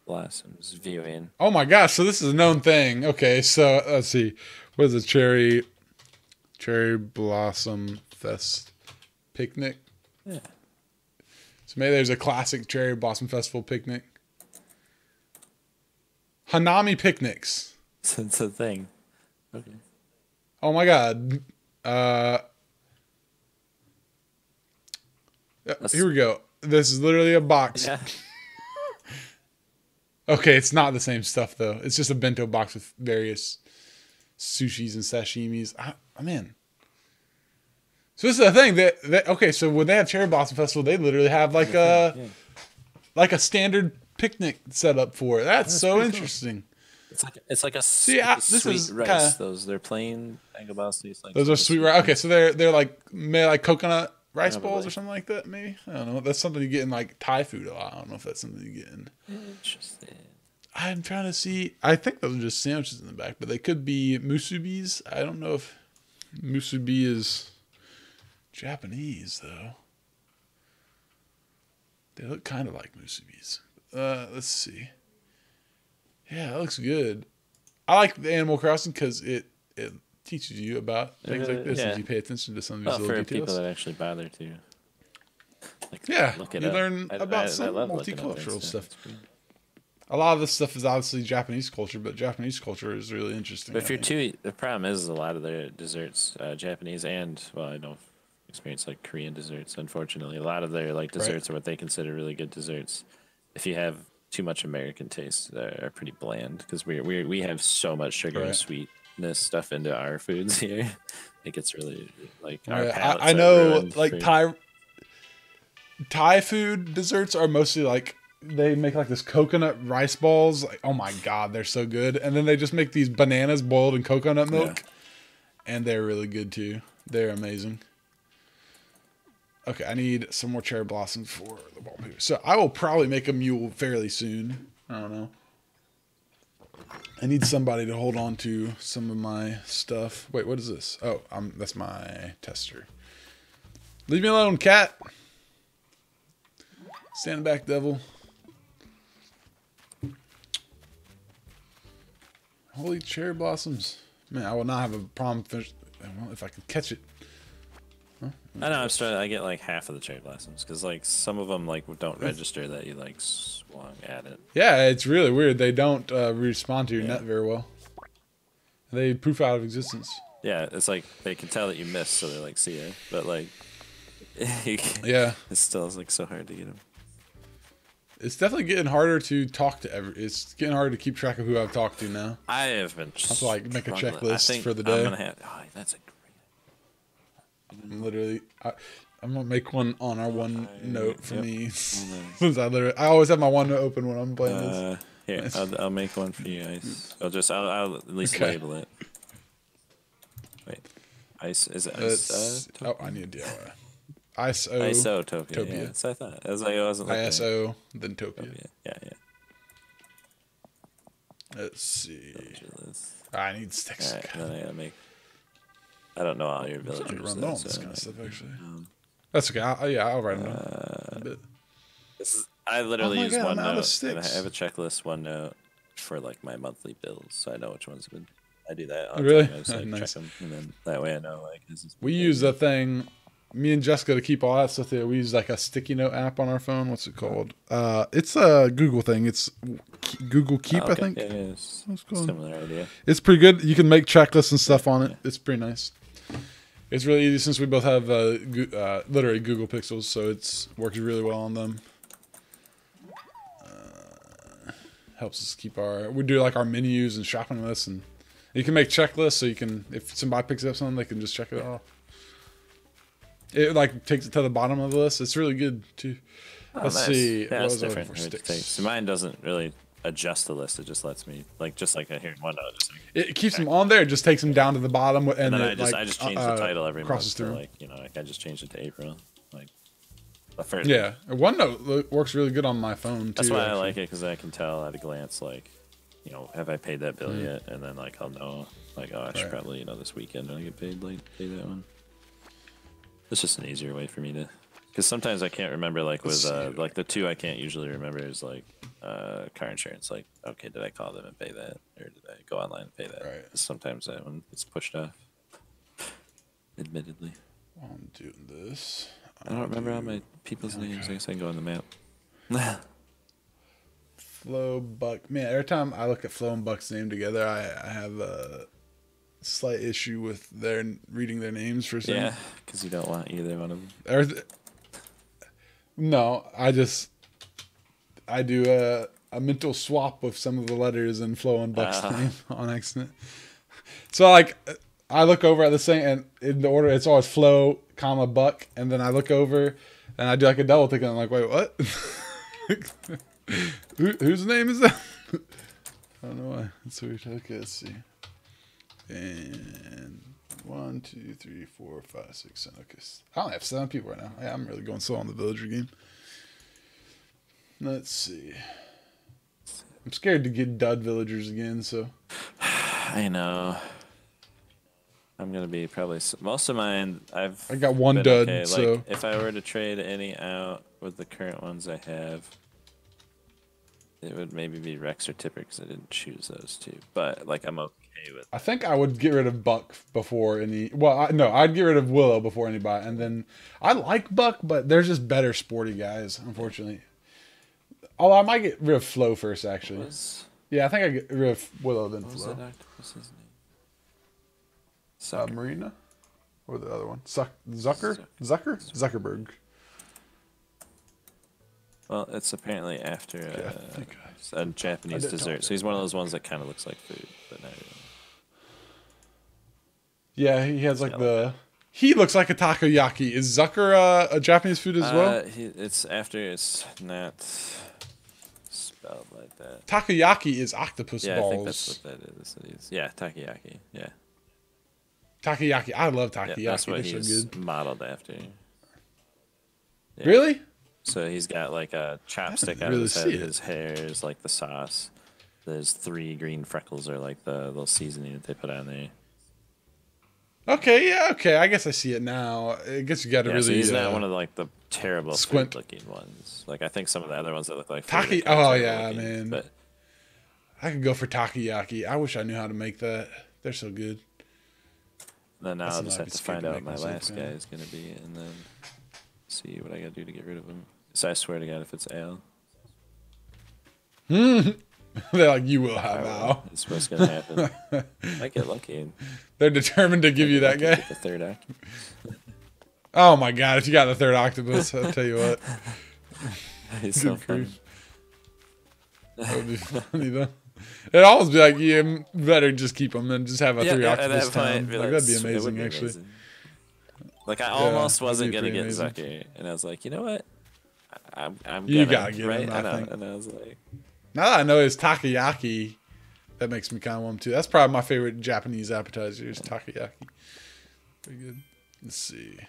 blossoms viewing. Oh my gosh! So this is a known thing. Okay, so let's see. What is a cherry, cherry blossom fest picnic? Yeah. So maybe there's a classic cherry blossom festival picnic. Hanami picnics. It's a thing. Okay. Oh my god. Uh. That's here we go. This is literally a box. Yeah. Okay, it's not the same stuff, though. It's just a bento box with various sushis and sashimis. I, I mean, so this is the thing. That, that okay, so when they have Cherry Blossom Festival, they literally have like a yeah. like a standard picnic set up for it. That's, That's so interesting. Cool. It's like it's like a, See, like I, a this sweet is rice. Kinda, those they're plain angabassi. Like those are sweet rice. Okay, so they're they're like made like coconut. Rice Probably. balls or something like that, maybe? I don't know. That's something you get in, like, Thai food a lot. I don't know if that's something you get in. Interesting. I'm trying to see. I think those are just sandwiches in the back, but they could be musubis. I don't know if musubi is Japanese, though. They look kind of like musubis. Uh, let's see. Yeah, that looks good. I like the Animal Crossing because it... it teaches you about things like this yeah. if you pay attention to some of these well, little for details. For people that actually bother to, like, yeah, look it you up. learn I, about I, some I multicultural stuff. Yeah, a lot of this stuff is obviously Japanese culture, but Japanese culture is really interesting. But if I you're think. too, the problem is a lot of their desserts, uh, Japanese and well, I don't experience like Korean desserts. Unfortunately, a lot of their like desserts right. are what they consider really good desserts. If you have too much American taste, they're pretty bland because we we we have so much sugar right. and sweet. This stuff into our foods here. It gets really like our yeah, I, I know like food. Thai Thai food desserts are mostly like they make like this coconut rice balls. Like, oh my god, they're so good. And then they just make these bananas boiled in coconut milk. Yeah. And they're really good too. They're amazing. Okay, I need some more cherry blossoms for the wallpaper. So I will probably make a mule fairly soon. I don't know. I need somebody to hold on to some of my stuff. Wait, what is this? Oh, I'm, that's my tester. Leave me alone, cat. Stand back, devil. Holy cherry blossoms. Man, I will not have a problem finish, well, if I can catch it. Huh? I know, I'm starting, I get like half of the cherry blossoms because like some of them like don't register that you like swung at it. Yeah, it's really weird. They don't uh, respond to your yeah. net very well. They poof out of existence. Yeah, it's like they can tell that you missed, so they're like, see ya. But like, yeah, it still is like so hard to get them. It's definitely getting harder to talk to every. It's getting harder to keep track of who I've talked to now. I have been. That's so why I make a checklist for the day. I'm gonna have, oh, that's a great. I'm literally, I, I'm gonna make one on our one I, note for yep. me. Since I literally, I always have my one note open when I'm playing uh, this. Here, I'll, I'll make one for you guys. I'll just, I'll, I'll at least okay. label it. Wait, ice is it ice? Uh, oh, I need a D I Y. I S O, I S O Topia. Topia. Yeah, that's what I thought. That's like, I wasn't I S O, then Topia. Topia. Yeah, yeah. Let's see. Oh, I need sticks. Right, then I gotta make. I don't know all your villagers. Run though, all so this kind of stuff, actually. Um, that's okay. I'll, yeah, I'll write them down. Uh, this is, I literally oh use God, one I'm note. And I have a checklist, one note for like my monthly bills, so I know which one's been. I do that. All really? Time. I just, like, nice. Check them, and then that way I know like this is. We use the thing. Me and Jessica, to keep all that stuff there, we use like a sticky note app on our phone. What's it called? Uh, it's a Google thing. It's Google Keep, oh, okay. I think. Yeah, yeah, it's What's it similar idea. It's pretty good. You can make checklists and stuff on it. Yeah. It's pretty nice. It's really easy since we both have uh, uh, literally Google Pixels, so it's works really well on them. Uh, helps us keep our. We do like our menus and shopping lists, and you can make checklists so you can. If somebody picks up something, they can just check it off. It like takes it to the bottom of the list. It's really good too. Oh, Let's nice. see. Yeah, that's different. So mine doesn't really adjust the list. It just lets me like just like I hear one note. Just like, it keeps them on there. It just takes them down to the bottom. And, and then it, I just like, I just change uh, the title every month. So, like you know, like, I just changed it to April. Like the first. Yeah, OneNote works really good on my phone too. That's why actually. I like it because I can tell at a glance like you know have I paid that bill mm. yet? And then like I'll know like oh I should right. probably you know this weekend when I get paid late pay that one. It's just an easier way for me to, because sometimes I can't remember like with uh, like the two I can't usually remember is like uh, car insurance. Like, okay, did I call them and pay that, or did I go online and pay that? Right. Sometimes that one gets pushed off. Admittedly. While I'm doing this. I'm I don't remember do... how my people's okay. names. I guess I can go on the map. Flo, Buck, man. Every time I look at Flo and Buck's name together, I, I have a. Uh... slight issue with their reading their names for a second. Yeah, because you don't want either one of them. Th no, I just I do a, a mental swap of some of the letters and Flo and Buck's uh. name on accident. So like I look over at the same and in the order it's always Flo, comma Buck, and then I look over and I do like a double take and I'm like, wait, what? Who, whose name is that? I don't know why. That's weird. Okay, let's see. And one, two, three, four, five, six, seven. Okay, I only have seven people right now. Yeah, I'm really going slow on the villager game. Let's see. I'm scared to get dud villagers again. So I know I'm gonna be probably most of mine. I've I got one dud. Okay. Like, so if I were to trade any out with the current ones I have. It would maybe be Rex or Tipper because I didn't choose those two. But, like, I'm okay with I think I would get rid of Buck before any... Well, I, no, I'd get rid of Willow before anybody. And then I like Buck, but they're just better sporty guys, unfortunately. Although I might get rid of Flo first, actually. Was, yeah, I think I'd get rid of Willow, then what Flo. What was that octopus's name? Zucker. Uh, Marina? Or the other one? Zuck, Zucker? Zucker? Zuckerberg. Well, it's apparently after uh, yeah, a Japanese dessert, so he's one of those ones that kind of looks like food, but not really. Yeah, he has like yeah, the. Like he looks like a takoyaki. Is Zucker uh, a Japanese food as uh, well? He, it's after. It's not spelled like that. Takoyaki is octopus yeah, balls. Yeah, I think that's what that is. It is. Yeah, takoyaki. Yeah. Takoyaki. I love takoyaki. Yeah, that's what he's good. modeled after. Yeah. Really? So he's got like a chopstick out of his head. His hair is like the sauce. There's three green freckles are like the little seasoning that they put on there. Okay, yeah, okay. I guess I see it now. I guess you got to yeah, really. So he's uh, not one of like the terrible squint looking ones. Like I think some of the other ones that look like. Taki. Oh yeah, looking, man. But I could go for takoyaki. I wish I knew how to make that. They're so good. Then now That's I'll just have to find out what my last guy is gonna be, and then. See what I gotta do to get rid of him. So I swear to God, if it's Al, they're like, "You will have Al." It's what's gonna happen. I get lucky. They're determined to give you that guy. The third octopus. Oh my God! If you got the third octopus, I'll tell you what. He's so fun. That would be funny though. It'd always be like, yeah, better just keep them than just have a yeah, three yeah, octopus time. Like, like, that'd be amazing, be actually. Amazing. Like I yeah, almost wasn't gonna get amazing. Zucker, and I was like, you know what? I'm, I'm you gonna, gotta get right? him. I, I know. Think. And I was like, now that I know it's takoyaki. That makes me kind of want to. That's probably my favorite Japanese appetizer is takoyaki. Pretty good. Let's see.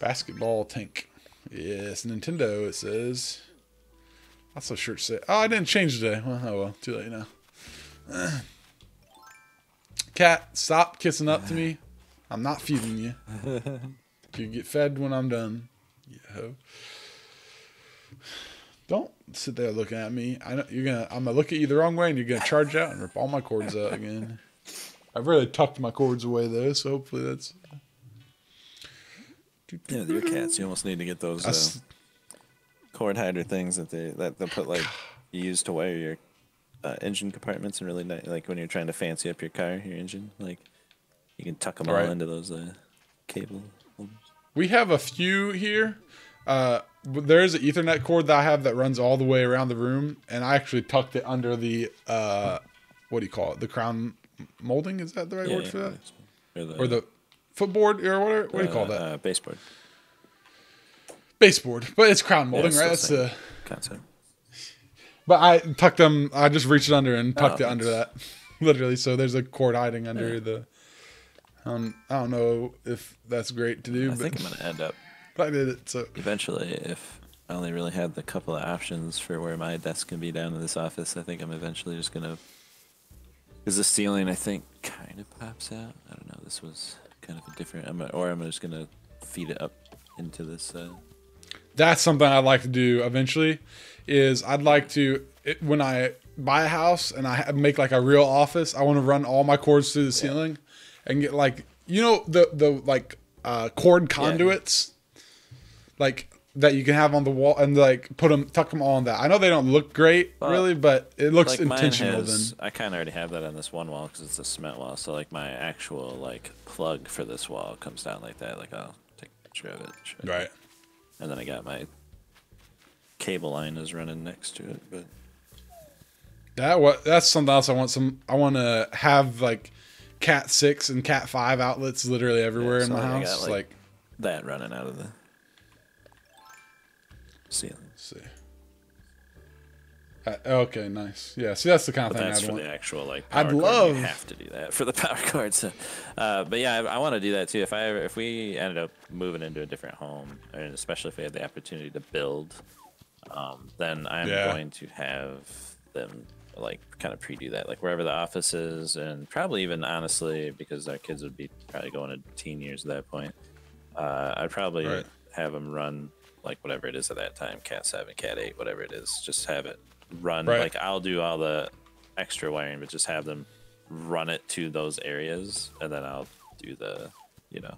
Basketball tank. Yes, Nintendo. It says. Not so sure to say. Oh, I didn't change today. Well, oh well. Too late now. Uh. Cat, stop kissing up to me. I'm not feeding you. You get fed when I'm done. Yo. Don't sit there looking at me. I know you're gonna. I'm gonna look at you the wrong way, and you're gonna charge out and rip all my cords out again. I've really tucked my cords away though, so hopefully that's. Yeah, your cats. You almost need to get those uh, cord hider things that they that they put like you use to wire your uh, engine compartments and really nice, like when you're trying to fancy up your car, your engine, like. You can tuck them all, all right. into those uh, cable. We have a few here. Uh, there is an Ethernet cord that I have that runs all the way around the room, and I actually tucked it under the uh, what do you call it? The crown molding? Is that the right yeah, word yeah, for that? Or the, or the footboard or whatever? What do you uh, call that? Uh, baseboard. Baseboard, but it's crown molding, yeah, right? That's the concept. But I tucked them. I just reached it under and tucked oh, it under that, literally. So there's a cord hiding under yeah. the. Um, I don't know if that's great to do. I but think I'm gonna end up. I did it so. Eventually, if I only really had the couple of options for where my desk can be down in this office, I think I'm eventually just gonna. Because the ceiling, I think, kind of pops out. I don't know. This was kind of a different. I'm gonna, or I'm just gonna feed it up into this. Uh... That's something I'd like to do eventually. Is I'd like to it, when I buy a house and I make like a real office. I want to run all my cords through the yeah. ceiling. And get like, you know, the, the like uh, cord conduits yeah. like that you can have on the wall and like put them, tuck them all in that. I know they don't look great but, really, but it looks like intentional. Has, then. I kind of already have that on this one wall because it's a cement wall. So like my actual like plug for this wall comes down like that. Like I'll take a picture of it. Right. It. And then I got my cable line is running next to it. But that what that's something else I want some, I want to have like, Cat six and Cat five outlets literally everywhere yeah, so in my house. Got, like, like that running out of the ceiling. Let's see. Uh, okay, nice. Yeah, see, that's the kind but of thing that's I'd for want. The actual like. Power I'd cord. Love. You have to do that for the power cord. So, uh, but yeah, I, I want to do that too. If I ever, if we ended up moving into a different home, and especially if we had the opportunity to build, um, then I'm yeah. going to have them. Like kind of pre-do that, like wherever the office is, and probably even honestly, because our kids would be probably going to teen years at that point. Uh, I'd probably right. have them run like whatever it is at that time, Cat seven, Cat eight, whatever it is. Just have it run. Right. Like I'll do all the extra wiring, but just have them run it to those areas, and then I'll do the, you know,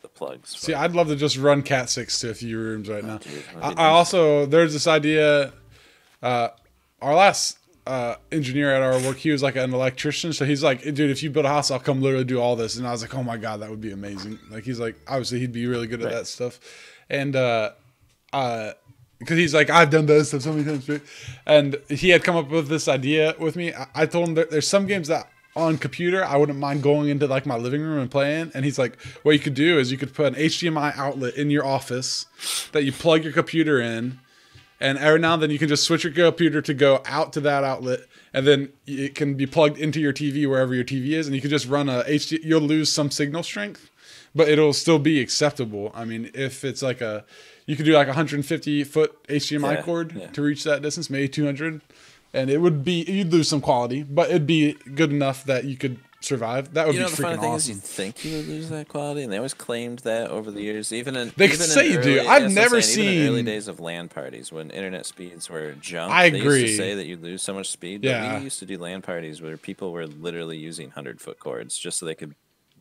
the plugs. See, I'd love to just run Cat six to a few rooms right oh, now. Dude, I, I also there's this idea. Uh, our last. Uh, engineer at our work, he was like an electrician, so he's like, dude, if you build a house, I'll come literally do all this. And I was like, oh my god, that would be amazing. Like he's like, obviously he'd be really good at right. that stuff, and uh, uh, because he's like, I've done that stuff so many times, and he had come up with this idea with me. I, I told him that there's some games that on computer I wouldn't mind going into like my living room and playing, and he's like, what you could do is you could put an H D M I outlet in your office that you plug your computer in. And every now and then you can just switch your computer to go out to that outlet, and then it can be plugged into your T V wherever your T V is, and you can just run a H D. You'll lose some signal strength, but it'll still be acceptable. I mean, if it's like a, you could do like a one hundred fifty foot H D M I yeah, cord yeah. to reach that distance, maybe two hundred, and it would be you'd lose some quality, but it'd be good enough that you could survive. That would you know, be freaking awesome. The funny thing awesome. Is, you think you would lose that quality, and they always claimed that over the years. Even in they even say in you early, do. I've never saying, seen even in early days of LAN parties when internet speeds were jumped. I agree. They used to say that you lose so much speed. Yeah, but we used to do LAN parties where people were literally using hundred foot cords just so they could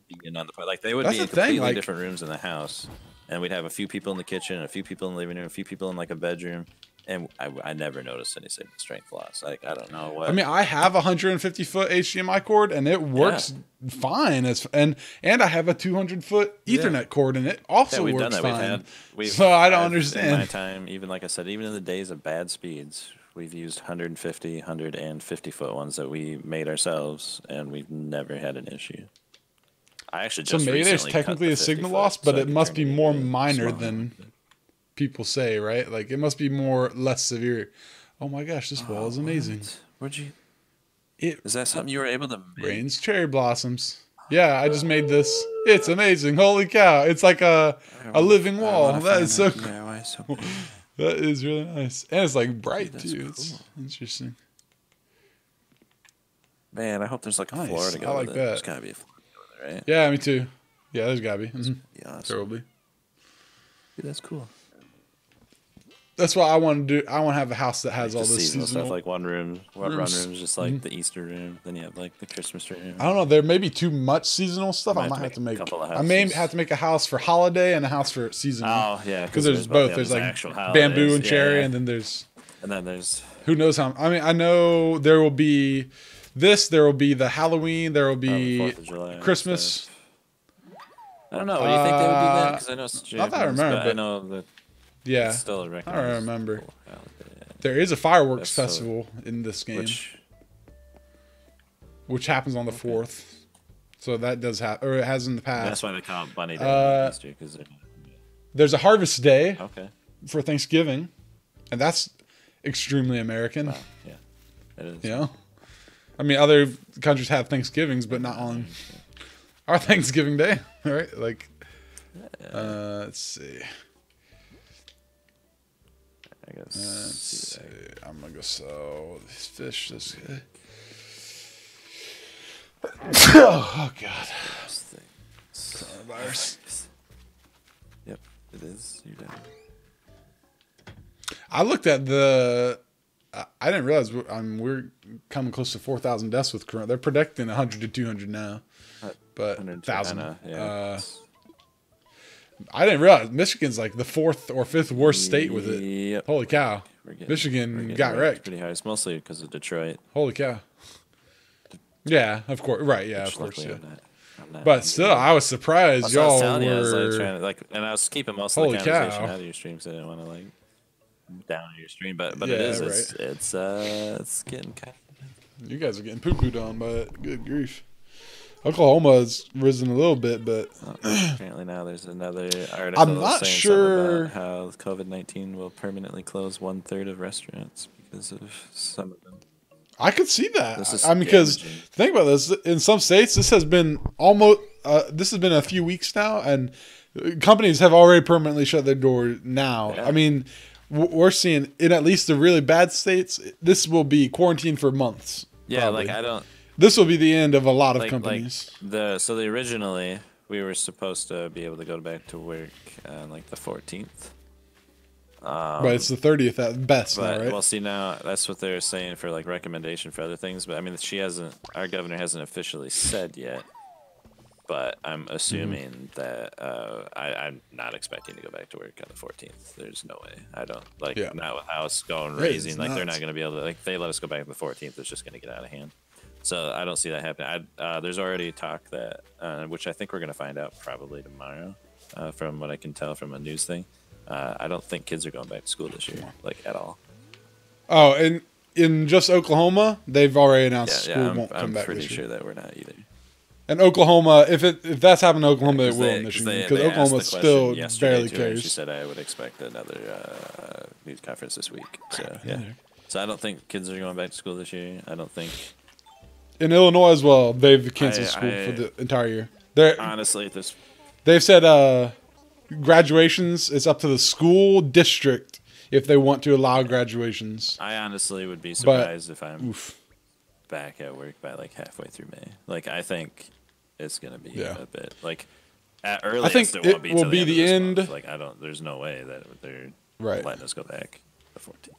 be in on the party. Like they would That's be in completely like, different rooms in the house, and we'd have a few people in the kitchen, a few people in the living room, a few people in like a bedroom. And I, I never noticed any strength loss. Like I don't know what. I mean, I have a one hundred fifty foot H D M I cord, and it works yeah. fine. As and and I have a two hundred foot Ethernet yeah. cord, and it also yeah, we've works done that. Fine. We've had, we've so I don't understand. In my time, even like I said, even in the days of bad speeds, We've used one hundred fifty, one hundred fifty foot ones that we made ourselves, and we've never had an issue. I actually just so maybe there's technically the a signal loss, but so it must be more minor smaller. than people say, right? Like it must be more less severe. Oh my gosh, this oh, wall is amazing. What? Where'd you? It, is that something you were able to make? Rain's cherry blossoms. Yeah, I just made this. It's amazing. Holy cow! It's like a a living wall. That is so cool. That is really nice, and it's like bright Dude, too. Cool. It's interesting. Man, I hope there's like a nice. floor to go I like with it. That. There's gotta be a floor to go with it, right? Yeah, me too. Yeah, there's gotta be. Mm-hmm. Yeah, awesome. Probably. Dude, that's cool. That's what I want to do. I want to have a house that has like all this seasonal, seasonal stuff, like one room, one rooms. Run room, just like mm-hmm. the Easter room. Then you have like the Christmas room. I don't know. There may be too much seasonal stuff. I might have to make. Have to make I may have to make a house for holiday and a house for seasonal. Oh yeah, because there's, there's both. There's like bamboo and cherry, yeah, yeah. and then there's. And then there's. Who knows how? I mean, I know there will be this. There will be the Halloween. There will be um, July, Christmas. I don't know. What do you think they would do then? Because I know it's. Not that I remember, but I know that. Yeah, it's still a I don't remember. There is a fireworks That's festival so, in this game, which, which happens on the okay. fourth. So that does happen, or it has in the past. That's why they call it Bunny Day. Uh, Easter, there's a Harvest Day okay. for Thanksgiving, and that's extremely American. Wow. Yeah, it is. You know, I mean, other countries have Thanksgivings, but not on our Thanksgiving Day, right? Like, uh, let's see. I guess. Let's see. I'm gonna go sell these fish. This oh, oh god. Coronavirus. Yep, it is. You're down. I looked at the. I didn't realize we're, I mean, we're coming close to four thousand deaths with corona. They're predicting a hundred to two hundred now, but thousand. Yeah. Uh, I didn't realize Michigan's like the fourth or fifth worst state with it. Yep. Holy cow! Getting, Michigan got wrecked. wrecked. Pretty high. It's mostly because of Detroit. Holy cow! Yeah, of course. Right? Yeah, Which of course. Yeah. I'm not, I'm not but still, I was surprised y'all were. You, I was, like, trying to, like, and I was keeping most of the conversation cow. out of your stream, so I didn't want to like down your stream. But but yeah, it is. Right. It's it's uh it's getting kind of. You guys are getting poo pooed on, but good grief. Oklahoma has risen a little bit, but oh, apparently now there's another article. I'm not saying sure about how COVID nineteen will permanently close one third of restaurants because of some of them. I could see that. This is I mean, because think about this: in some states, this has been almost uh, this has been a few weeks now, and companies have already permanently shut their door. Now, yeah. I mean, we're seeing in at least the really bad states, this will be quarantined for months. Yeah, probably. like I don't. This will be the end of a lot of like, companies. Like the so the originally we were supposed to be able to go back to work on like the fourteenth. Um, but it's the thirtieth at best, but, now, right? Well, see now that's what they're saying for like recommendation for other things. But I mean, she hasn't. Our governor hasn't officially said yet. But I'm assuming mm-hmm. that uh, I, I'm not expecting to go back to work on the fourteenth. There's no way. I don't like yeah. not with how it's going raising. It's like nuts. They're not going to be able to. Like if they let us go back on the fourteenth. It's just going to get out of hand. So I don't see that happening. I, uh, there's already talk that, uh, which I think we're going to find out probably tomorrow, uh, from what I can tell from a news thing. Uh, I don't think kids are going back to school this year, like at all. Oh, and in just Oklahoma, they've already announced yeah, school yeah, I'm, won't come I'm back. I'm pretty this year. sure that we're not either. And Oklahoma, if it if that's happened to Oklahoma, yeah, it will they, in Michigan because Oklahoma still barely cares. She said I would expect another uh, news conference this week. So yeah, so I don't think kids are going back to school this year. I don't think. In Illinois as well, they've canceled I, school I, for the entire year. They're, honestly, this they've said uh, graduations. It's up to the school district if they want to allow graduations. I honestly would be surprised but, if I'm oof. back at work by like halfway through May. Like I think it's gonna be yeah. a bit like at earliest. I think it, won't be it will be the end. The end. Like I don't. There's no way that they're right. letting us go back the fourteenth.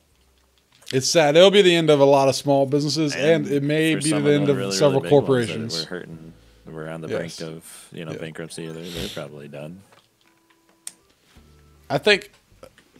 It's sad. It'll be the end of a lot of small businesses, and, and it may be the end of really, several really corporations. We're hurting. We're on the yes. brink of you know yeah. bankruptcy. They're, they're probably done. I think,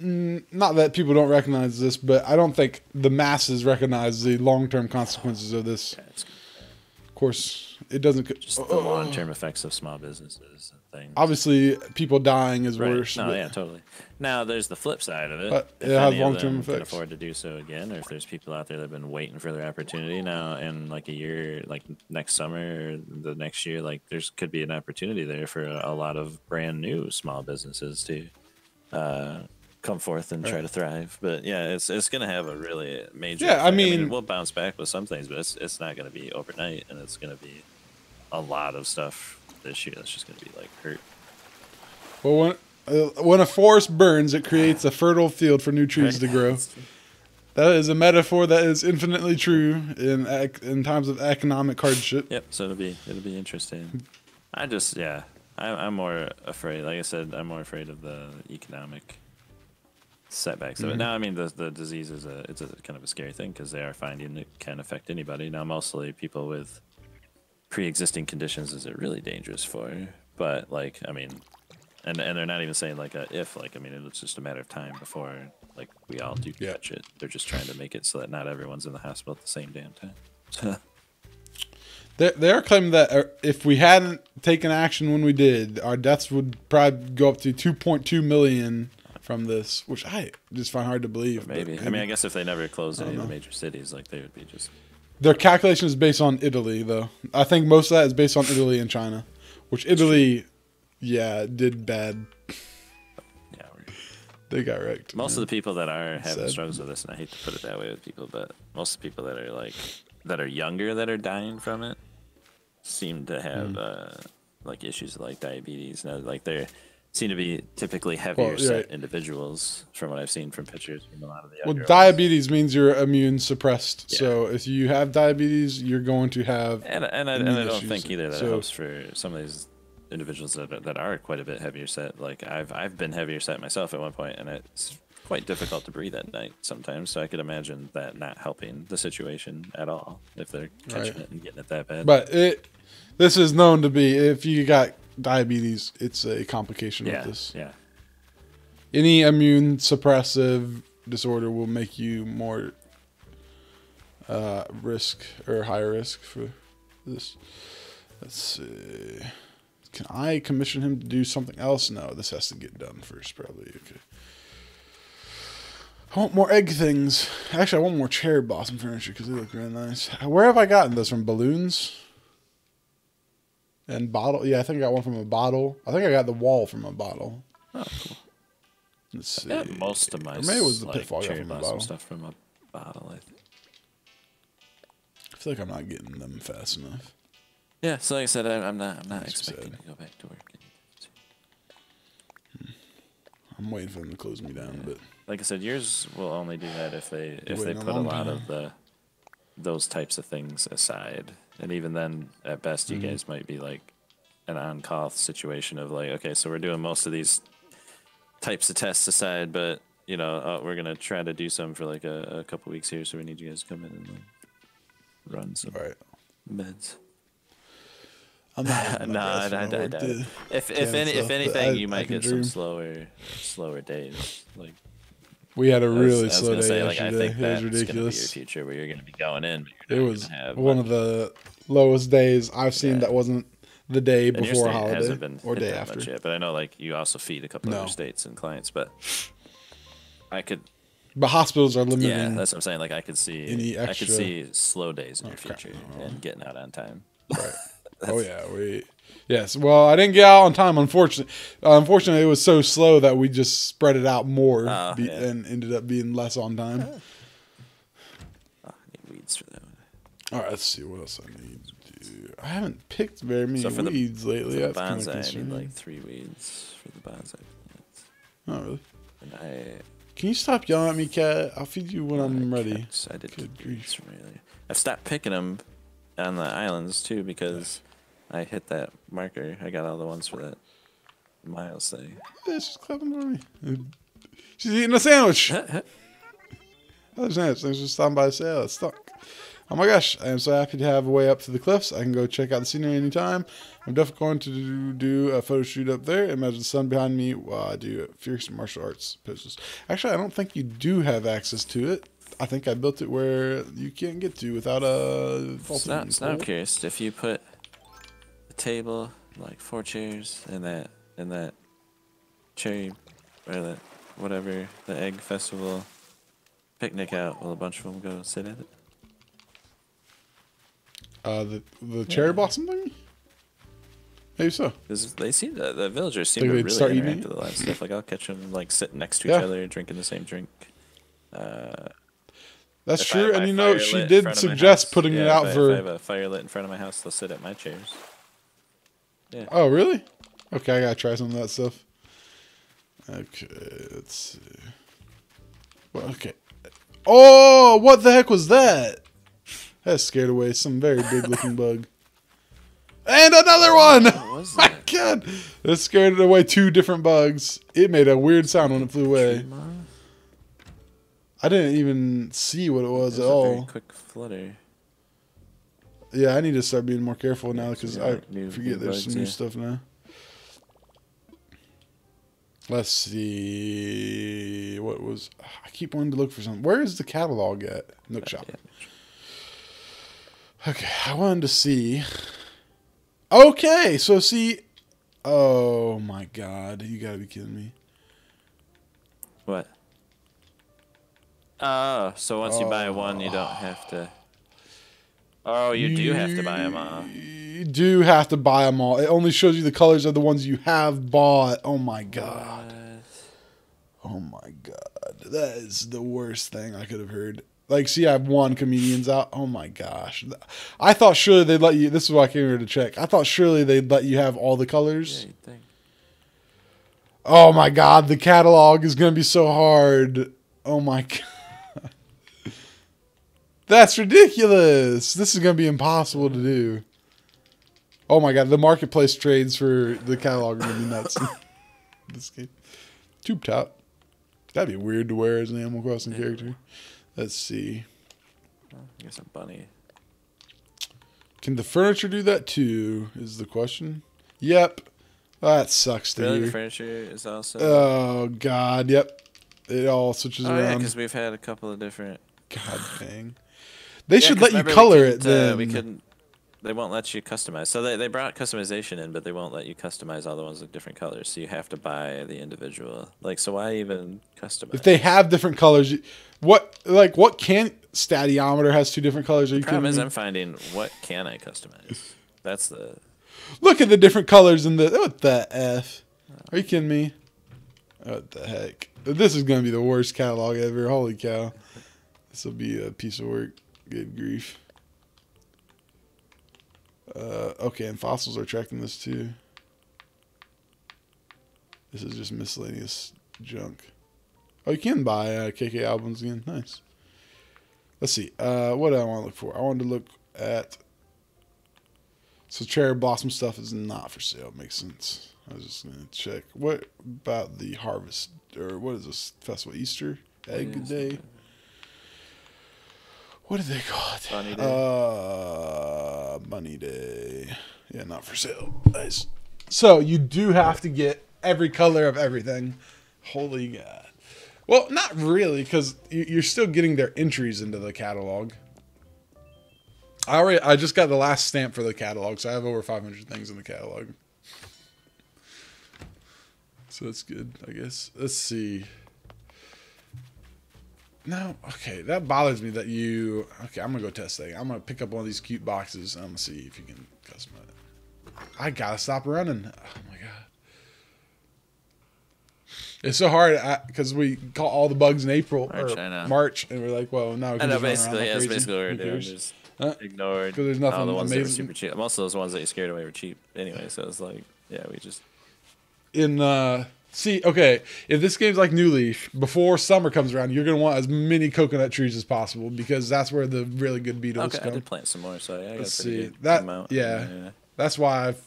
not that people don't recognize this, but I don't think the masses recognize the long-term consequences of this. Yeah, of course, it doesn't. Just oh, the long-term oh. effects of small businesses. things. Obviously, people dying is right. worse. No, yeah, totally. Now, there's the flip side of it. But if it has long-term effects. Can afford to do so again, or if there's people out there that have been waiting for their opportunity now, in like a year, like next summer or the next year, like there's could be an opportunity there for a, a lot of brand new small businesses to uh, come forth and right. try to thrive. But yeah, it's it's gonna have a really major. Yeah, I mean, I mean, we'll bounce back with some things, but it's it's not gonna be overnight, and it's gonna be a lot of stuff this year that's just gonna be like hurt. Well, when uh, when a forest burns, it creates a fertile field for new trees to grow. That is a metaphor that is infinitely true in in times of economic hardship. Yep. So it'll be it'll be interesting. I just yeah, I, I'm more afraid. Like I said, I'm more afraid of the economic setbacks of mm-hmm. it. Now, I mean, the the disease is a it's a kind of a scary thing because they are finding it can affect anybody. Now, mostly people with pre-existing conditions is it really dangerous for, but like I mean, and and they're not even saying like a if like I mean it's just a matter of time before like we all do yeah. catch it. They're just trying to make it so that not everyone's in the hospital at the same damn time. they they are claiming that if we hadn't taken action when we did, our deaths would probably go up to two point two million from this, which I just find hard to believe. Maybe. maybe I mean I guess if they never closed any know. of the major cities, like they would be just. Their calculation is based on Italy, though. I think most of that is based on Italy and China, which Italy, yeah, did bad. Yeah, we're... they got wrecked. Most man. of the people that are having Sad. struggles with this, and I hate to put it that way with people, but most of the people that are like that are younger that are dying from it seem to have mm. uh, like issues like diabetes. Now, like they're seem to be typically heavier well, yeah. set individuals from what I've seen from pictures from a lot of the Well, diabetes ones. means you're immune suppressed. Yeah. So if you have diabetes, you're going to have And, and, I, and I don't think either that so, helps for some of these individuals that are, that are quite a bit heavier set. Like I've, I've been heavier set myself at one point, and it's quite difficult to breathe at night sometimes. So I could imagine that not helping the situation at all if they're catching right. it and getting it that bad. But it, this is known to be, if you got diabetes, it's a complication yeah, of this. Yeah. Any immune suppressive disorder will make you more uh, risk or higher risk for this. Let's see. Can I commission him to do something else? No, this has to get done first, probably. Okay. I want more egg things. Actually, I want more cherry blossom furniture because they look really nice. Where have I gotten this from? Balloons? And bottle, yeah, I think I got one from a bottle. I think I got the wall from a bottle. Oh, cool. Let's see. Yeah, most of my or maybe it was the like, pitfall I got from a bottle. Stuff from a bottle, I think. I feel like I'm not getting them fast enough. Yeah, so like I said, I'm not, I'm not That's expecting to go back to work. Hmm. I'm waiting for them to close me down, yeah. but like I said, yours will only do that if they if they put a, a lot time. of the those types of things aside. And even then, at best, you mm-hmm. guys might be like an on-call situation of like, okay, so we're doing most of these types of tests aside, but, you know, oh, we're going to try to do some for like a, a couple weeks here, so we need you guys to come in and like run some right. meds. I'm not no, I, I, I, I doubt it. If, if, any, if anything, I, you might get dream. some slower slower days. Like We had a really was, slow day say, yesterday. Like, I think it was ridiculous. Be your future where you're going to be going in. But it was have one money. of the lowest days I've seen yeah. that wasn't the day and before a holiday hasn't been or day after. Yet, but I know like you also feed a couple no. other states and clients, but I could. But hospitals are limited. Yeah, that's what I'm saying. Like I could see, any extra... I could see slow days in oh, your future oh. and getting out on time. Right. oh yeah, we. Yes. Well, I didn't get out on time, unfortunately. Uh, unfortunately, it was so slow that we just spread it out more oh, be, yeah. and ended up being less on time. Oh, I need weeds for that one. All right, let's see what else I need to do. I haven't picked very many so for weeds the, lately. For the That's bonsai, I need like three weeds for the bonsai plants. Oh, really? And I, Can you stop yelling at me, Kat? I'll feed you when I I'm ready. Kept, I did keep weeds from earlier. I've stopped picking them on the islands, too, because... Yeah. I hit that marker. I got all the ones for that Miles thing. Yeah, she's clapping for me. She's eating a sandwich. Another sandwich. Thanks for stopping by to say oh, it's stuck. Oh my gosh, I am so happy to have a way up to the cliffs. I can go check out the scenery anytime. I'm definitely going to do a photo shoot up there. Imagine the sun behind me while I do fierce martial arts poses. Actually, I don't think you do have access to it. I think I built it where you can't get to without a false. It's not, it's not curious. If you put... table like four chairs and that and that cherry or that whatever the egg festival picnic out while a bunch of them go sit at it. Uh, the the yeah. cherry blossom thing? Maybe so. Is, they seem the, the villagers seem like to really interact with a lot of stuff. Like I'll catch them like sitting next to each yeah. other, drinking the same drink. Uh, That's true, and you know she did suggest putting yeah, it out if I, for. If I have a fire lit in front of my house, they'll sit at my chairs. Yeah. Oh really? Okay, I gotta try some of that stuff. Okay, let's see. Well, okay. Oh, what the heck was that? That scared away some very big-looking bug. And another one! What was that? My God! That scared away two different bugs. It made a weird sound when it flew away. I didn't even see what it was at all. It was a very quick flutter. Yeah, I need to start being more careful now because I forget there's some new stuff now. Let's see. What was. I keep wanting to look for something. Where is the catalog at? Nook Shop. Okay, I wanted to see. Okay, so see. Oh my God, you gotta be kidding me. What? Oh, so once oh. you buy one, you don't have to. Oh, you, you do have to buy them all. You do have to buy them all. It only shows you the colors of the ones you have bought. Oh my God. What? Oh my God. That is the worst thing I could have heard. Like, see, I have one comedian's out. Oh my gosh. I thought surely they'd let you. This is why I came here to check. I thought surely they'd let you have all the colors. Yeah, oh my God. The catalog is going to be so hard. Oh my God. That's ridiculous. This is going to be impossible to do. Oh my God. The marketplace trades for the catalog are going to be nuts. This game. Tube top. That'd be weird to wear as an Animal Crossing yeah. character. Let's see. I guess a bunny. Can the furniture do that too? Is the question? Yep. That sucks to really hear. The furniture is also. Oh God. Yep. It all switches oh, around. Yeah, because we've had a couple of different. God dang. They yeah, should let you color it. Then uh, we couldn't. They won't let you customize. So they they brought customization in, but they won't let you customize all the ones with different colors. So you have to buy the individual. Like, so why even customize? If they have different colors, you, what like what can Stadiometer has two different colors? Are you the problem is me? I'm finding what can I customize? That's the look at the different colors in the what the f? Are you kidding me? What the heck? This is gonna be the worst catalog ever. Holy cow! This will be a piece of work. Good grief. Uh, okay, and fossils are tracking this too. This is just miscellaneous junk. Oh, you can buy uh, K K albums again. Nice. Let's see. Uh, what do I want to look for? I wanted to look at. So cherry blossom stuff is not for sale. Makes sense. I was just gonna check. What about the harvest or what is this festival? Easter egg yeah, day. What do they call it? Bunny Day. Uh, Bunny Day. Yeah, not for sale. Nice. So you do have to get every color of everything. Holy God. Well, not really, because you're still getting their entries into the catalog. I already, I just got the last stamp for the catalog, so I have over five hundred things in the catalog. So that's good, I guess. Let's see. No, okay, that bothers me that you... Okay, I'm going to go test that. I'm going to pick up one of these cute boxes. I'm going to see if you can customize it. I got to stop running. Oh, my God. It's so hard because we caught all the bugs in April March, or March, and we're like, well, now we can I know, just basically, run around like yeah, that's basically what we're doing. Just huh? ignored because there's nothing all the ones amazing. That were super cheap. Most of those ones that you scared away were cheap anyway, so it's like, yeah, we just... In... uh See, okay, if this game's like New Leaf, before summer comes around, you're going to want as many coconut trees as possible because that's where the really good beetles okay, come. Okay, I did plant some more, so yeah, I got Let's a pretty see. Good that, amount. Yeah, yeah, that's why I've,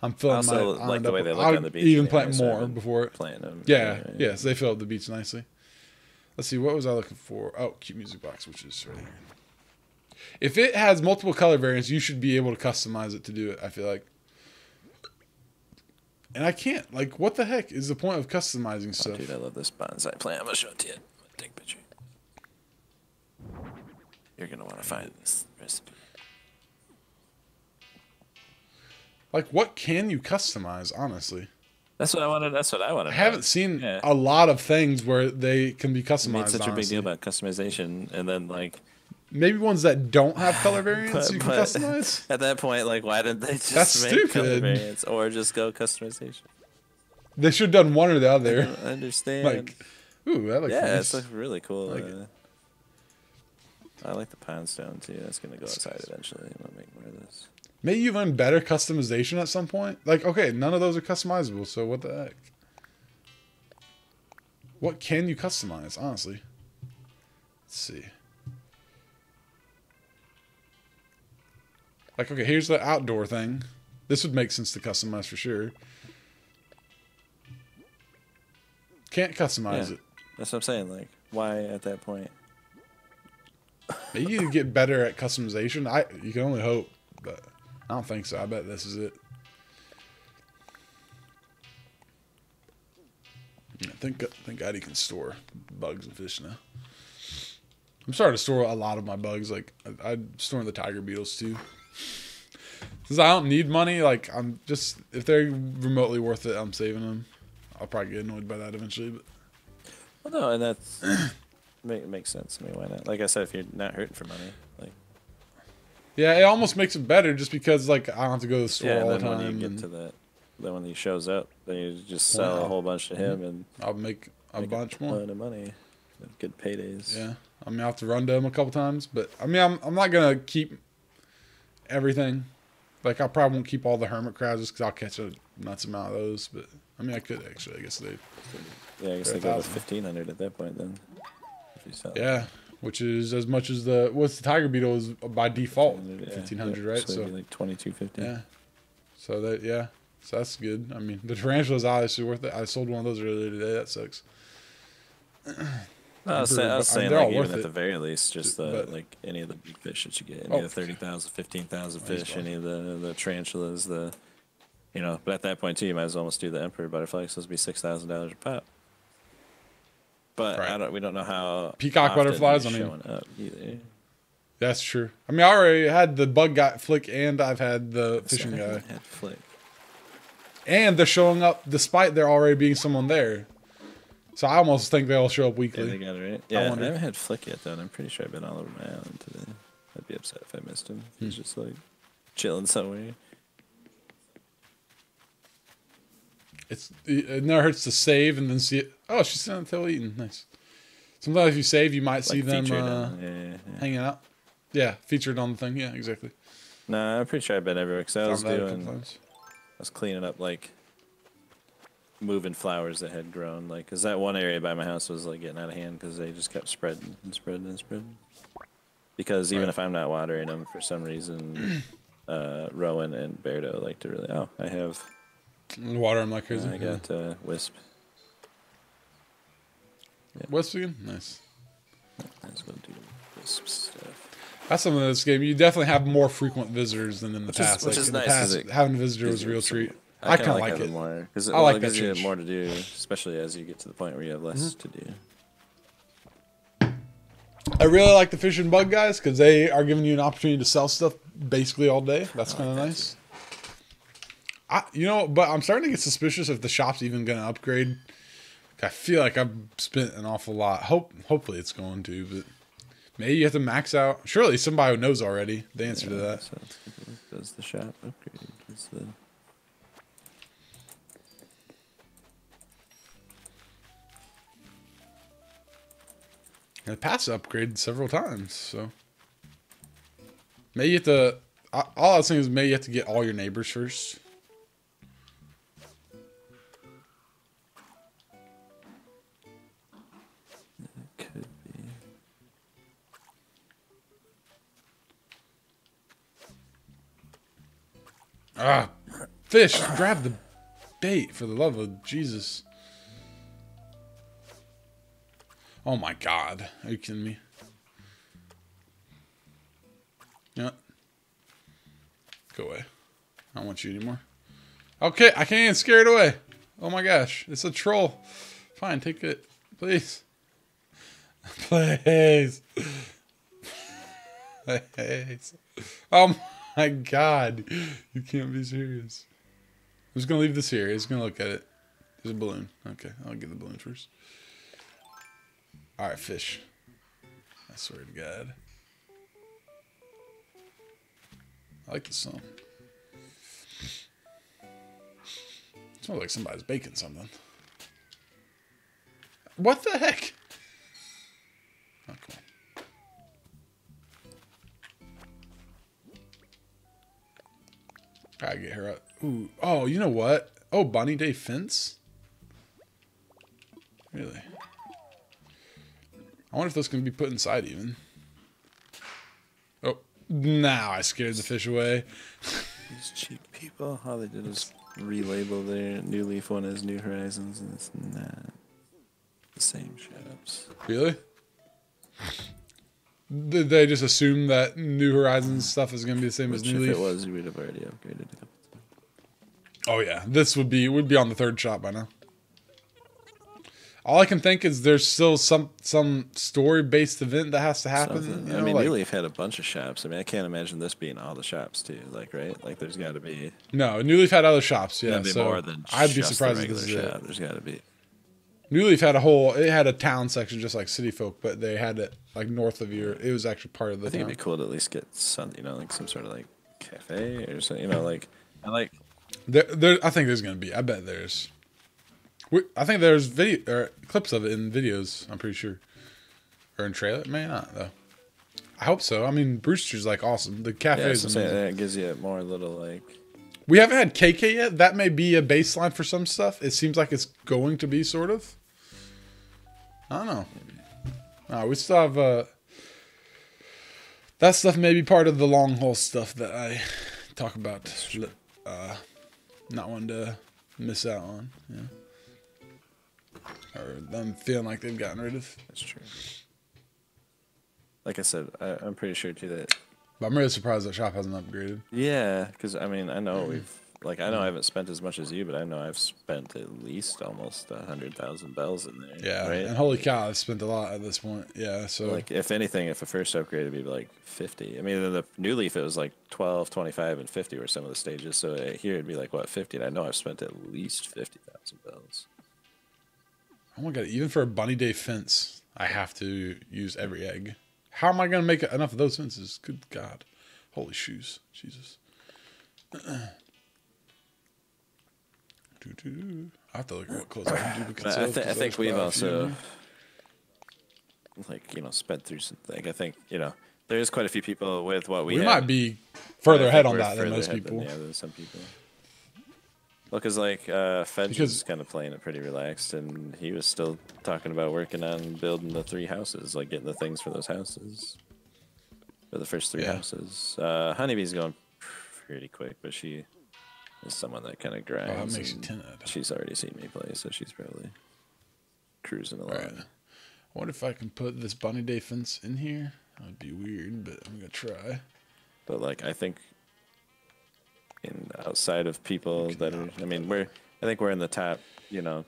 I'm filling also my... Also like the way up. They look I'll on the beach. even plant more so before it. Plant them. Yeah, yeah, yeah, yeah, so they fill up the beach nicely. Let's see, what was I looking for? Oh, cute music box, which is right here. If it has multiple color variants, you should be able to customize it to do it, I feel like. And I can't. Like, what the heck is the point of customizing oh, stuff? Dude, I love this bonsai plant. I'm going to show it to you. I'm going to take a picture. You're going to want to find this recipe. Like, what can you customize, honestly? That's what I wanted. That's what I wanted. I haven't seen yeah. a lot of things where they can be customized. Made such honestly. a big deal about customization, and then like maybe ones that don't have color variants but, you can customize. At that point, like, why didn't they just that's make stupid. color variants or just go customization? They should have done one or the other. I don't understand. Like, ooh, that looks yeah, nice. It's like really cool. I like, uh, I like the pound stone too. That's gonna go outside eventually. I'm gonna make more of this. Maybe you learn better customization at some point. Like, okay, none of those are customizable, so what the heck? What can you customize, honestly? Let's see. Like, okay, here's the outdoor thing. This would make sense to customize for sure. Can't customize yeah, it. That's what I'm saying. Like, why at that point? Maybe you get better at customization. I you can only hope, but... I don't think so. I bet this is it. I think thank God you can store bugs and fish now. I'm starting to store a lot of my bugs. Like I, I'm storing the tiger beetles too, because I don't need money. Like I'm just if they're remotely worth it, I'm saving them. I'll probably get annoyed by that eventually. But well, no, and that's make, makes sense. I mean, why not? Like I said, if you're not hurting for money, like. Yeah, it almost makes it better just because, like, I don't have to go to the store yeah, all the time. Yeah, then when you get to that, then when he shows up, then you just sell wow. a whole bunch to him and... I'll make a make bunch a more. Of money. Good paydays. Yeah. I mean, I'll have to run to him a couple times, but, I mean, I'm, I'm not going to keep everything. Like, I probably won't keep all the hermit crabs just because I'll catch a nuts amount of those, but, I mean, I could actually. I guess they... Yeah, I guess they go to fifteen hundred at that point, then. If you sell yeah. Them. Which is as much as the what's the tiger beetle is by default fifteen hundred, yeah. right? So, so like twenty two fifty. Yeah. So that yeah, so that's good. I mean, the tarantula is obviously worth it. I sold one of those earlier today. That sucks. No, I was saying, I was saying I mean, like even at it. the very least, just the but, like any of the big fish that you get, any oh, of the thirty thousand, fifteen thousand fish, any of the the tarantulas, the you know. But at that point too, you might as well almost do the emperor butterfly. Because those would be six thousand dollars a pop. But right. I don't, we don't know how peacock butterflies. I mean, up either. That's true. I mean, I already had the bug guy Flick, and I've had the that's fishing guy. Had Flick. And they're showing up despite there already being someone there. So I almost think they all show up weekly. Yeah, they got it right. Yeah, I, I haven't had Flick yet, though. And I'm pretty sure I've been all over my island today. I'd be upset if I missed him. Hmm. He's just like chilling somewhere. It's, it never hurts to save and then see it. Oh, she's sitting on the tail eating. Nice. Sometimes if you save, you might like see them uh, yeah, yeah, yeah. hanging out. Yeah, featured on the thing. Yeah, exactly. Nah, I'm pretty sure I've been everywhere because I was doing. I was cleaning up like moving flowers that had grown. Like, cause that one area by my house was like getting out of hand because they just kept spreading and spreading and spreading. Because even right. if I'm not watering them for some reason, uh, Rowan and Beardo like to really. Oh, I have. Water them like crazy. Uh, I got uh, Wisp. Yeah. Wisp again? Nice. Let's go do Wisp stuff. That's something in this game. You definitely have more frequent visitors than in the which past. Is, which like, is in nice. The past, it, having a visitor was a real treat. I kind of like, like it. More, it. I well, like it gives that you more to do, especially as you get to the point where you have less mm-hmm. to do. I really like the fish and bug guys because they are giving you an opportunity to sell stuff basically all day. That's kind of like nice. That I, you know, but I'm starting to get suspicious if the shop's even going to upgrade. I feel like I've spent an awful lot. Hope, hopefully it's going to, but maybe you have to max out. Surely somebody knows already the answer yeah, to that. So does the shop upgrade? Does the... The pass upgraded several times, so maybe you have to. All I was saying is maybe you have to get all your neighbors first. Ah, fish, grab the bait for the love of Jesus. Oh my God, are you kidding me? Yeah. Go away. I don't want you anymore. Okay, I can't even scare it away. Oh my gosh, it's a troll. Fine, take it, please. Please. Please. Oh my. my god. You can't be serious. I'm just gonna leave this here. He's gonna look at it. There's a balloon. Okay, I'll get the balloon first. Alright, fish. I swear to God. I like this song. It smells like somebody's baking something. What the heck? Oh, come on. Gotta get her up. Ooh. Oh, you know what? Oh, Bunny Day fence? Really? I wonder if those can be put inside even. Oh, now I scared the fish away. These cheap people, all they did is relabel their New Leaf one as New Horizons, and it's not the same shit-ups. Really? Did they just assume that New Horizons stuff is going to be the same Which as New if Leaf? If it was, we'd have already upgraded a couple times. Oh yeah, this would be would be on the third shot by now. All I can think is there's still some some story based event that has to happen. You know, I mean, like, New Leaf had a bunch of shops. I mean, I can't imagine this being all the shops too. Like, right? Like, there's got to be. No, New Leaf had other shops. Yeah, be so more than I'd just be surprised the if this shop. Is it. There's got to be. New Leaf had a whole, it had a town section just like City Folk, but they had it like north of here. It was actually part of the I think town. It'd be cool to at least get some, you know, like some sort of like cafe or something, you know, like, I like. There, there, I think there's going to be, I bet there's, I think there's video, or clips of it in videos, I'm pretty sure. Or in trailer, it may not though. I hope so. I mean, Brewster's like awesome. The cafe is amazing. Yeah, so that gives you more little like. We haven't had K K yet. That may be a baseline for some stuff. It seems like it's going to be sort of. I don't know. No, we still have uh, that stuff may be part of the long haul stuff that I talk about. Uh, not one to miss out on. Yeah. Or them feeling like they've gotten rid of. That's true. Like I said, I, I'm pretty sure too that. But I'm really surprised that shop hasn't upgraded. Yeah, because I mean, I know we've like I know I haven't spent as much as you, but I know I've spent at least almost a hundred thousand bells in there. Yeah, right? And holy cow, I've spent a lot at this point. Yeah, so like if anything, if a first upgrade would be like fifty. I mean, in the New Leaf it was like twelve, twenty-five, and fifty were some of the stages. So here it'd be like what fifty, and I know I've spent at least fifty thousand bells. Oh my god! Even for a Bunny Day fence, I have to use every egg. How am I going to make enough of those fences? Good God. Holy shoes. Jesus. I have to look at what clothes I can do. Because I, th I think we've also, like, you know, sped through something. I think, you know, there's quite a few people with what we We had. Might be further ahead on that than most people. Than, yeah, than some people. Well, cause like uh, Fedge was kind of playing it pretty relaxed, and he was still talking about working on building the three houses, like getting the things for those houses, for the first three yeah. houses. Uh, Honeybee's going pretty quick, but she is someone that kind of grinds. Oh, that makes you timid. She's already seen me play, so she's probably cruising along. Right. I wonder if I can put this Bunny Day fence in here. That would be weird, but I'm gonna try. But like, I think. And outside of people that are, I mean, we're, I think we're in the top, you know,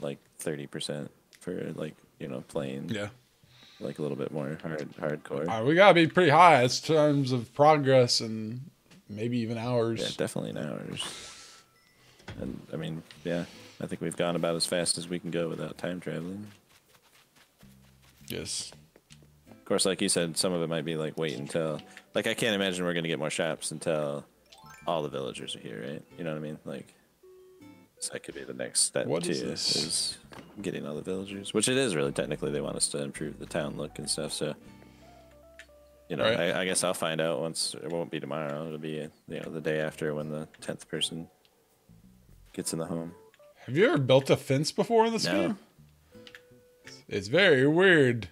like thirty percent for like, you know, playing. Yeah. Like a little bit more hard, hardcore. Right, we gotta be pretty high in terms of progress and maybe even hours. Yeah, definitely in hours. And I mean, yeah, I think we've gone about as fast as we can go without time traveling. Yes. Of course, like you said, some of it might be like, wait until, like, I can't imagine we're gonna get more shops until all the villagers are here, right? You know what I mean? Like, so that could be the next step what too. Is, this? Is getting all the villagers, which it is really technically. They want us to improve the town look and stuff. So, you know, right. I, I guess I'll find out once. It won't be tomorrow. It'll be you know the day after when the tenth person gets in the home. Have you ever built a fence before in this no. game? It's very weird.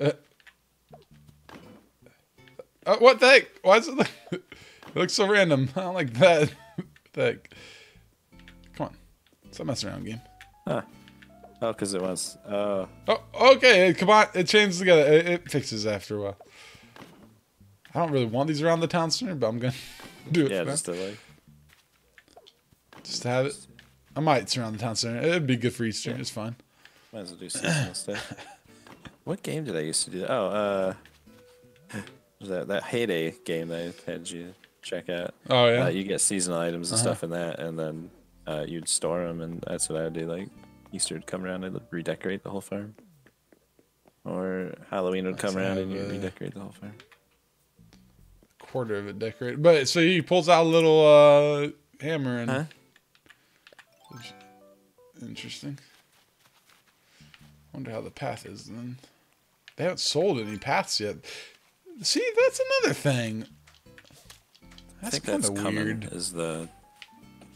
Uh, Uh, what the heck? Why is it? Like, it looks so random. I don't like that. Like, come on, stop messing around, game. Huh. Oh, because it was. Uh... Oh, okay. Come on, it changes together. It, it fixes after a while. I don't really want these around the town center, but I'm gonna do it. Yeah, for just now. To like, just to have it. I might surround the town center. It'd be good for Easter. Yeah. It's fine. Might as well do seasonal stuff. What game did I used to do? Oh, uh. that that Heyday game that I had you check out. Oh yeah. Uh, you get seasonal items and uh-huh. stuff in that, and then uh, you'd store them, and that's what I would do. Like Easter would come around, I'd redecorate the whole farm. Or Halloween would come around and you redecorate the whole farm. Quarter of it decorated, but so he pulls out a little uh, hammer and. Huh? Interesting. Wonder how the path is then. They haven't sold any paths yet. See, that's another thing. That's kind of weird. Is the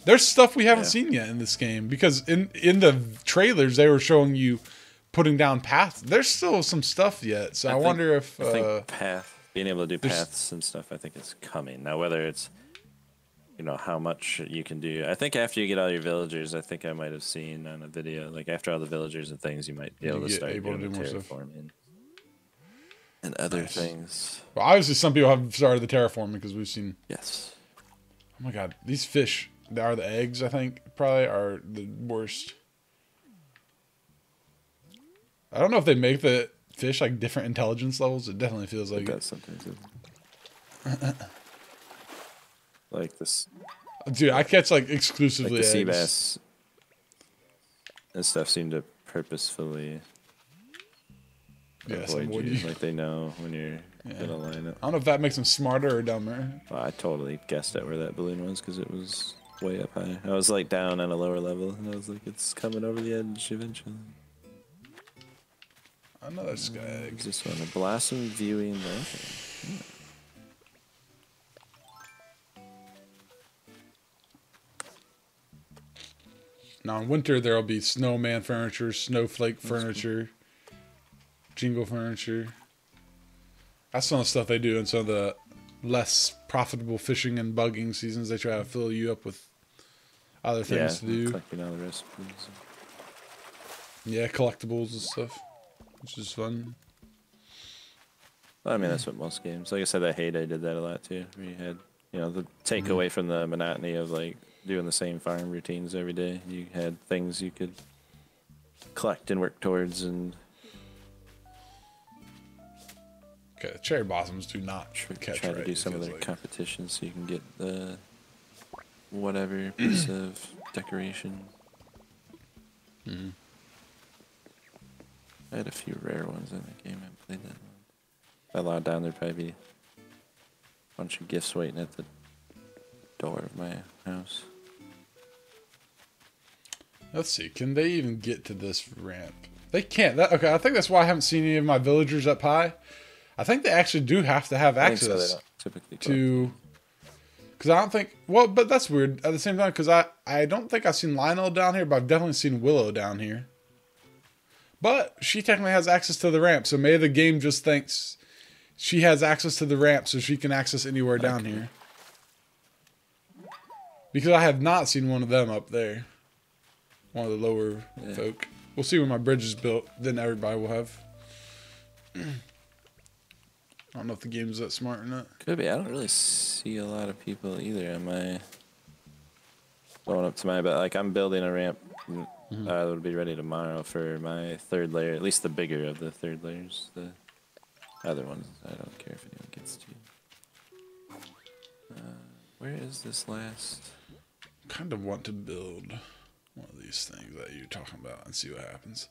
there's stuff we haven't yeah. seen yet in this game, because in in the trailers they were showing you putting down paths. There's still some stuff yet, so I, I think, wonder if I uh, think path being able to do paths and stuff. I think it's coming now. Whether it's you know how much you can do. I think after you get all your villagers, I think I might have seen on a video like after all the villagers and things, you might be able to start able doing to do terraforming and other nice. Things. Well, obviously, some people have started the terraforming because we've seen. Yes. Oh my God, these fish that are the eggs. I think probably are the worst. I don't know if they make the fish like different intelligence levels. It definitely feels like it. Sometimes. Like this, dude. I catch like exclusively like the sea bass and stuff. Seem to purposefully yes, avoid you. you, like they know when you're yeah. gonna line up. I don't know if that makes them smarter or dumber. Well, I totally guessed at where that balloon was because it was way up high. I was like down on a lower level, and I was like, it's coming over the edge eventually. Another sky egg. Is this one a blossom viewing lantern? Hmm. Now in winter there'll be snowman furniture, snowflake furniture, jingle furniture. That's some of the stuff they do in some of the less profitable fishing and bugging seasons. They try to fill you up with other things yeah, to do. Collecting all the recipes. Yeah, collectibles and stuff, which is fun. Well, I mean, that's what most games. Like I said, that Heyday did that a lot too. We had, you know, the takeaway mm-hmm. from the monotony of like. Doing the same farm routines every day. You had things you could collect and work towards, and okay, the cherry blossoms do not catch try right. to do some of their like... competitions so you can get the whatever piece of decoration. Mm-hmm. I had a few rare ones in the game. I played that one. If I logged down, there'd probably be a bunch of gifts waiting at the door of my house. Let's see, can they even get to this ramp? They can't. That, okay, I think that's why I haven't seen any of my villagers up high. I think they actually do have to have access so to... Because I don't think... Well, but that's weird at the same time, because I, I don't think I've seen Lionel down here, but I've definitely seen Willow down here. But she technically has access to the ramp, so maybe the game just thinks she has access to the ramp so she can access anywhere okay. down here. Because I have not seen one of them up there. One of the lower yeah. folk. We'll see when my bridge is built. Then everybody will have. I don't know if the game's that smart or not. Could be. I don't really see a lot of people either. Am I going up to my... But like I'm building a ramp mm-hmm. uh, that'll be ready tomorrow for my third layer. At least the bigger of the third layers. The other ones, I don't care if anyone gets to. Uh, where is this last... Kind of want to build one of these things that you're talking about and see what happens.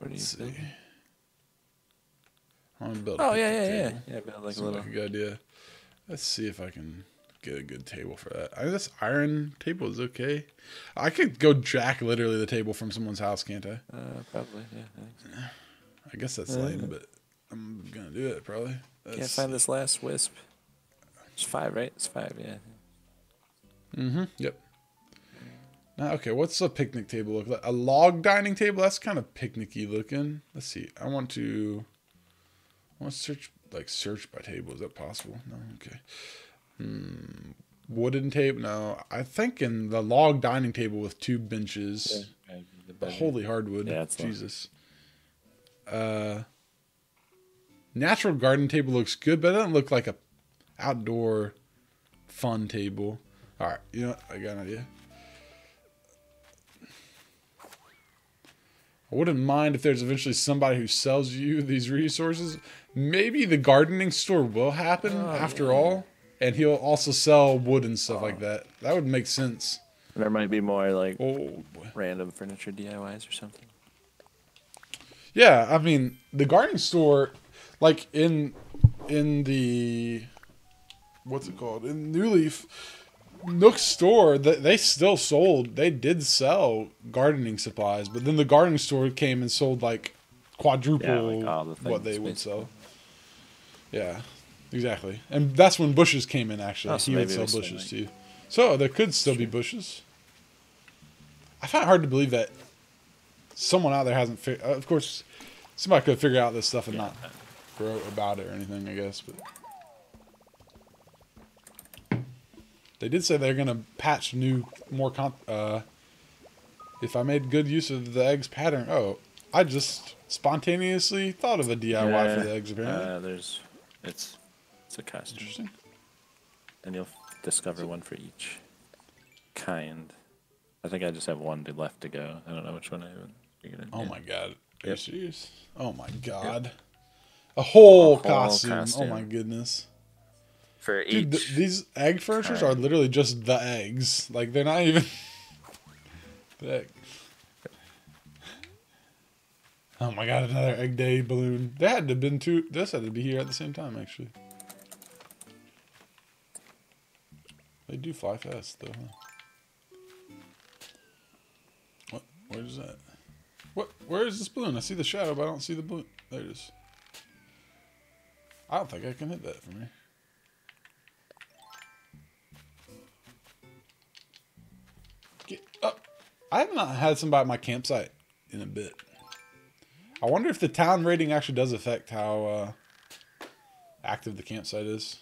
What do you Let's see? I want to build. Oh a yeah, yeah, table. yeah, yeah. Build like Seems a little. Like a good idea. Let's see if I can get a good table for that. I mean, this iron table is okay. I could go jack literally the table from someone's house, can't I? Uh, probably. Yeah. I, so. I guess that's uh, lame, but I'm gonna do it probably. That's... Can't find this last wisp. It's five, right? It's five. Yeah. Mm-hmm. Yep. Okay, what's a picnic table look like? A log dining table? That's kind of picnicky looking. Let's see. I want to I want to search like search by table. Is that possible? No, okay. Hmm. Wooden table? No. I think in the log dining table with two benches. Yeah, the holy hardwood. Yeah, Jesus. Long. Uh natural garden table looks good, but it doesn't look like a outdoor fun table. Alright, you know, I got an idea. I wouldn't mind if there's eventually somebody who sells you these resources. Maybe the gardening store will happen oh, after yeah. all. And he'll also sell wood and stuff oh. like that. That would make sense. There might be more like oh, random furniture D I Ys or something. Yeah, I mean, the gardening store, like in in the, what's it called? In New Leaf, Nook's store, they still sold, they did sell gardening supplies, but then the gardening store came and sold like quadruple yeah, like all the things, what they basically. would sell. Yeah. Exactly, and that's when bushes came in. Actually, oh, so he would sell bushes too. So there could still be bushes. I find it hard to believe that someone out there hasn't. Fig- of course, somebody could figure out this stuff and yeah. not wrote about it or anything. I guess, but they did say they're gonna patch new, more. Con uh, if I made good use of the eggs pattern, oh, I just spontaneously thought of a D I Y yeah, for the eggs. Apparently, uh, there's it's. It's a costume. Interesting. And you'll discover one for each kind. I think I just have one left to go. I don't know which one I haven't figured out. Oh my god. Are yep. you serious? Oh my god. Yep. A whole, a whole costume. costume. Oh my goodness. For each. Dude, th these egg furnitures are literally just the eggs. Like, they're not even. Thick. Oh my god, another egg day balloon. That had to have been two. This had to be here at the same time, actually. They do fly fast, though, huh? What? Where is that? What? Where is this balloon? I see the shadow, but I don't see the balloon. There it is. I don't think I can hit that from here. Get up! I have not had somebody at my campsite in a bit. I wonder if the town rating actually does affect how uh, active the campsite is.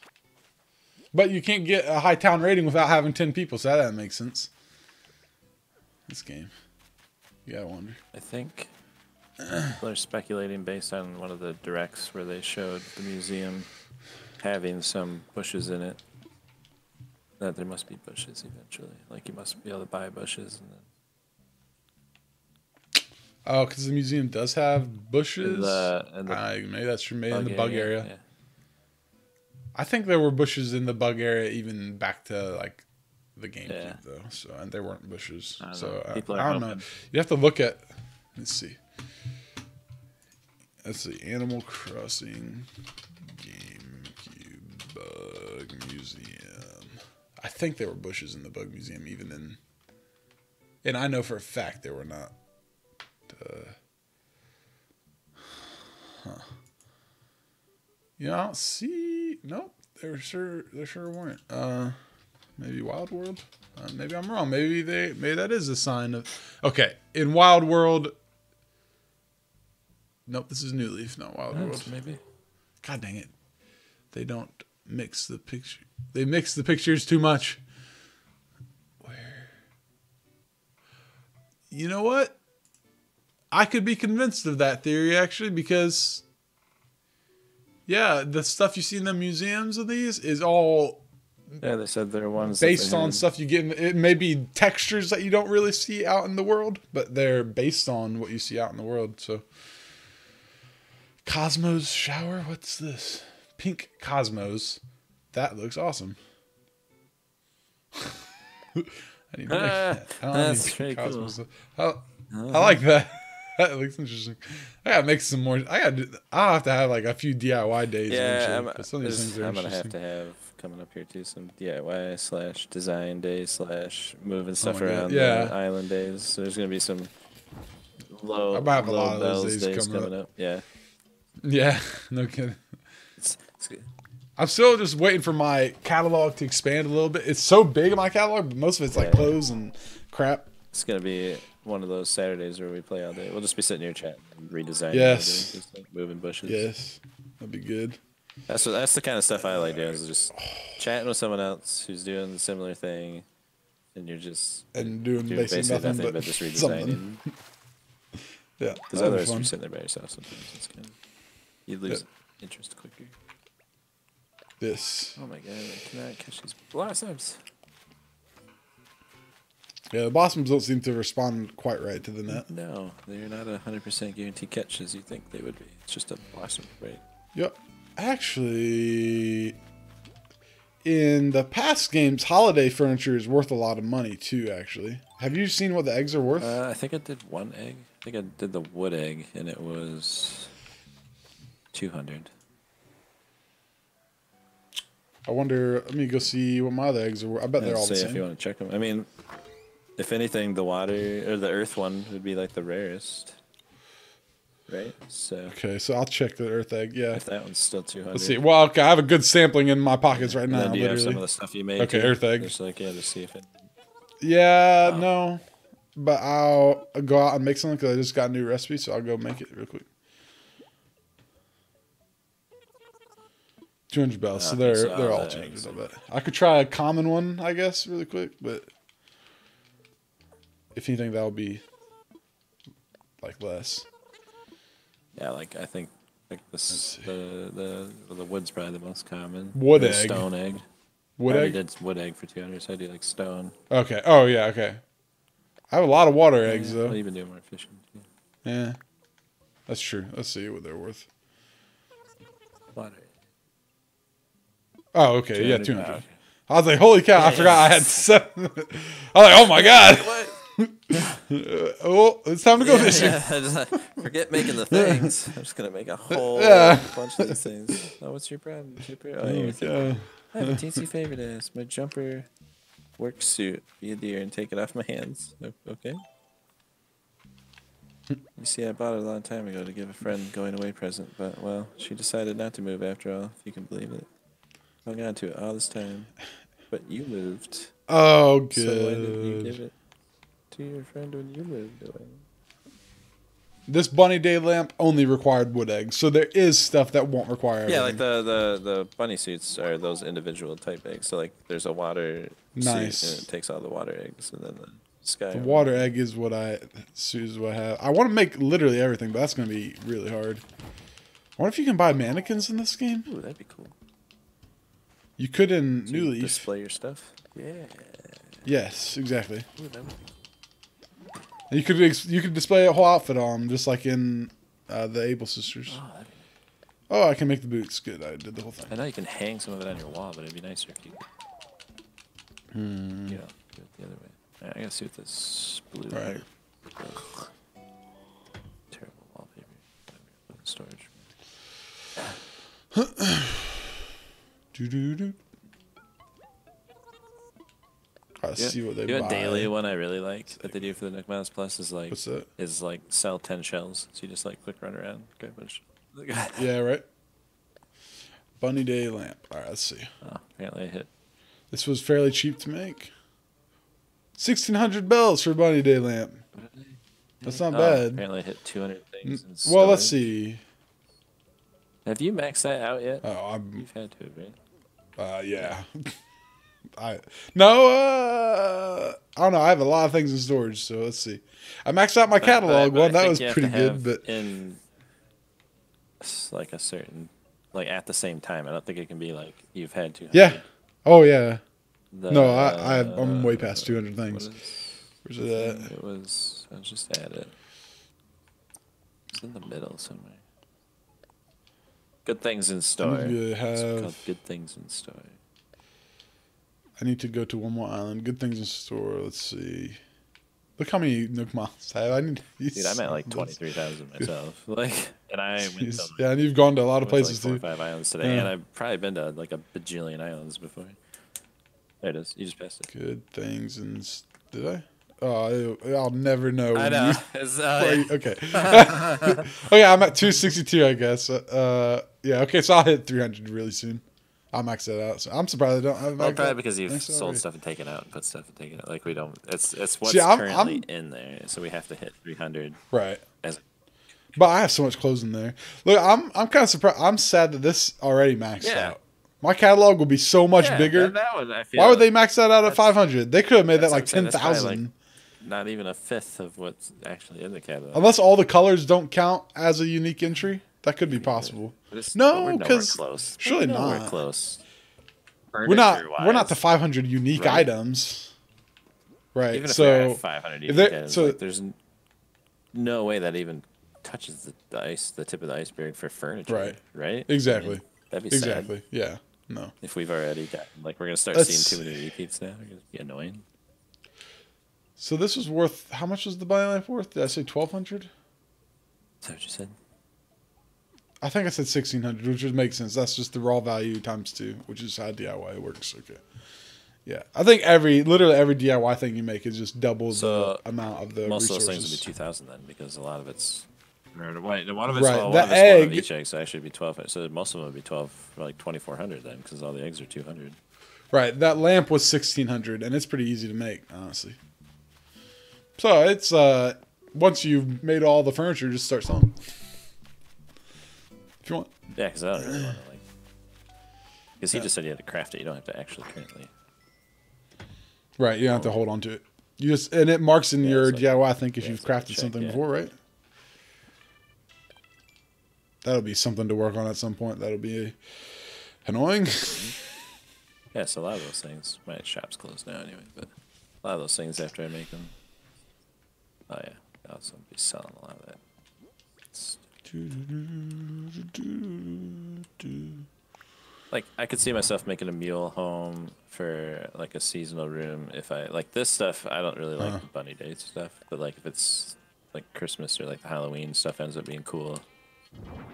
But you can't get a high town rating without having ten people, so that makes sense. This game. Yeah, I wonder. I think they're speculating based on one of the directs where they showed the museum having some bushes in it. That there must be bushes eventually. Like, you must be able to buy bushes. And then... Oh, because the museum does have bushes? In the, in the uh, maybe that's true. Maybe in the bug area. area. Yeah. I think there were bushes in the bug area even back to like the GameCube yeah. though, so and there weren't bushes. I so I, I don't know. You have to look at. Let's see. Let's see. Animal Crossing GameCube Bug Museum. I think there were bushes in the Bug Museum even in. And I know for a fact there were not. Uh, huh. You know, I don't see. Nope, there sure there sure weren't. Uh, maybe Wild World. Uh, maybe I'm wrong. Maybe they. Maybe that is a sign of. Okay, in Wild World. Nope, this is New Leaf, not Wild World. Maybe. God dang it! They don't mix the picture. They mix the pictures too much. Where? You know what? I could be convinced of that theory actually because. Yeah, the stuff you see in the museums of these is all. Yeah, they said they're ones based on stuff you get. In, it may be textures that you don't really see out in the world, but they're based on what you see out in the world. So, Cosmos shower. What's this? Pink Cosmos. That looks awesome. I need to make that. I don't That's pretty cool. I, I like that. That looks interesting. I gotta make some more. I gotta. Do, I'll have to have like a few D I Y days. Yeah, I'm, but some of these things are I'm gonna have to have coming up here too some D I Y slash design days slash moving stuff oh around. Yeah, the island days. So there's gonna be some low. I might have low a lot of those days, days coming, coming up. up. Yeah. Yeah. No kidding. It's, it's good. I'm still just waiting for my catalog to expand a little bit. It's so big in my catalog, but most of it's like yeah. clothes and crap. It's gonna be. One of those Saturdays where we play all day. We'll just be sitting here chatting and redesigning. Yes. Just like moving bushes. Yes. That'd be good. That's what, that's the kind of stuff I like doing is just chatting with someone else who's doing a similar thing and you're just and doing, doing basically, basically nothing, nothing but, but just redesigning. Yeah. Because otherwise you're sitting there by yourself sometimes. It's kind of, you lose yep. interest quicker. This. Oh my god, I cannot catch these blossoms. Yeah, the Blossoms don't seem to respond quite right to the net. No, they're not a hundred percent guaranteed catch as you think they would be. It's just a Blossom rate. Yep. Actually, in the past games, holiday furniture is worth a lot of money too. Actually, have you seen what the eggs are worth? Uh, I think I did one egg. I think I did the wood egg, and it was two hundred. I wonder. Let me go see what my other eggs are worth. I bet they're all the same. If you want to check them, I mean, if anything, the water or the earth one would be like the rarest, right? So okay, so I'll check the earth egg. Yeah, if that one's still two hundred. Let's see. Well, okay, I have a good sampling in my pockets right now. And then do you literally have some of the stuff you made? Okay, too? Earth egg. Just like yeah, to see if it. Yeah, wow. No, but I'll go out and make something because I just got a new recipe, so I'll go make it real quick. two hundred bells, so they're so they're all two hundred. I bet. I could try a common one, I guess, really quick, but if anything, that would be like less. Yeah, like I think like this, the the the wood's probably the most common. Wood egg, stone egg, wood egg. I did wood egg for two hundred, so I do like stone. Okay. Oh yeah. Okay. I have a lot of water yeah, eggs though. I'll even do more fishing. Yeah. Yeah, that's true. Let's see what they're worth. Water. Oh, okay, two hundred, yeah, two hundred. Wow. I was like, holy cow, I forgot I had seven. I was like, oh my God. Oh, it's time to go yeah, fishing. Yeah. I just, like, forget making the things. I'm just going to make a whole yeah. bunch of these things. Oh, what's your problem? Jupiter? Oh, oh yeah. I have a teensy favor to ask. My jumper work suit. Be a deer and take it off my hands. Okay. You see, I bought it a long time ago to give a friend going away present, but, well, she decided not to move after all, if you can believe it. Hung on to it all this time, but you moved. Oh, good. So why didn't you give it to your friend when you moved away? This Bunny Day lamp only required wood eggs, so there is stuff that won't require. Yeah, everything. Like the, the the bunny suits are those individual type eggs. So like, there's a water nice. Suit and it takes all the water eggs, and then the sky. The water egg is what I suits what I have. I want to make literally everything, but that's gonna be really hard. I wonder if you can buy mannequins in this game. Ooh, that'd be cool. You could in so New Leaf. Display your stuff. Yeah. Yes, exactly. Ooh, that would be... You could ex you could display a whole outfit on them, just like in uh, the Able Sisters. Oh, that'd be... oh, I can make the boots. Good, I did the whole thing. I know you can hang some of it on your wall, but it'd be nicer if you. Hmm. Yeah, do it the other way. All right, I gotta see what this blue. All right. Terrible wallpaper. Storage. Do, do, do. I see what they do buy. A daily one I really like sick. That they do for the Nook Miles Plus is like what's that? Is like sell ten shells. So you just like quick run around, grab a bunch. Yeah, right. Bunny Day lamp. All right, let's see. Oh, apparently I hit. This was fairly cheap to make. Sixteen hundred bells for Bunny Day lamp. That's not oh, bad. Apparently I hit two hundred things. N in well, let's see. Have you maxed that out yet? Oh, I'm. You've had to, right? Uh, yeah. I no, uh, I don't know. I have a lot of things in storage, so let's see. I maxed out my catalog. Well, that was pretty good, but in like a certain, like at the same time, I don't think it can be like you've had two hundred. Yeah. Oh yeah. The, no, I, I have, I'm way past two hundred things. Where's that? It was. I was just at it. It's in the middle somewhere. Good things in store. Have, good things in store. I need to go to one more island. Good things in store. Let's see. Look how many Nook Miles I have. I need dude, I'm at like twenty-three thousand myself. Like, and I went to, yeah, and you've gone to a lot of places like too. Five islands today, yeah. And I've probably been to like a bajillion islands before. There it is. You just passed it. Good things in. Did I? Oh, I'll never know. I know. You, uh, okay. Okay, I'm at two sixty-two, I guess. Uh, yeah. Okay, so I'll hit three hundred really soon. I'll max that out. So I'm surprised I don't. Have well, probably because you've sold already. Stuff and taken out and put stuff and taken out. Like we don't. It's it's what's See, I'm, currently I'm, in there, so we have to hit three hundred. Right. As but I have so much clothes in there. Look, I'm I'm kind of surprised. I'm sad that this already maxed yeah. out. My catalog will be so much yeah, bigger. That, that one, I feel why would they max that out at five hundred? They could have made that like ten thousand. Not even a fifth of what's actually in the catalog. Unless all the colors don't count as a unique entry, that could be possible. It's, no, because surely we're not. Close. We're not. We're not the five hundred unique right. items. Right. Even if so, they're at five hundred, that, so like, there's no way that even touches the, the ice, the tip of the iceberg for furniture. Right. Right. Exactly. I mean, that'd be exactly. Sad. Yeah. No. If we've already got, like, we're gonna start That's... seeing too many repeats now. It's gonna be annoying. So this was worth, how much was the Bunny Life worth? Did I say twelve hundred? Is that what you said? I think I said sixteen hundred, which would make sense. That's just the raw value times two, which is how D I Y works. Okay. Yeah. I think every, literally every D I Y thing you make is just double so the amount of the most resources. Most of those things would be two thousand then, because a lot of it's, right, the one of it's, right. Well, one of, egg. One of each egg, so actually it'd be twelve. So most of them would be twelve, like twenty-four hundred then, because all the eggs are two hundred. Right. That lamp was sixteen hundred, and it's pretty easy to make, honestly. So it's, uh, once you've made all the furniture, just start selling. If you want. Yeah, because I don't really want to, like... Because he yeah. just said you had to craft it. You don't have to actually currently... Right, you don't have to hold on to it. You just, and it marks in yeah, your like, D I Y, I think, if yeah, you've crafted like check, something yeah. before, right? That'll be something to work on at some point. That'll be annoying. Yeah, so a lot of those things... My shop's closed now anyway, but... A lot of those things after I make them... Oh, yeah. I'll also be selling a lot of that. It's... Like, I could see myself making a mule home for, like, a seasonal room if I... Like, this stuff, I don't really like uh. the Bunny Day stuff, but, like, if it's, like, Christmas or, like, the Halloween stuff ends up being cool,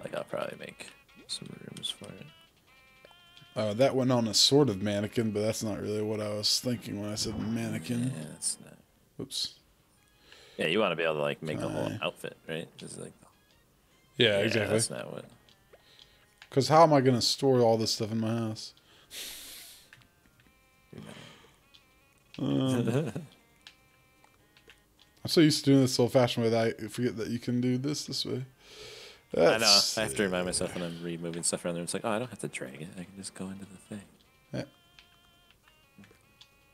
like, I'll probably make some rooms for it. Oh, uh, that went on a sort of mannequin, but that's not really what I was thinking when I said mannequin. Yeah, that's not... Oops. Yeah, you want to be able to, like, make the whole outfit, right? Just like, yeah, yeah, exactly. That's not what. Because how am I going to store all this stuff in my house? um, I'm so used to doing this old-fashioned way that I forget that you can do this this way. That's, I know. I have to remind myself when I'm removing stuff around there. It's like, oh, I don't have to drag it. I can just go into the thing. Yeah.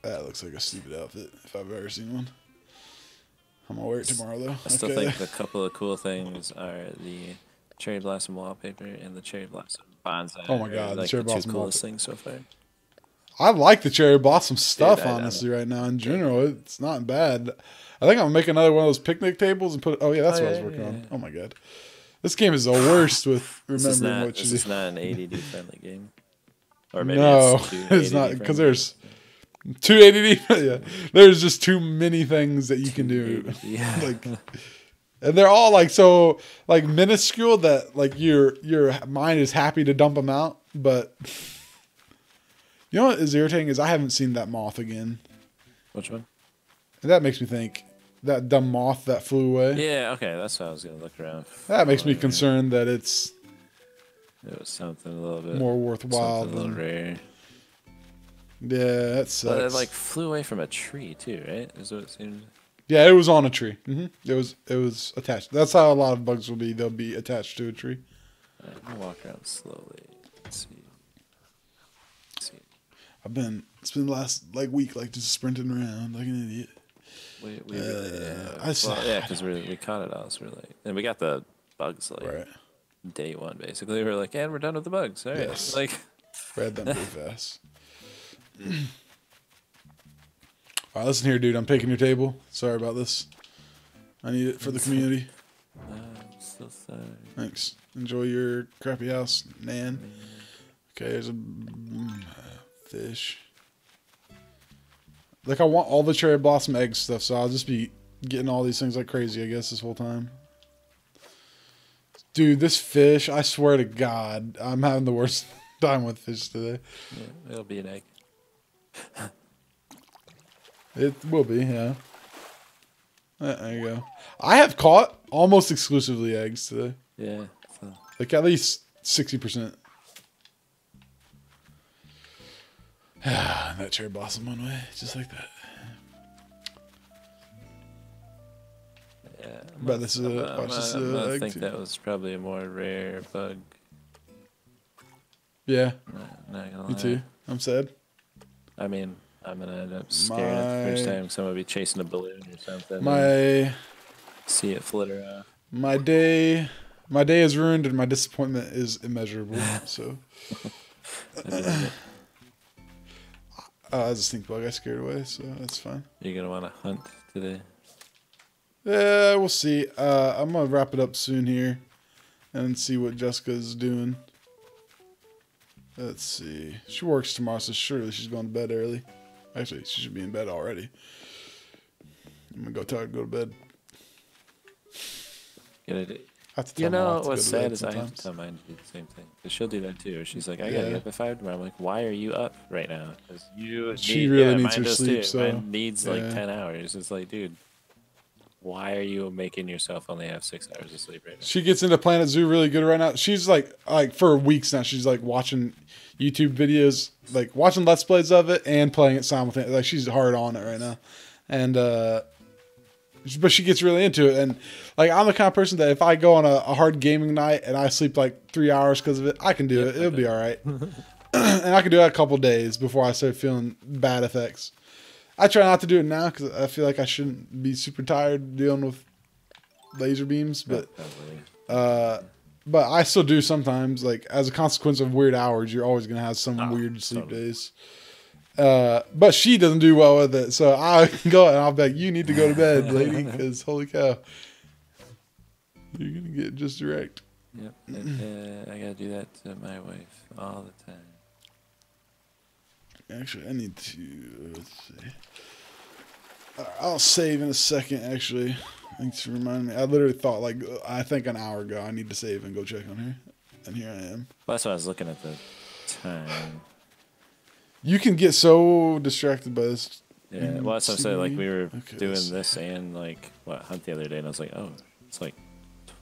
That looks like a stupid outfit if I've ever seen one. I'm gonna wear it tomorrow though. I still okay. think the couple of cool things are the cherry blossom wallpaper and the cherry blossom bonsai. Oh my god, like the cherry the blossom! Two coolest things so far. I like the cherry blossom stuff, Dude, I, honestly, I right now. In general, yeah. it's not bad. I think I'm gonna make another one of those picnic tables and put. Oh yeah, that's oh, what yeah, I was working yeah, yeah. on. Oh my god, this game is the worst with remembering not, what you do. This is not an A D D friendly game, or maybe no, it's, it's not because there's. Too A D D, yeah. There's just too many things that you can do, yeah. like, and they're all like so like minuscule that like your your mind is happy to dump them out. But you know what is irritating is I haven't seen that moth again. Which one? And that makes me think that dumb moth that flew away. Yeah, okay, that's how I was gonna look around. That makes me concerned that it's. It was something a little bit more worthwhile. Something a little rare. Yeah, that sucks. But it like flew away from a tree too, right? Is what it seemed. Yeah, it was on a tree. Mm-hmm. It was it was attached. That's how a lot of bugs will be. They'll be attached to a tree. All right, I'm gonna walk around slowly. Let's see. Let's see. I've been it's been the last like week like just sprinting around like an idiot. We we uh, really yeah. I saw, well, yeah, because we we caught it all. So we're like, and we got the bugs like right. day one basically. We we're like, and we're done with the bugs. All right, yes. like we had them pretty fast. All right, listen here, dude. I'm picking your table. Sorry about this. I need it for the community. I'm so sorry. Thanks. Enjoy your crappy house, man. Okay, there's a fish. Like, I want all the cherry blossom egg stuff, so I'll just be getting all these things like crazy, I guess, this whole time. Dude, this fish, I swear to God, I'm having the worst time with fish today. Yeah, it'll be an egg. It will be, yeah. There you go. I have caught almost exclusively eggs today. Yeah. So. Like at least sixty percent. That cherry blossom one way, just like that. Yeah. I'm but this is a, I'm just I'm a I think too. That was probably a more rare bug. Yeah. Not, not gonna Me lie. Too. I'm sad. I mean, I'm gonna end up scared my, the first time someone will be chasing a balloon or something. My see it flitter off. My day, my day is ruined, and my disappointment is immeasurable. So, I, mean, Oh, I was a sneak bug. I scared away, so that's fine. You're gonna want to hunt today. Yeah, we'll see. Uh, I'm gonna wrap it up soon here, and see what Jessica's doing. Let's see. She works tomorrow, so surely she's going to bed early. Actually, she should be in bed already. I'm gonna go tell her to go to bed. Gonna do. You know what's sad is I have to tell mine to do the same thing. She'll do that too. She's like, I gotta get up at five tomorrow. I'm like, why are you up right now? Because you she really needs her sleep. Mine needs like ten hours. It's like, dude, why are you making yourself only have six hours of sleep right now? She gets into Planet Zoo really good right now. She's like, like for weeks now, she's like watching YouTube videos, like watching Let's Plays of it and playing it simultaneously. Like she's hard on it right now, and uh. But she gets really into it, and like I'm the kind of person that if I go on a, a hard gaming night and I sleep like three hours because of it, I can do yep, it. It'll be all right, and I can do it a couple days before I start feeling bad effects. I try not to do it now because I feel like I shouldn't be super tired dealing with laser beams, but uh, but I still do sometimes. Like as a consequence of weird hours, you're always gonna have some oh, weird sleep totally. days. Uh, but she doesn't do well with it, so I go and I'll be like, "You need to go to bed, lady, because holy cow, you're gonna get just wrecked." Yep, and, uh, I gotta do that to my wife all the time. Actually, I need to. Let's see. I'll save in a second. Actually, thanks for reminding me. I literally thought like I think an hour ago I need to save and go check on her, and here I am. Well, that's why I was looking at the time. You can get so distracted by this. Yeah, well, that's what I'm saying. Like, we were okay, doing this and, like, what, Hunt the other day, and I was like, oh, it's like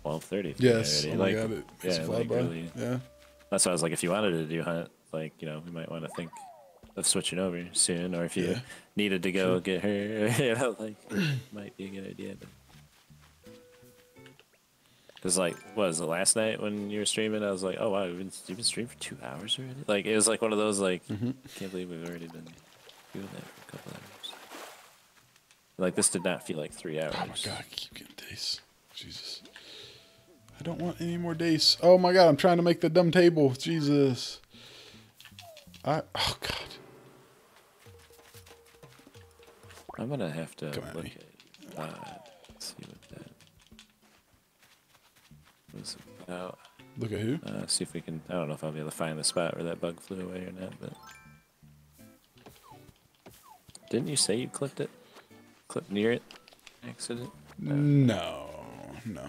twelve thirty. Yes, oh like, God, it, it's yeah, like, really, yeah. That's why I was like, if you wanted to do Hunt, like, you know, we might want to think of switching over soon, or if you yeah. needed to go sure. get her, you know, like, might be a good idea. Because, like, what was it, last night when you were streaming? I was like, oh, wow, you've been, you've been streaming for two hours already? Like, it was like one of those, like, mm-hmm. can't believe we've already been doing that for a couple hours. Like, this did not feel like three hours. Oh, my God, I keep getting days. Jesus. I don't want any more days. Oh, my God, I'm trying to make the dumb table. Jesus. I, oh, God. I'm going to have to Come look at, at uh, let's see what that was about. Look at who? Uh, see if we can. I don't know if I'll be able to find the spot where that bug flew away or not. But didn't you say you clipped it? Clipped near it? Accident? No, no. no.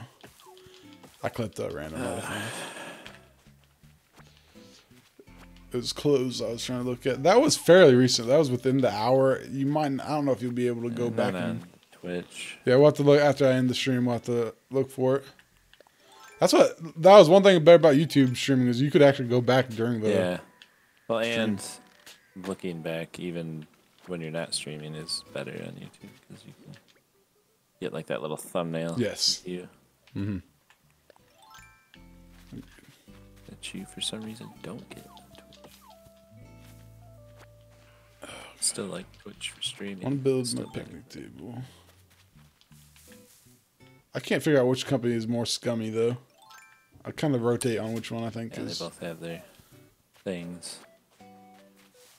I clipped that random. Uh, it was closed. I was trying to look at. That was fairly recent. That was within the hour. You might. I don't know if you'll be able to go back on Twitch. Yeah, we'll have to look after I end the stream. We'll have to look for it. That's what, that was one thing better about YouTube streaming is you could actually go back during the Yeah. Well, and stream. looking back even when you're not streaming is better on YouTube because you can get like that little thumbnail. Yes. You. Mm-hmm. That you for some reason don't get on Twitch. Oh, still like Twitch for streaming. One builds my picnic table. I can't figure out which company is more scummy though. I kind of rotate on which one I think yeah, is. They both have their things.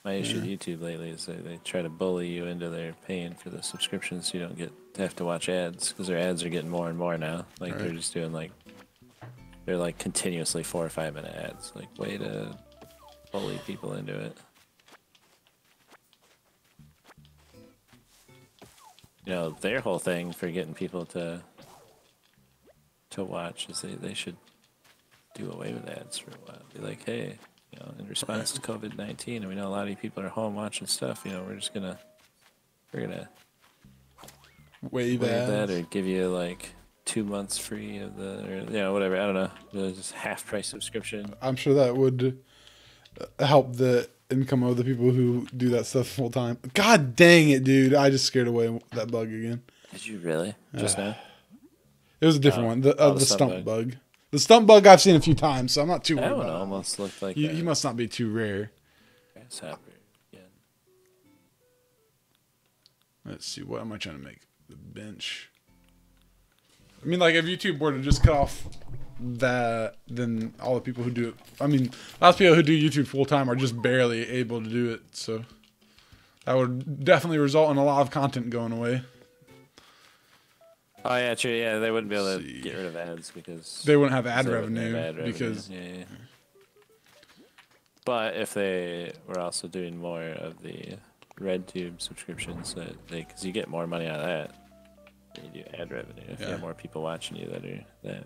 My issue yeah. with YouTube lately is that they try to bully you into their paying for the subscriptions so you don't get have to watch ads because their ads are getting more and more now. Like right. they're just doing like they're like continuously four or five minute ads. Like way to bully people into it. You know, their whole thing for getting people to to watch is they, they should do away with ads for a while. Be like, hey, you know, in response to COVID nineteen, and we know a lot of people are home watching stuff, you know, we're just gonna we're gonna waive that or give you like two months free of the or you know, whatever, I don't know. Just half price subscription. I'm sure that would help the income of the people who do that stuff full time. God dang it, dude. I just scared away that bug again. Did you really? Just uh. now? It was a different um, one. The, uh, the, the stump, stump bug. bug. The stump bug I've seen a few times, so I'm not too worried. That one almost looked like you, you must not be too rare. Grasshopper again. Let's see. What am I trying to make? The bench. I mean, like, if YouTube were to just cut off that, then all the people who do it. I mean, a lot of people who do YouTube full time are just barely able to do it, so. That would definitely result in a lot of content going away. Oh yeah, true. Yeah, they wouldn't be able to get rid of ads because they wouldn't have ad revenue, have ad revenue because. Yeah, yeah. But if they were also doing more of the RedTube subscriptions, that because you get more money out of that, than you do ad revenue. If yeah. you have more people watching you that are that.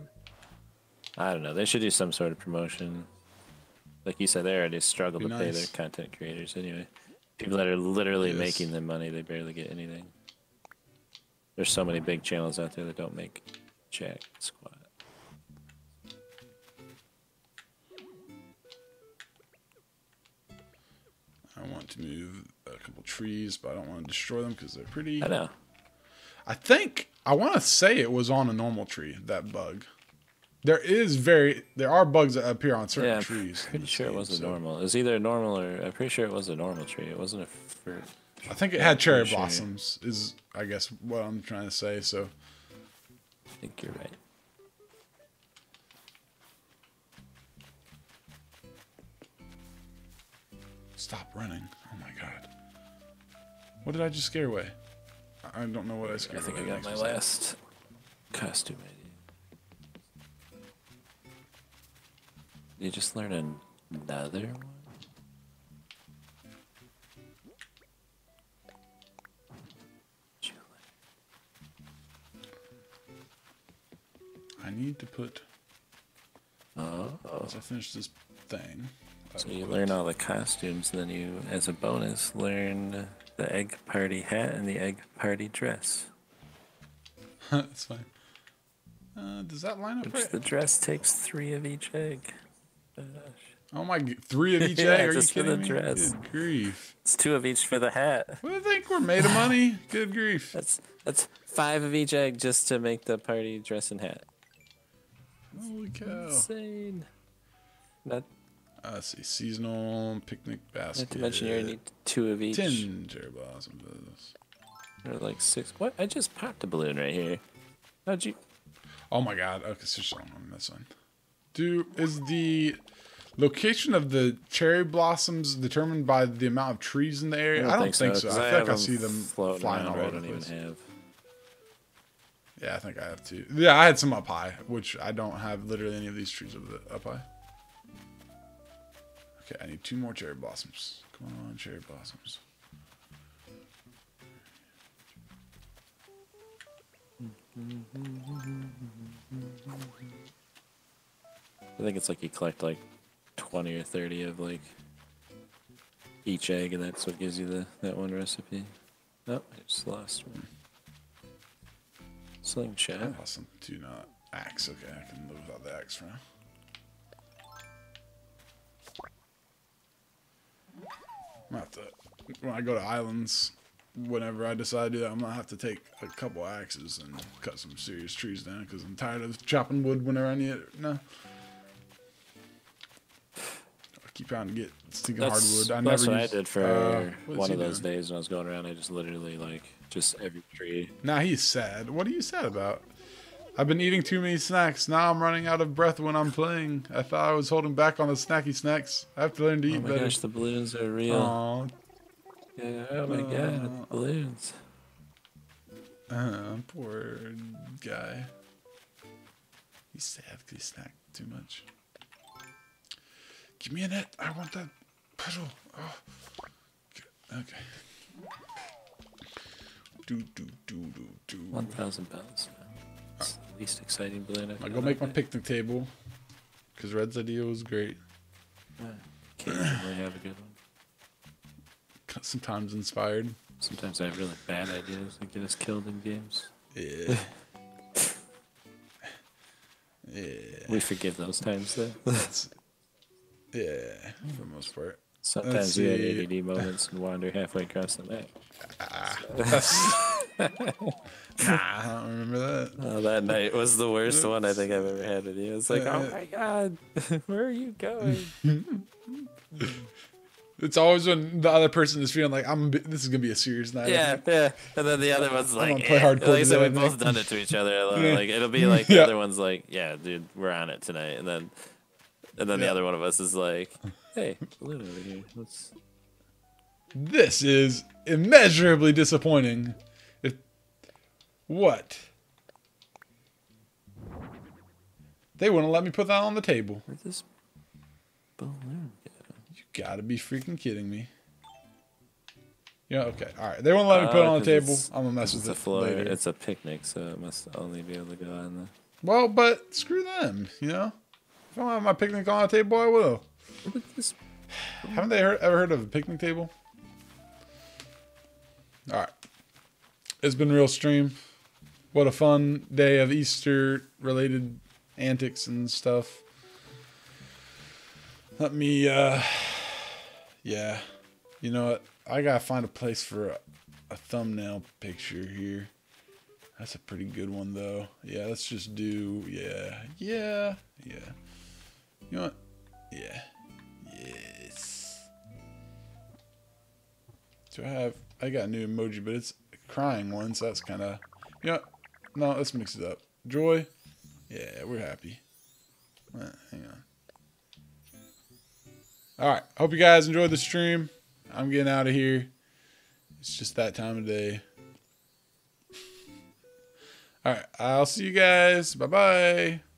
I don't know. They should do some sort of promotion. Like you said, they already struggle to nice. pay their content creators anyway. People that are literally yes. making them money, they barely get anything. There's so many big channels out there that don't make jack squat. I want to move a couple trees, but I don't want to destroy them because they're pretty. I know. I think, I want to say it was on a normal tree, that bug. There is very, there are bugs that appear on certain yeah, trees. I'm pretty sure game, it wasn't so. normal. It was either normal or, I'm pretty sure it was a normal tree. It wasn't a fruit. I think it had cherry sure. blossoms is, I guess, what I'm trying to say, so. I think you're right. Stop running. Oh my god. What did I just scare away? I don't know what I scared away. I think away. I got my last costume idea. You just learn another one? I need to put... Oh. As I finish this thing... So you learn all the costumes, then you, as a bonus, learn the egg party hat and the egg party dress. That's fine. Uh, does that line up Which right? The dress takes three of each egg. Oh my! Three of each egg? yeah, Are just you kidding for the me? Dress. Good grief! It's two of each for the hat. Well, I think we're made of money. Good grief! That's that's five of each egg just to make the party dress and hat. Holy cow! Insane. Not. I see seasonal picnic basket. Not to mention you already need two of each. Ten cherry blossoms. Or like six. What? I just popped a balloon right here. How'd you? Oh my god! Okay, so there's something on this one. Do, is the location of the cherry blossoms determined by the amount of trees in the area? I don't, I don't think so. so. I, I feel like I see them flying all over the place. Yeah, I think I have two. Yeah, I had some up high, which I don't have literally any of these trees up high. Okay, I need two more cherry blossoms. Come on, cherry blossoms. I think it's like you collect like twenty or thirty of like each egg, and that's what gives you the that one recipe. Oh, I just lost one. Slingshot. I lost something too, not axe. Okay, I can live without the axe for now. I'm gonna have to, when I go to islands, whenever I decide to do that, I'm gonna have to take a couple axes and cut some serious trees down because I'm tired of chopping wood whenever I need it. No. Keep trying to get stinking hardwood. I that's never what used, I did for uh, one of those doing? days when I was going around. I just literally like just every tree. Now nah, he's sad. What are you sad about? I've been eating too many snacks. Now I'm running out of breath when I'm playing. I thought I was holding back on the snacky snacks. I have to learn to oh eat better. Oh my gosh, the balloons are real. Aww. Yeah, oh my uh, god, the balloons. Uh, poor guy. He's sad because he snacked too much. Give me a net. I want that pedal. Oh. Okay. Do, do, do, do, do. one thousand pounds. It's right. The least exciting balloon I've ever. I'll go make my picnic table. Because Red's idea was great. Yeah. Can't really have a good one. Sometimes inspired. Sometimes I have really bad ideas that get us killed in games. Yeah. yeah. We forgive those times, though. That's yeah, for the most part. Sometimes you have A D D moments and wander halfway across the map. Ah, so. Nah, I don't remember that. Oh, that night was the worst one I think I've ever had with you. It's like, uh, oh my god, where are you going? It's always when the other person is feeling like, I'm. This is going to be a serious night. Yeah, yeah. And then the other one's like, play hardcore eh. like I said, we've both done it to each other. Like, it'll be like the yeah. other one's like, yeah, dude, we're on it tonight. And then... And then yeah. the other one of us is like, hey, balloon over here. Let's This is immeasurably disappointing. It, what? They wouldn't let me put that on the table. Where'd this balloon get on? You gotta be freaking kidding me. Yeah, okay, all right. They won't let me put uh, it on the table. I'm gonna mess with it floor. later. It's a picnic, so it must only be able to go on there. Well, but screw them, you know? If I don't have my picnic on the table, I will. This... Haven't they heard, ever heard of a picnic table? All right. It's been a real stream. What a fun day of Easter-related antics and stuff. Let me, uh... yeah. You know what? I gotta find a place for a, a thumbnail picture here. That's a pretty good one, though. Yeah, let's just do... Yeah. Yeah. Yeah. You know what? Yeah. Yes. Do I have... I got a new emoji, but it's a crying one, so that's kind of... You know what? No, let's mix it up. Joy. Yeah, we're happy. Right, hang on. Alright. Hope you guys enjoyed the stream. I'm getting out of here. It's just that time of day. All right, I'll see you guys. Bye-bye.